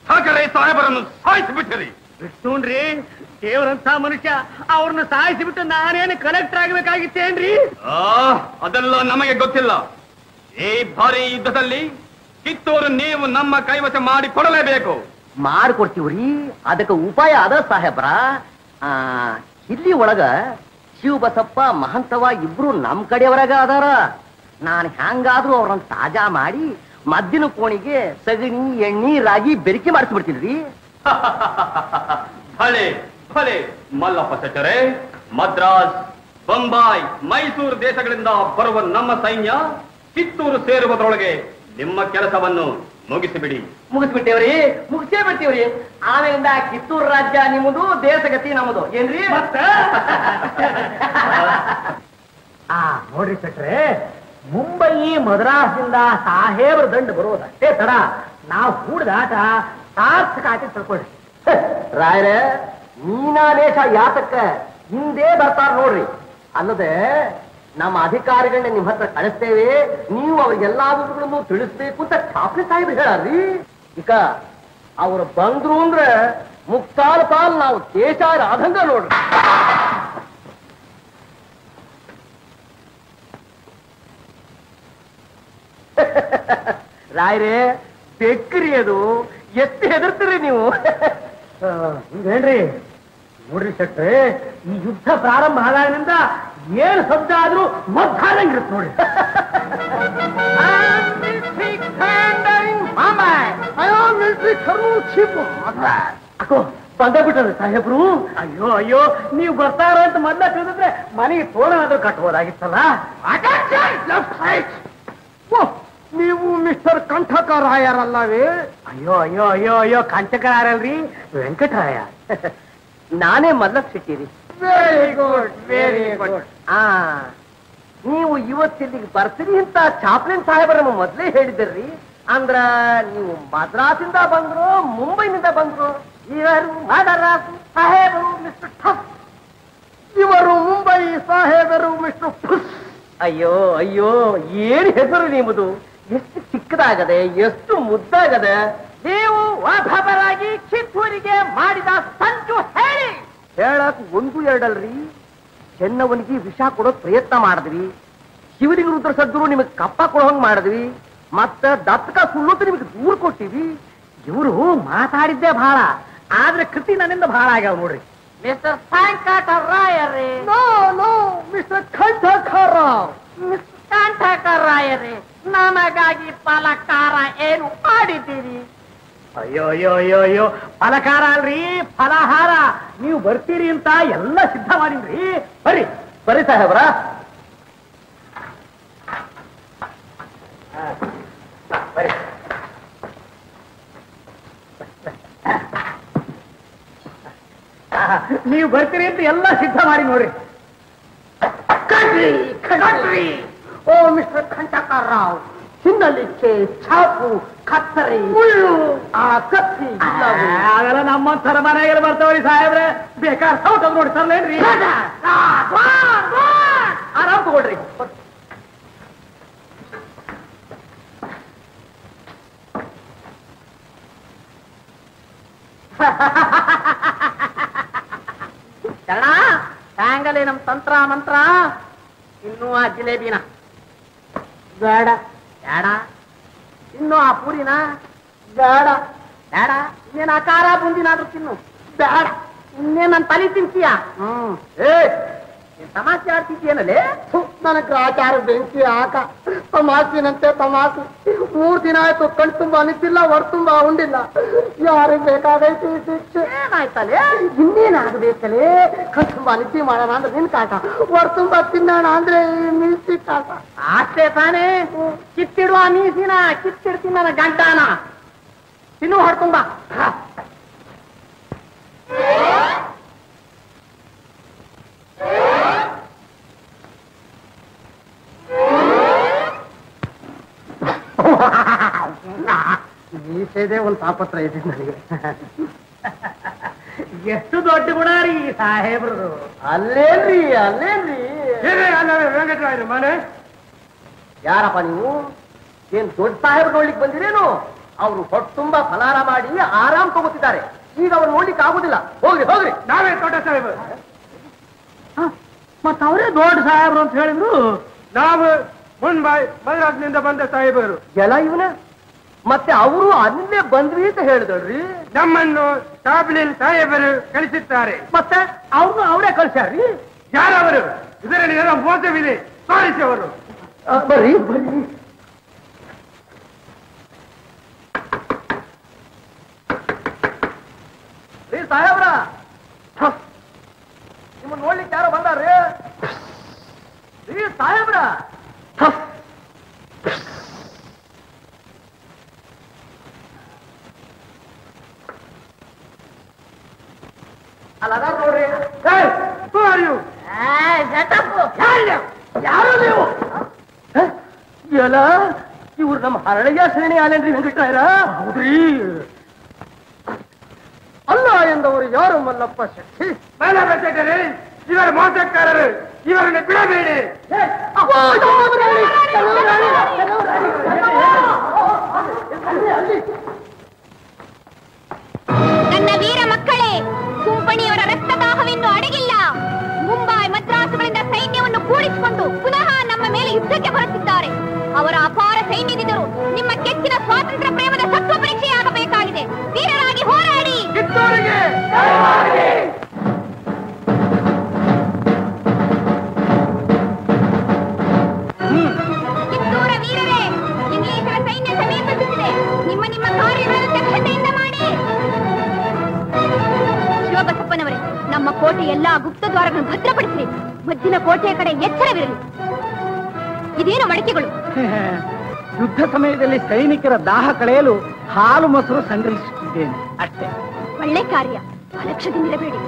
ಠಾಕರೆ ಸಾಹೇಬರನ್ನು ಸಾಯಿಸಿಬಿಟ್ಟಿರಿ. ವಿಷ್ಣುನ್ರಿ, ದೇವರಂತ ಮನುಷ್ಯ ಅವ್ರನ್ನ ಸಾಯಿಸಿಬಿಟ್ಟು ನಾನೇನು ಕಲೆಕ್ಟರ್ ಆಗಬೇಕಾಗಿತ್ತೇನ್ರಿ? ಅದೆಲ್ಲ ನಮಗೆ ಗೊತ್ತಿಲ್ಲ. ಈ ಭಾರಿ ಯುದ್ಧದಲ್ಲಿ ಕಿತ್ತೂರು ನೀವು ನಮ್ಮ ಕೈವಶ ಮಾಡಿಕೊಡಲೇಬೇಕು. ಮಾಡಿಕೊಡ್ತೀವ್ರಿ, ಅದಕ್ಕೆ ಉಪಾಯ ಅದ ಸಾಹೇಬ್ರ. ಇಲ್ಲಿ ಒಳಗ ಶಿವಬಸಪ್ಪ ಮಹಂತವ ಇಬ್ರು ನಮ್ ಕಡೆಯವರಾಗ ಅದಾರ. ನಾನು ಹ್ಯಾಂಗಾದ್ರೂ ಅವ್ರನ್ನ ತಾಜಾ ಮಾಡಿ ಮದ್ದಿನ ಕೋಣಿಗೆ ಸಗಣಿ ಎಣ್ಣಿ ರಾಗಿ ಬೆರಿಕೆ ಮಾಡಿಸ್ಬಿಡ್ತೀನ್ರಿ. ಭಲೆ ಭಲೆ ಮಲ್ಲಪ್ಪ ಸೆಟ್ಟರೆ, ಮದ್ರಾಸ್ ಬೊಂಬಾಯಿ ಮೈಸೂರು ದೇಶಗಳಿಂದ ಬರುವ ನಮ್ಮ ಸೈನ್ಯ ಕಿತ್ತೂರು ಸೇರುವುದರೊಳಗೆ ನಿಮ್ಮ ಕೆಲಸವನ್ನು ಮುಗಿಸಿಬಿಡಿ. ಮುಗಿಸ್ಬಿಟ್ಟೇವ್ರಿ, ಮುಗಿಸೇ ಬಿಡ್ತೀವ್ರಿ. ಆಮೇಲಿಂದ ಕಿತ್ತೂರು ರಾಜ್ಯ ನಿಮ್ಮದು, ದೇಶಗತಿ ನಮ್ಮದು. ಏನ್ರಿ ನೋಡ್ರಿ ಸೆಟ್ರೆ, ಮುಂಬೈ ಮದ್ರಾಸ್ನಿಂದ ಸಾಹೇಬ್ರ ದಂಡು ಬರುವುದಷ್ಟೇ ತಡ. ನಾವು ಹೂಡಿದ ಆಟ ಸಾರ್ಥಕ ಆಟ ತಿಳ್ಕೊಳ್ರಿ. ರಾಯರೇ, ಮೀನಾ ದೇಶ ಯಾತಕ್ಕ ಹಿಂದೆ ಬರ್ತಾರ ನೋಡ್ರಿ. ಅಲ್ಲದೆ ನಮ್ಮ ಅಧಿಕಾರಿಗಳನ್ನ ನಿಮ್ಮ ಹತ್ರ ಕಳಿಸ್ತೇವೆ, ನೀವು ಅವ್ರಿಗೆಲ್ಲಾ ವಿಷಯಗಳನ್ನು ತಿಳಿಸ್ಬೇಕು ಅಂತ ಠಾಕ್ರೆ ಸಾಹೇಬ್ರು ಹೇಳಿ. ಈಗ ಅವ್ರು ಬಂದ್ರು ಅಂದ್ರೆ ಮುಕ್ತಾಲ್ ಪಾಲ್ ನಾವು ದೇಶ ರಾಧಂಗ ನೋಡ್ರಿ. ರಾಯ್ರೆ, ಬೆಕ್ಕ್ರಿ ಅದು, ಎತ್ತಿ ಹೆದರ್ತೀರಿ ನೀವು. ಹಿಂಗೇನ್ರಿ ನೋಡ್ರಿ ಸೆಟ್ರೆ, ಈ ಯುದ್ಧ ಪ್ರಾರಂಭ ಆದಾಗಿನಿಂದ ಏನ್ ಶಬ್ದ ಆದ್ರೂ ಮದ್ದಾದಂಗಿರುತ್ತೆ ನೋಡಿ. ಅಕ್ಕೋ ಬಂದ ಬಿಟ್ಟರೆ ಸಾಹೇಬ್ರು. ಅಯ್ಯೋ ಅಯ್ಯೋ, ನೀವು ಬರ್ತಾರ ಅಂತ ಮೊದ್ಲ ತಿಳಿದ್ರೆ ಮನೆಗೆ ತೋರಣಾದ್ರೂ ಕಟ್ಬೋದಾಗಿತ್ತಲ್ಲ. ನೀವು ಮಿಸ್ಟರ್ ಕಂಠಕರಾಯರಲ್ಲವೇ? ಅಯ್ಯೋ ಅಯ್ಯೋ ಅಯ್ಯೋ ಅಯ್ಯೋ, ಕಂಠಕರಾಯರಲ್ರಿ, ವೆಂಕಟರಾಯ. ನಾನೇ ಮಲ್ಲಪ್ಪ ಸಿಟ್ಟಿರಿ. Very good, very good. ಆ ನೀವು ಇವತ್ತಿಲ್ಲಿಗೆ ಬರ್ತೀರಿ ಅಂತ ಚಾಪ್ಲಿನ್ ಸಾಹೇಬರ ನಮ್ಮ ಮೊದಲೇ ಹೇಳಿದ್ರಿ. ಅಂದ್ರ ನೀವು ಮದ್ರಾಸಿಂದ ಬಂದ್ರು ಮುಂಬೈನಿಂದ ಬಂದ್ರು? ಇವರು ಮದ್ರಾಸ್ ಸಾಹೇಬರು ಮಿಸ್ಟರ್ ಠಪ್, ಇವರು ಮುಂಬೈ ಸಾಹೇಬರು ಮಿಸ್ಟರ್ ಫುಸ್. ಅಯ್ಯೋ ಅಯ್ಯೋ, ಏನ್ ಹೆಸರು ನಿಮ್ಮದು! ಎಷ್ಟು ಚಿಕ್ಕದಾಗದೆ, ಎಷ್ಟು ಮುದ್ದಾಗದೆ. ನೀವು ವಾಪರಾಗಿ ಕಿತ್ತೂರಿಗೆ ಮಾಡಿದ ಸಂಚು ಹೇಳಿ. ಹೇಳಕ್ ಒಂದು ಎರಡಲ್ರಿ, ಚೆನ್ನವನಿಗೆ ವಿಷ ಕೊಡೋ ಪ್ರಯತ್ನ ಮಾಡಿದ್ವಿ, ಶಿವಲಿಂಗ ರುದ್ರ ಸದ್ದರು ನಿಮಗೆ ಕಪ್ಪ ಕೊಡೋಂಗ್ ಮಾಡಿದ್ವಿ, ಮತ್ತ ದತ್ತಕ ಸುಳ್ಳು ನಿಮಗೆ ದೂರ ಕೊಟ್ಟಿವಿ. ಇವರು ಮಾತಾಡಿದ್ದೆ ಬಹಳ, ಆದ್ರೆ ಕೃತಿ ನನ್ನಿಂದ ಬಹಳ ಆಗ್ಯಾವ ನೋಡ್ರಿ. ಮಿಸ್ಟರ್ ಸಾಂಕಟರಾಯರೇ. No no, mister Kanthakarao. Mister ಕಂಠಕರಾಯರೇ, ನನಗಾಗಿ ಫಲಕಾರ ಏನು ಮಾಡಿದ್ದೀರಿ? ಅಯ್ಯೋ ಅಯ್ಯೋ ಅಯ್ಯೋ ಅಯ್ಯೋ, ಫಲಕಾರ ಅಲ್ರಿ, ಫಲಹಾರ. ನೀವು ಬರ್ತೀರಿ ಅಂತ ಎಲ್ಲ ಸಿದ್ಧ ಮಾಡಿದ್ರಿ. ಬರ್ರಿ ಬರ್ರಿ ಸಾಹೇಬ್ರ. ಬರ್ರಿ, ನೀವು ಬರ್ತೀರಿ ಅಂತ ಎಲ್ಲ ಸಿದ್ಧ ಮಾಡಿ ನೋಡ್ರಿ. ಓ ಮಿಸ್ಟರ್ ಕಂಠಕರಾವ್, ಹಿನ್ನಲಿಕ್ಕೆ ಚಾಕು ಕತ್ತರಿ ಮುಳ್ಳು ಆ ಕತ್ತಿ ಆಗಲ್ಲ. ನಮ್ಮ ಸರಮನೆಗೆ ಬರ್ತವ್ರಿ ಸಾಹೇಬ್ರೆ, ಬೇಕಾದ ಸೌಟವ್ ನೋಡಿ ತರ್ಲೇನ್ರಿ. ಆರಾಮ್ ತಗೊಳ್ರಿ. ಕಣ ಹ್ಯಾಂಗಲೇ ನಮ್ ತಂತ್ರ ಮಂತ್ರ. ಇನ್ನೂ ಆ ಜಿಲೇಬಿನ ಬೇಡ ಬೇಡ, ಇನ್ನು ಆ ಪೂರಿನ ಬೇಡ ಬೇಡ, ಇನ್ನೇನು ಆಕಾರ ಬುಂದಿನಾದ್ರೂ ತಿನ್ನು ಬೇಡ, ಇನ್ನೇನು ನನ್ನ ತಲೆ ತಿಂತೀಯ? ಹ್ಮ್, ಏ समाचार नन आचार बेंकी हाक तमासिन तमास मूर दिन आयु कण् तुम निर तुम उंडिल यार बेटी शिक्षे ಇನ್ನೇನಾಗಬೇಕಲೇ ಕಷ್ಟವಾಲಿತಿ ಮಾಡೋಣ ಅಂದ್ರೆ ನಿನ್ ಕಾಟ ಹೊರ ತುಂಬಾ ತಿನ್ನೋಣ ಅಂದ್ರೆ ಮಿಲ್ಸಿ ಕಾಟ ಆಷ್ಟೇ ತಾನೇ ಕಿತ್ತಿಡುವ ಮೀಸಿನ ಕಿತ್ತಿಡ್ತೀನಿ ನನ್ನ ಗಂಟಾನ ತಿನ್ನು ಹೊರ ತುಂಬಾ ಮೀಸೆದೆ ಒಂದು ತಾಪತ್ರ ಇದೆ ನನಗೆ ಎಷ್ಟು ದೊಡ್ಡ ಗುಣಾರಿ ಸಾಹೇಬ್ರು ಅಲ್ಲೇನ್ರಿ ಅಲ್ಲೇನ್ರಿ ವೆಂಕಟರಾಯರು ಮನೆ ಯಾರಪ್ಪ ನೀವು ಏನ್ ದೊಡ್ಡ ಸಾಹೇಬ್ರು ನೋಡ್ಲಿಕ್ಕೆ ಬಂದಿರೇನು ಅವರು ಹೊಟ್ಟು ತುಂಬಾ ಫಲಾರ ಮಾಡಿ ಆರಾಮ್ ತಗೋತಿದ್ದಾರೆ ಈಗ ಅವ್ರು ನೋಡ್ಲಿಕ್ಕೆ ಆಗುದಿಲ್ಲ ಹೋಗ್ರಿ ಹೋಗ್ರಿ ನಾವೇ ದೊಡ್ಡ ಸಾಹೇಬ್ರು ಮತ್ತ ಅವರೇ ದೊಡ್ಡ ಸಾಹೇಬ್ರು ಅಂತ ಹೇಳಿದ್ರು ನಾವು ಮುಂಬೈ ಮದ್ರಾಸ್ನಿಂದ ಬಂದ ಸಾಹೇಬರು ಎಲ್ಲ ಇವನ ಮತ್ತೆ ಅವರು ಅಲ್ಲೇ ಬಂದ್ವಿ ಅಂತ ಹೇಳಿದ್ರಿ ನಮ್ಮನ್ನು ಸಾಬ್ಲಿಲ್ ಸಾಹೇಬರು ಕಳಿಸುತ್ತಾರೆ ಮತ್ತೆ ಅವ್ರನ್ನು ಅವರೇ ಕಳಿಸ್ಯಾರೀ ಯಾರವರು ಇದರಲ್ಲಿ ಏನೋ ಮೋಸವಿದೆ ತೋರಿಸವರು ಬರೀ ಬರೀ ರೀ ಸಾಹೇಬ್ರ ನಿಮ್ಮ ನೋಡ್ಲಿಕ್ಕೆ ಯಾರೋ ಬಂದಾರ್ರೀ ರೀ ಸಾಹೇಬ್ರ ಅಲ್ಲದಾರ ನೋಡ್ರಿ ಯಾರು ನೀವು ಎಲ್ಲ ಇವ್ರು ನಮ್ಮ ಹರಳಿಯ ಶ್ರೇಣಿ ಆಲೇನ್ರಿ ವೆಂಕಟರಾಯರ ಹೌದ್ರಿ ಅಲ್ಲ ಎಂದವರು ಯಾರು ಮಲ್ಲಪ್ಪ ಶೆಟ್ಟಿ ಮಲ್ಲಪ್ಪ ಶೆಟ್ಟರಿ ಇವರ ಮೋಸಕ್ಕಾರರು ಇವರನ್ನು ಬಿಡಬೇಡಿ ನನ್ನ ವೀರ ಮಕ್ಕಳೇ ಕಂಪನಿಯವರ ರಕ್ತದಾಹವಿನ್ನು ಅಡಗಿಲ್ಲ ಮುಂಬೈ ಮದ್ರಾಸುಗಳಿಂದ ಸೈನ್ಯವನ್ನು ಕೂಡಿಸಿಕೊಂಡು ಪುನಃ ನಮ್ಮ ಮೇಲೆ ಯುದ್ಧಕ್ಕೆ ಹೊರಟಿದ್ದಾರೆ ಅವರ ಅಪಾರ ಸೈನ್ಯದಿಂದರು ನಿಮ್ಮ ಕೆಚ್ಚಿನ ಸ್ವಾತಂತ್ರ್ಯ ಪ್ರೇಮದ ಸತ್ವ ಪರೀಕ್ಷೆಯಾಗಬೇಕಾಗಿದೆ ವೀರರಾಗಿ ಹೋರಾಡಿ ಕಿತ್ತೂರ ವೀರರೇ ಇಂಗ್ಲಿಷರ ಸೈನ್ಯ ಸಮೀಪಿಸುತ್ತಿದೆ ನಿಮ್ಮ ನಿಮ್ಮ ಕಾರ್ಯಗಳನ್ನು ದಕ್ಷತೆಯಿಂದ ಮಾಡಿ ಬಸಪ್ಪನವರೇ ನಮ್ಮ ಕೋಟೆ ಎಲ್ಲಾ ಗುಪ್ತ ದ್ವಾರಗಳನ್ನು ಭದ್ರಪಡಿಸಿರಿ ಮದ್ದಿನ ಕೋಟೆಯ ಕಡೆ ಎಚ್ಚರವಿರಲಿ ಇದೇನು ಮಡಕೆಗಳು ಯುದ್ಧ ಸಮಯದಲ್ಲಿ ಸೈನಿಕರ ದಾಹ ಕಳೆಯಲು ಹಾಲು ಮೊಸರು ಸಂಗ್ರಹಿಸುತ್ತಿದ್ದೇನೆ ಅಷ್ಟೇ ಒಳ್ಳೆ ಕಾರ್ಯ ಅಲಕ್ಷ್ಯದಿಂದಿರಬೇಡಿ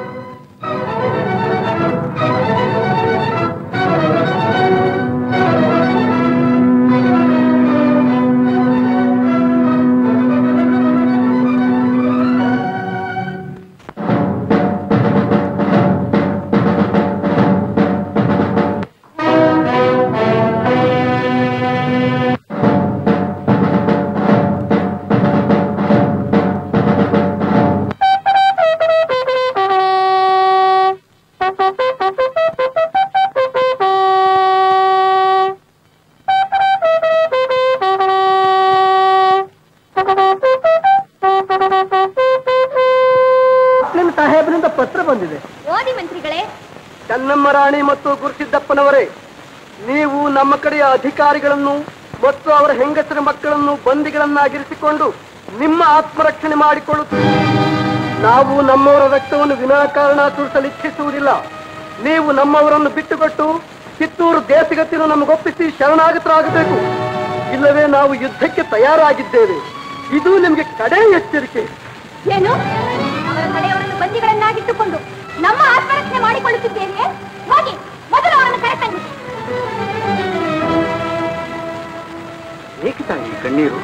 ರಾಣಿ ಮತ್ತು ಗುರುಸಿದ್ದಪ್ಪನವರೇ ನೀವು ನಮ್ಮ ಕಡೆಯ ಅಧಿಕಾರಿಗಳನ್ನು ಮತ್ತು ಅವರ ಹೆಂಗಸರ ಮಕ್ಕಳನ್ನು ಬಂದಿಗಳನ್ನಾಗಿರಿಸಿಕೊಂಡು ನಿಮ್ಮ ಆತ್ಮರಕ್ಷಣೆ ಮಾಡಿಕೊಳ್ಳುತ್ತೀರಿ ನಾವು ನಮ್ಮವರ ರಕ್ತವನ್ನು ವಿನಾಕಾರಣ ಸುರಿಸಲು ಇಚ್ಛಿಸುವುದಿಲ್ಲ ನೀವು ನಮ್ಮವರನ್ನು ಬಿಟ್ಟುಕೊಟ್ಟು ಕಿತ್ತೂರು ದೇಶಗತಿಯನ್ನು ನಮಗೊಪ್ಪಿಸಿ ಶರಣಾಗತರಾಗಬೇಕು ಇಲ್ಲವೇ ನಾವು ಯುದ್ಧಕ್ಕೆ ತಯಾರಾಗಿದ್ದೇವೆ ಇದು ನಿಮಗೆ ಕಡೆ ಎಚ್ಚರಿಕೆ ಏನು ಅವರ ಕಡೆಯವರನ್ನು ಬಂದಿಗಳನ್ನಾಗಿಟ್ಟುಕೊಂಡು ನಮ್ಮ ಆತ್ಮರಕ್ಷಣೆ ಮಾಡಿಕೊಳ್ಳುತ್ತಿದ್ದೇವೆ ಹೋಗಿ ಮೊದಲು ಅವರನ್ನು ಕರೆತನ್ನಿ ಏಕೆ ತಾಯಿ ಕಣ್ಣೀರು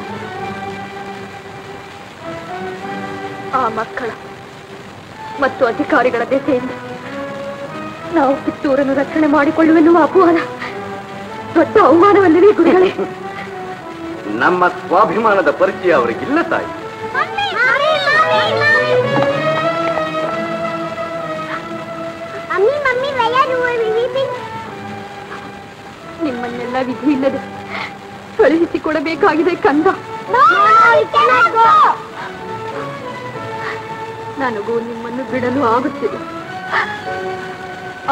ಆ ಮಕ್ಕಳ ಮತ್ತು ಅಧಿಕಾರಿಗಳ ದೆಸೆಯಿಂದ ನಾವು ಕಿತ್ತೂರನ್ನು ರಕ್ಷಣೆ ಮಾಡಿಕೊಳ್ಳುವೆನ್ನುವ ಅಪಮಾನ ದೊಡ್ಡ ಅವಮಾನವಲ್ಲವೇ ಗುರುಗಳೇ ನಮ್ಮ ಸ್ವಾಭಿಮಾನದ ಪರಿಚಯ ಅವರಿಗಿಲ್ಲ ತಾಯಿ ನಿಮ್ಮನ್ನೆಲ್ಲ ವಿಧಿಯಿಲ್ಲದೆ ಕಳುಹಿಸಿಕೊಡಬೇಕಾಗಿದೆ ಕಂದ ನನಗೂ ನಿಮ್ಮನ್ನು ಬಿಡಲು ಆಗುತ್ತಿದೆ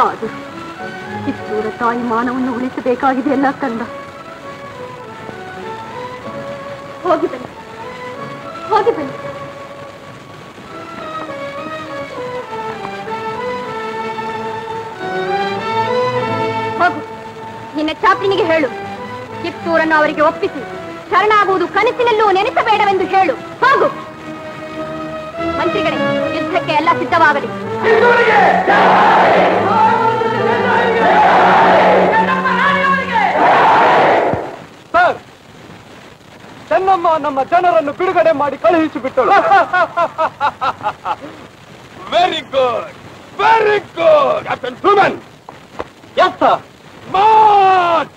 ಆದರೂ ಕಿತ್ತೂರ ತಾಯಿ ಮಾನವನ್ನು ಉಳಿಸಬೇಕಾಗಿದೆ. ಎಲ್ಲ ಕಂದ ಹೋಗಿ ಬನ್ನಿ, ಹೋಗಿ ಬನ್ನಿ. ಹೋಗು, ನಿನ್ನ ಚಾಪ್ಲಿನಿಗೆ ಹೇಳು, ಕಿತ್ತೂರನ್ನು ಅವರಿಗೆ ಒಪ್ಪಿಸಿ ಶರಣಾಗುವುದು ಕನಸಿನಲ್ಲೂ ನೆನೆಸಬೇಡವೆಂದು ಹೇಳು. ಹೋಗು. ಮಂತ್ರಿಗಳೇ, ಯುದ್ಧಕ್ಕೆ ಎಲ್ಲ ಸಿದ್ಧವಾಗಲಿ. ಸರ್, ಚೆನ್ನಮ್ಮ ನಮ್ಮ ಜನರನ್ನು ಬಿಡುಗಡೆ ಮಾಡಿ ಕಳುಹಿಸಿಬಿಟ್ಟಳು. Very good, very good. Captain Truman. Yes sir. March.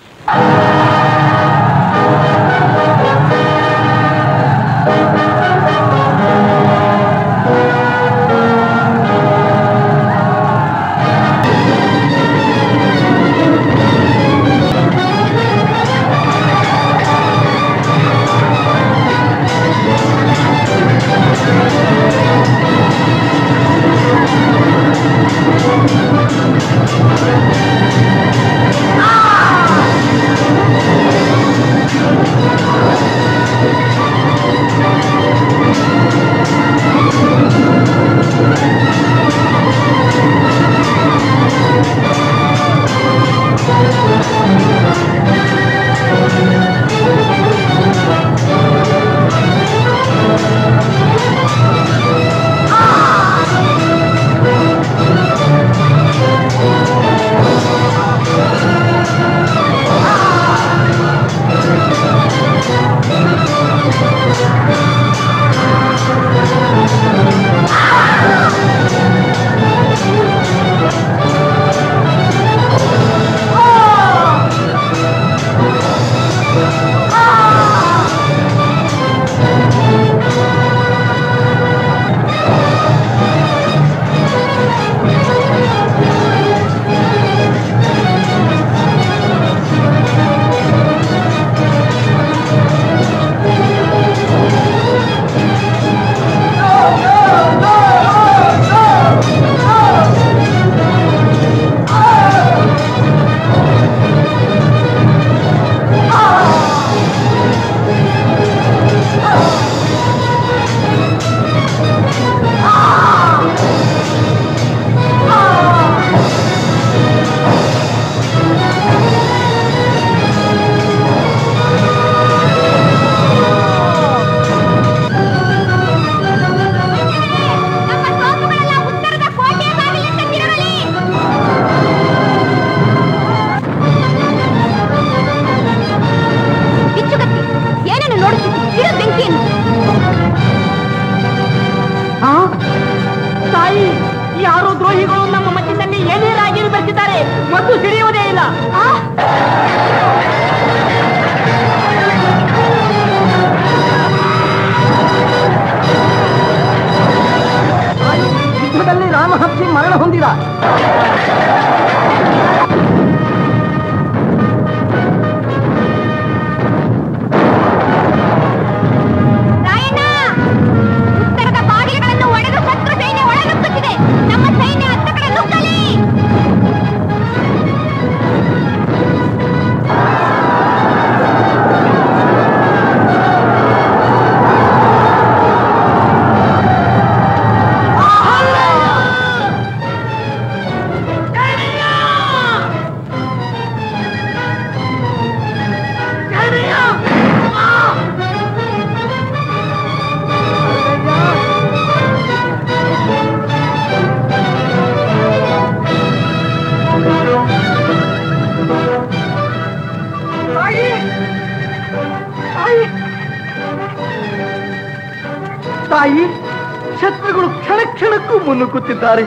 ಾರೆ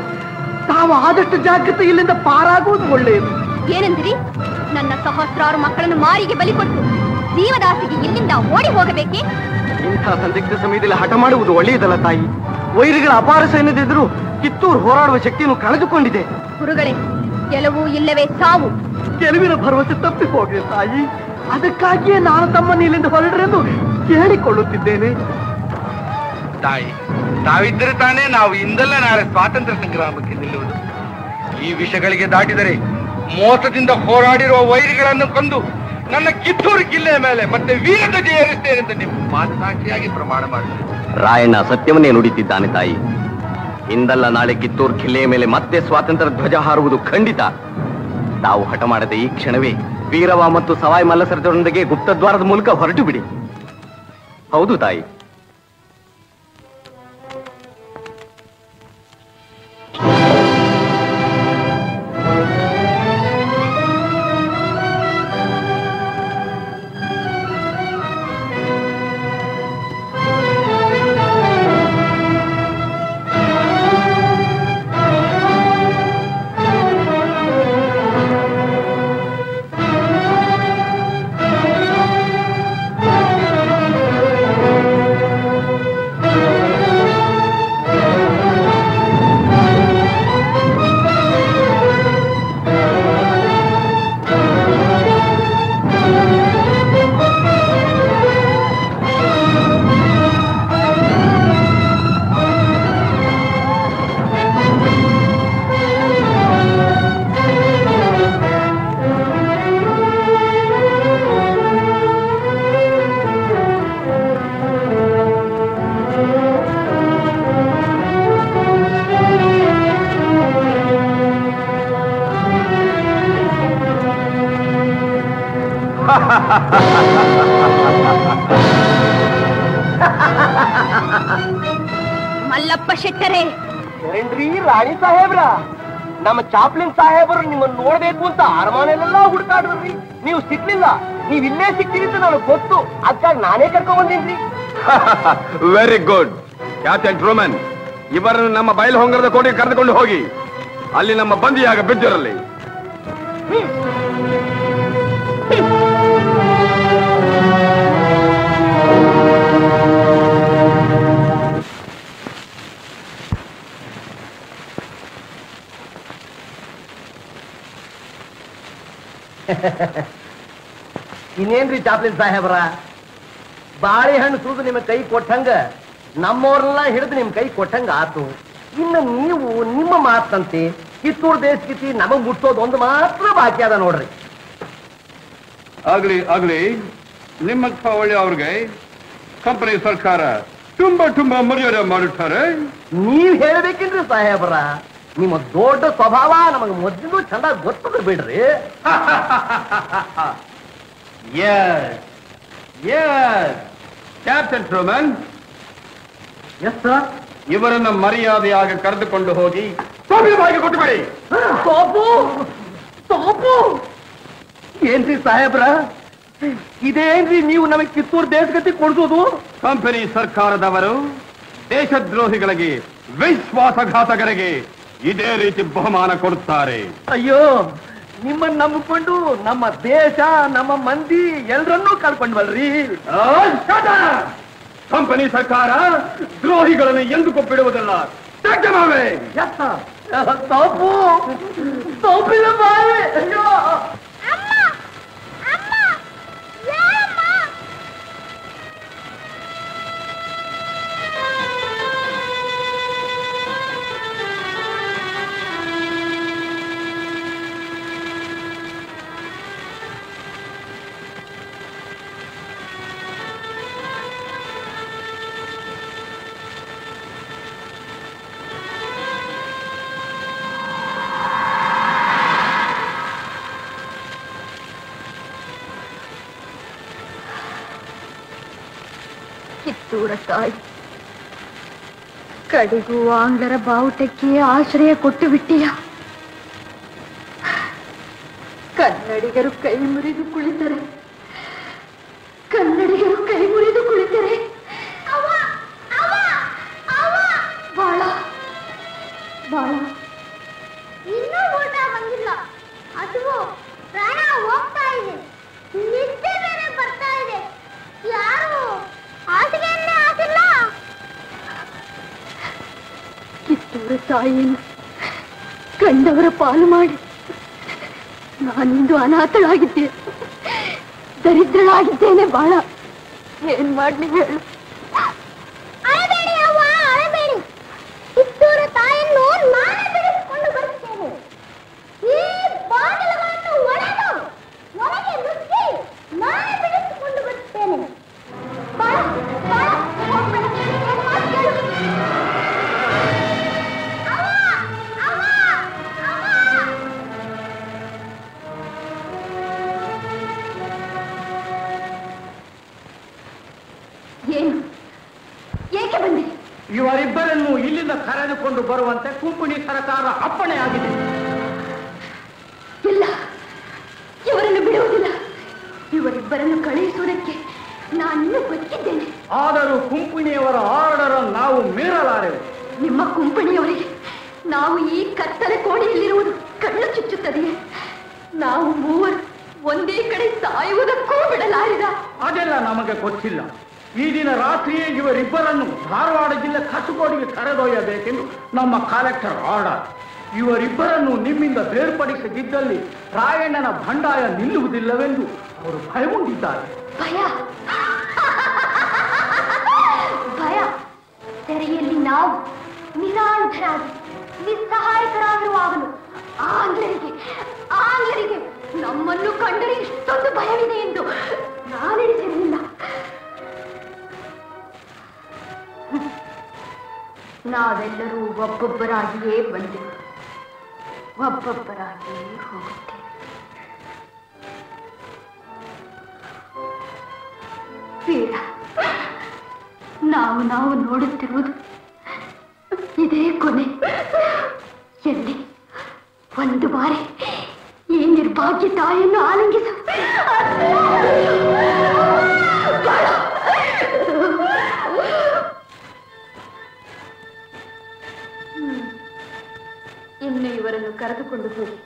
ತಾವು ಆದಷ್ಟು ಜಾಗೃತಿ ಇಲ್ಲಿಂದ ಪಾರಾಗುವುದು ಒಳ್ಳೆಯದು. ಏನಂದ್ರಿ? ನನ್ನ ಸಹಸ್ರಾರು ಮಕ್ಕಳನ್ನು ಮಾರಿಗೆ ಬಲಿ ಕೊಟ್ಟು ಜೀವದಾಸಿಗೆ ಇಲ್ಲಿಂದ ಓಡಿ ಹೋಗಬೇಕೆ? ಇಂಥ ಸಂದಿಗ್ಧ ಸಮಯದಲ್ಲಿ ಹಠ ಮಾಡುವುದು ಒಳ್ಳೆಯದಲ್ಲ ತಾಯಿ. ವೈರಿಗಳ ಅಪಾರ ಸೈನ್ಯದಿದ್ದರೂ ಕಿತ್ತೂರು ಹೋರಾಡುವ ಶಕ್ತಿಯನ್ನು ಕಳೆದುಕೊಂಡಿದೆ. ಗುರುಗಳೇ, ಕೆಲವು ಇಲ್ಲವೇ ಸಾವು. ಗೆಲುವಿನ ಭರವಸೆ ತಪ್ಪಿ ಹೋಗಿದೆ ತಾಯಿ. ಅದಕ್ಕಾಗಿಯೇ ನಾನು ತಮ್ಮನ್ನು ಇಲ್ಲಿಂದ ಹೊರಡರೆಂದು ಕೇಳಿಕೊಳ್ಳುತ್ತಿದ್ದೇನೆ. ತಾಯಿ, ನಾವಿದ್ದರೆ ತಾನೇ ನಾವು ಇಂದಲ್ಲ ನಾಳೆ ಸ್ವಾತಂತ್ರ್ಯ ಸಂಗ್ರಾಮಕ್ಕೆ ನಿಲ್ಲುವುದು. ಈ ವಿಷಯಗಳಿಗೆ ದಾಟಿದರೆ ಮೋಸದಿಂದ ಹೋರಾಡಿರುವ ವೈರಿಗಳನ್ನು ಕೊಂದು ನನ್ನ ಕಿತ್ತೂರು ಜಿಲ್ಲೆಯ ಮೇಲೆ ಮತ್ತೆ ವೀರತೆ ಜಯಿಸುತ್ತೇನೆ ಅಂತ ನೀವು ಮಾತನಾಟಿಯಾಗಿ ಪ್ರಮಾಣ ಮಾಡಿದರು. ರಾಯಣ್ಣ ಸತ್ಯವನ್ನೇ ನುಡಿತಿದ್ದಾನೆ ತಾಯಿ. ಇಂದಲ್ಲ ನಾಳೆ ಕಿತ್ತೂರು ಜಿಲ್ಲೆಯ ಮೇಲೆ ಮತ್ತೆ ಸ್ವಾತಂತ್ರ್ಯ ಧ್ವಜ ಹಾರುವುದು ಖಂಡಿತ. ತಾವು ಹಠ ಮಾಡದೆ ಈ ಕ್ಷಣವೇ ವೀರವ ಮತ್ತು ಸವಾಯಿ ಮಲ್ಲಸರದೊಂದಿಗೆ ಗುಪ್ತದ್ವಾರದ ಮೂಲಕ ಹೊರಟು ಬಿಡಿ. ಹೌದು ತಾಯಿ. नम चाप्लिन साहेबर नोडुंत अरमानेल्ल हुडुकाडिद्रि नीवु सिगलिल्ल नीवु इल्ले सिग्तीरि अंत नानु गोत्तु अदक्कागि नाने कर्कोंड बंदिनि. वेरी गुड कैप्टन ट्रूमन इवरन्नु नम्म बैल होंगरद कोटिगे करेदुकोंडु होगि अल्लि नम्म बंदियाग बिद्दिरलि. इन्ेन्री चाप्लिन साहेबर बाहण सुद निम कई कोटंग नमोरला हिड़द निम कई कोटंग आतु इन निम्मते कित्तूर देश किति नम मुटोद बाकी अद नोड्री आगली आगली निम्मप्प ओळ्ळे अवरिगे कंपनी सरकार तुम्बा तुम्बा मर्यादे माडुत्तारे. नीवु हेळबेकिंद्रे साहेबर निम्म दोड्ड स्वभाव नमगे मोदलू चंदा गोत्तदु बिड्री. Yes, yes, Captain Truman. Yes, sir. ಇವರನ್ನ ಮರ್ಯಾದೆಯಾಗಿ ಕರೆದುಕೊಂಡು ಹೋಗಿ ಸಭೆಯಾಗಿ ಕೊಟ್ಟುಬಿಡಿ. ಸೋಪು ಸೋಪು ಏನ್ರಿ ಸಾಹೇಬ್ರ ಇದೇನ್ರಿ ನೀವು ನಮಗೆ ಕಿತ್ತೂರು ದೇಶಗತಿ ಕೊಡ್ಸೋದು? ಕಂಪನಿ ಸರ್ಕಾರದವರು ದೇಶದ್ರೋಹಿಗಳಿಗೆ ವಿಶ್ವಾಸಘಾತಕರಿಗೆ ಇದೇ ರೀತಿ ಬಹುಮಾನ ಕೊಡುತ್ತಾರೆ. ಅಯ್ಯೋ ನಿಮ್ಮನ್ನ ನಂಬಿಕೊಂಡು ನಮ್ಮ ದೇಶ ನಮ್ಮ ಮಂದಿ ಎಲ್ಲರನ್ನೂ ಕಳ್ಕೊಂಡ್ವಲ್ರಿ. ಕಂಪನಿ ಸರ್ಕಾರ ದ್ರೋಹಿಗಳನ್ನು ಎಂದಿಗೂ ಬಿಡುವುದಿಲ್ಲ. ತಾಯಿ ಕಡೆಗೂ ಆಂಗ್ಲರ ಬಾವುಟಕ್ಕೆ ಆಶ್ರಯ ಕೊಟ್ಟು ಬಿಟ್ಟಿಯಾ? ಕನ್ನಡಿಗರು ಕೈ ಮುರಿದು ಕುಳಿತರೆ ಕನ್ನಡಿಗರು ಕೈ ಮುರಿದು ಕುಳಿತರೆ ಅವ್ವ ಅವ್ವ ಅವ್ವ ಬಾಳ ಬಾಳ ಇನ್ನೂ ಓಟ ಬಂದಿಲ್ಲ. ಅದು ಪ್ರಾಣ ಹೋಗ್ತಾ ಇದೆ. ನಿದ್ದೆ ಬೇರೆ ಬರ್ತಾ ಇದೆ. ಯಾರು ಆಸೆಯನ್ನೇ ಆಗಿಲ್ಲ. ಕಿತ್ತೂರ ತಾಯಿಯನ್ನು ಕಂಡವರ ಪಾಲು ಮಾಡಿ ನಾನಿಂದು ಅನಾಥಳಾಗಿದ್ದೇನೆ, ದರಿದ್ರಳಾಗಿದ್ದೇನೆ. ಬಾಳ ಏನ್ ಮಾಡ್ಲಿ ಹೇಳು? ಅಳಬೇಡಿ ಅವ್ವ, ಅಳಬೇಡಿ. ಕಿತ್ತೂರ ತಾಯಿಯನ್ನು ನಾನೇ ಬಿಡಿಸಿಕೊಂಡು ಬರುತ್ತೇನೆ. ಈ ಬಾಗಿಲ ಓಡಿಕೆ ಬಂದೆ. ಇವರಿಬ್ಬರನ್ನು ಇಲ್ಲಿಂದ ಕರೆದುಕೊಂಡು ಬರುವಂತೆ ಕುಂಪಣಿ ಸರಕಾರ ಅಪ್ಪಣೆ ಆಗಿದೆ. ಇಲ್ಲ, ಇವರನ್ನು ಬಿಡುವುದಿಲ್ಲ. ಇವರಿಬ್ಬರನ್ನು ಕಳುಹಿಸುವುದಕ್ಕೆ ನಾನು ಬದುಕಿದ್ದೇನೆ. ಆದರೂ ಕುಂಪಣಿಯವರ ಆರ್ಡರ್ ನಾವು ಮೀರಲಾರೆವು. ನಿಮ್ಮ ಕುಂಪಣಿಯವರಿಗೆ ನಾವು ಈ ಕತ್ತಲೆ ಕೋಣೆಯಲ್ಲಿರುವುದು ಕಣ್ಣು ಚುಚ್ಚುತ್ತದೆಯೇ? ನಾವು ಮೂವರು ಒಂದೇ ಕಡೆ ಸಾಯುವುದಕ್ಕೂ ಬಿಡಲಾರಿದ. ಅದೆಲ್ಲ ನಮಗೆ ಗೊತ್ತಿಲ್ಲ. ಈ ದಿನ ರಾತ್ರಿಯೇ ಇವರಿಬ್ಬರನ್ನು ಧಾರವಾಡ ಜಿಲ್ಲೆ ಕಸುಕೋಡಿಗೆ ಕರೆದೊಯ್ಯಬೇಕೆಂದು ನಮ್ಮ ಕಲೆಕ್ಟರ್ ಆರ್ಡರ್. ಇವರಿಬ್ಬರನ್ನು ನಿಮ್ಮಿಂದ ಬೇರ್ಪಡಿಸದಿದ್ದಲ್ಲಿ ರಾಯಣ್ಣನ ಭಂಡಾಯ ನಿಲ್ಲುವುದಿಲ್ಲವೆಂದು ಅವರು ಭಯಗೊಂಡಿದ್ದಾರೆ. ಭಯ ಭಯ ತೆರೆಯಲ್ಲಿ ನಾವು ನಿರಾಯುಧರಾಗಿ ನಿಸ್ಸಹಾಯಕರಾಗಿರುವಾಗಲು ಆಂಗ್ಲರಿಗೆ ಆಂಗ್ಲರಿಗೆ ನಮ್ಮನ್ನು ಕಂಡರೆ ಇಷ್ಟೊಂದು ಭಯವಿದೆ ಎಂದು ನಾನೆನಿಸಿರಲಿಲ್ಲ. ನಾವೆಲ್ಲರೂ ಒಬ್ಬೊಬ್ಬರಾಗಿಯೇ ಬಂದೆವು, ಒಬ್ಬೊಬ್ಬರಾಗಿಯೇ ಹೋಗುತ್ತೇವೆ. ವೀರ, ನಾವು ನಾವು ನೋಡುತ್ತಿರುವುದು ಇದೇ ಕೊನೆ. ಎಲ್ಲಿ ಒಂದು ಬಾರಿ ಈ ನಿರ್ಭಾಗ್ಯ ತಾಯಿಯನ್ನು ಆಲಿಂಗಿಸು. ಇನ್ನು ಇವರನ್ನು ಕರೆದುಕೊಂಡು ಹೋಗಿ.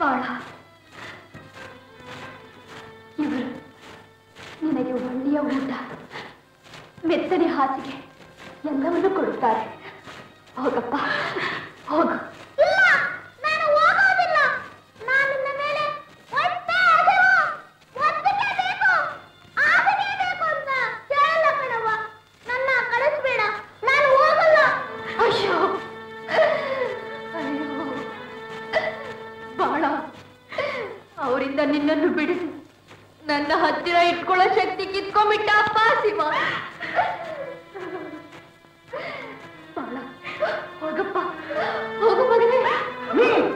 ಬಾಳ, ಇವರು ನಿನಗೆ ಒಳ್ಳೆಯ ಊಟ, ಮೆತ್ತನೆ ಹಾಸಿಗೆ ಎಲ್ಲವನ್ನು ಕೊಡುತ್ತಾರೆ. ಹೋಗಪ್ಪ, ಹೋಗು. ಇಲ್ಲ, ನಾನು ಹೋಗೋದಿಲ್ಲ. ನಾನು ನಿನ್ನ ಮೇಲೆ ಒತ್ತೆ ಅಸರು, ಒತ್ತಕ್ಕೆ ಬೇಕು, ಆಸಕ್ಕೆ ಬೇಕು ಅಂತ ಹೇಳಲ್ಲ ಕಣವ. ನನ್ನ ಕಳಿಸ್ಬೇಡ, ನಾನು ಹೋಗಲ್ಲ. ಅಯ್ಯೋ ಅಯ್ಯೋ ಬಾಳ, ಅವರಿಂದ ನಿನ್ನನ್ನು ಬಿಡಿಸಿ ನನ್ನ ಹತ್ತಿರ ಇಟ್ಕೊಳ್ಳೋ ಶಕ್ತಿ ಕಿತ್ಕೊಂಡ್ಬಿಟ್ಟ ಅಪ್ಪ ಶಿವ. ಹೋಗಪ್ಪ, ಹೋಗು ಮಗನೇ. ನೀನು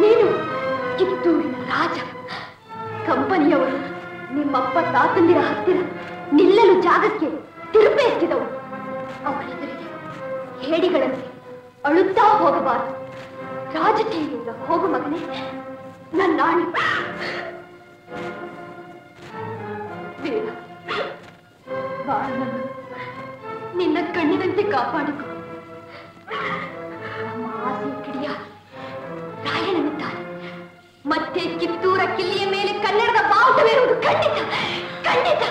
ನೀನು ಕಿತ್ತೂರಿನ ರಾಜ. ಕಂಪನಿಯವರು ನಿಮ್ಮಪ್ಪ ತಾತಂದಿರ ಹತ್ತಿರ ನಿಲ್ಲಲು ಜಾಗಕ್ಕೆ ತಿರುಪೆ ಎತ್ತಿದವು. ಅವರೆದುರಿಗೆ ಹೇಡಿಗಳಂತೆ ಅಳುತ್ತಾ ಹೋಗಬಾರದು. ರಾಜಕೀಯದಿಂದ ಹೋಗು ಮಗನೇ. ನನ್ನ ಬಾಳನ್ನು ನಿನ್ನ ಕಣ್ಣಿನಂತೆ ಕಾಪಾಡಿತು. ನಮ್ಮ ಆಸೆ ಕಿಡಿಯ ರಾಯಣನಿದ್ದಾನೆ. ಮತ್ತೆ ಕಿತ್ತೂರ ಕಿಲ್ಲಿಯ ಮೇಲೆ ಕನ್ನಡದ ಬಾವುಟವಿರುವುದು ಖಂಡಿತ, ಖಂಡಿತ.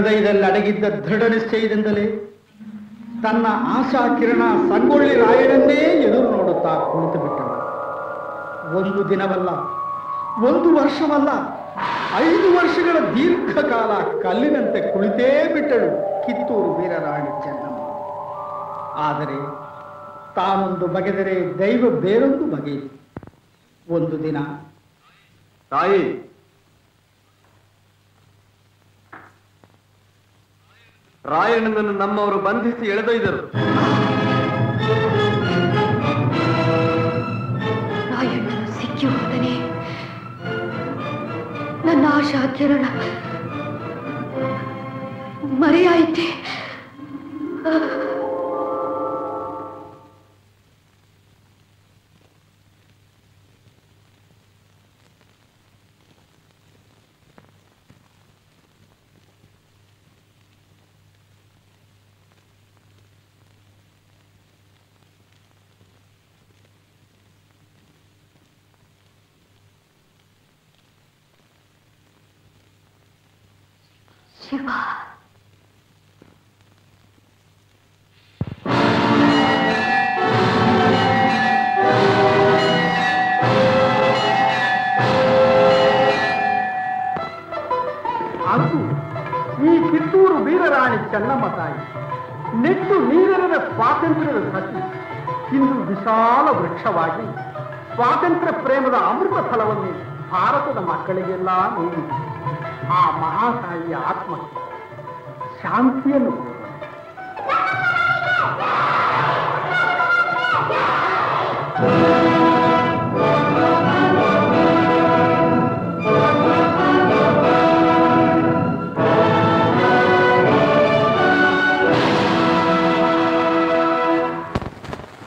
ಹೃದಯದಲ್ಲಿ ಅಡಗಿದ್ದ ದೃಢ ನಿಶ್ಚಯದಿಂದಲೇ ತನ್ನ ಆಶಾ ಕಿರಣ ಸಂಗೊಳ್ಳಿ ರಾಯನನ್ನೇ ಎದುರು ನೋಡುತ್ತಾ ಕುಳಿತು ಬಿಟ್ಟಳು. ಒಂದು ದಿನವಲ್ಲ, ಒಂದು ವರ್ಷವಲ್ಲ, ಐದು ವರ್ಷಗಳ ದೀರ್ಘಕಾಲ ಕಲ್ಲಿನಂತೆ ಕುಳಿತೇ ಬಿಟ್ಟಳು ಕಿತ್ತೂರು ವೀರರಾಣಿ ಚೆನ್ನಮ್ಮ. ಆದರೆ ತಾನೊಂದು ಬಗೆದರೆ ದೈವ ಬೇರೊಂದು ಬಗೆ. ಒಂದು ದಿನ ತಾಯಿ ರಾಯಣ್ಣನನ್ನು ನಮ್ಮವರು ಬಂಧಿಸಿ ಎಳೆದೊಯ್ದರು. ರಾಯಣ್ಣನು ಸಿಕ್ಕಿ ಹೋದನೆ. ನನ್ನ ಆಶಾ ಕಿರಣ ಮರೆಯಾಯಿತೆ. स्वातंत्र प्रेम अमृत फल भारत मकड़ेला आ महासाई आत्म शांति को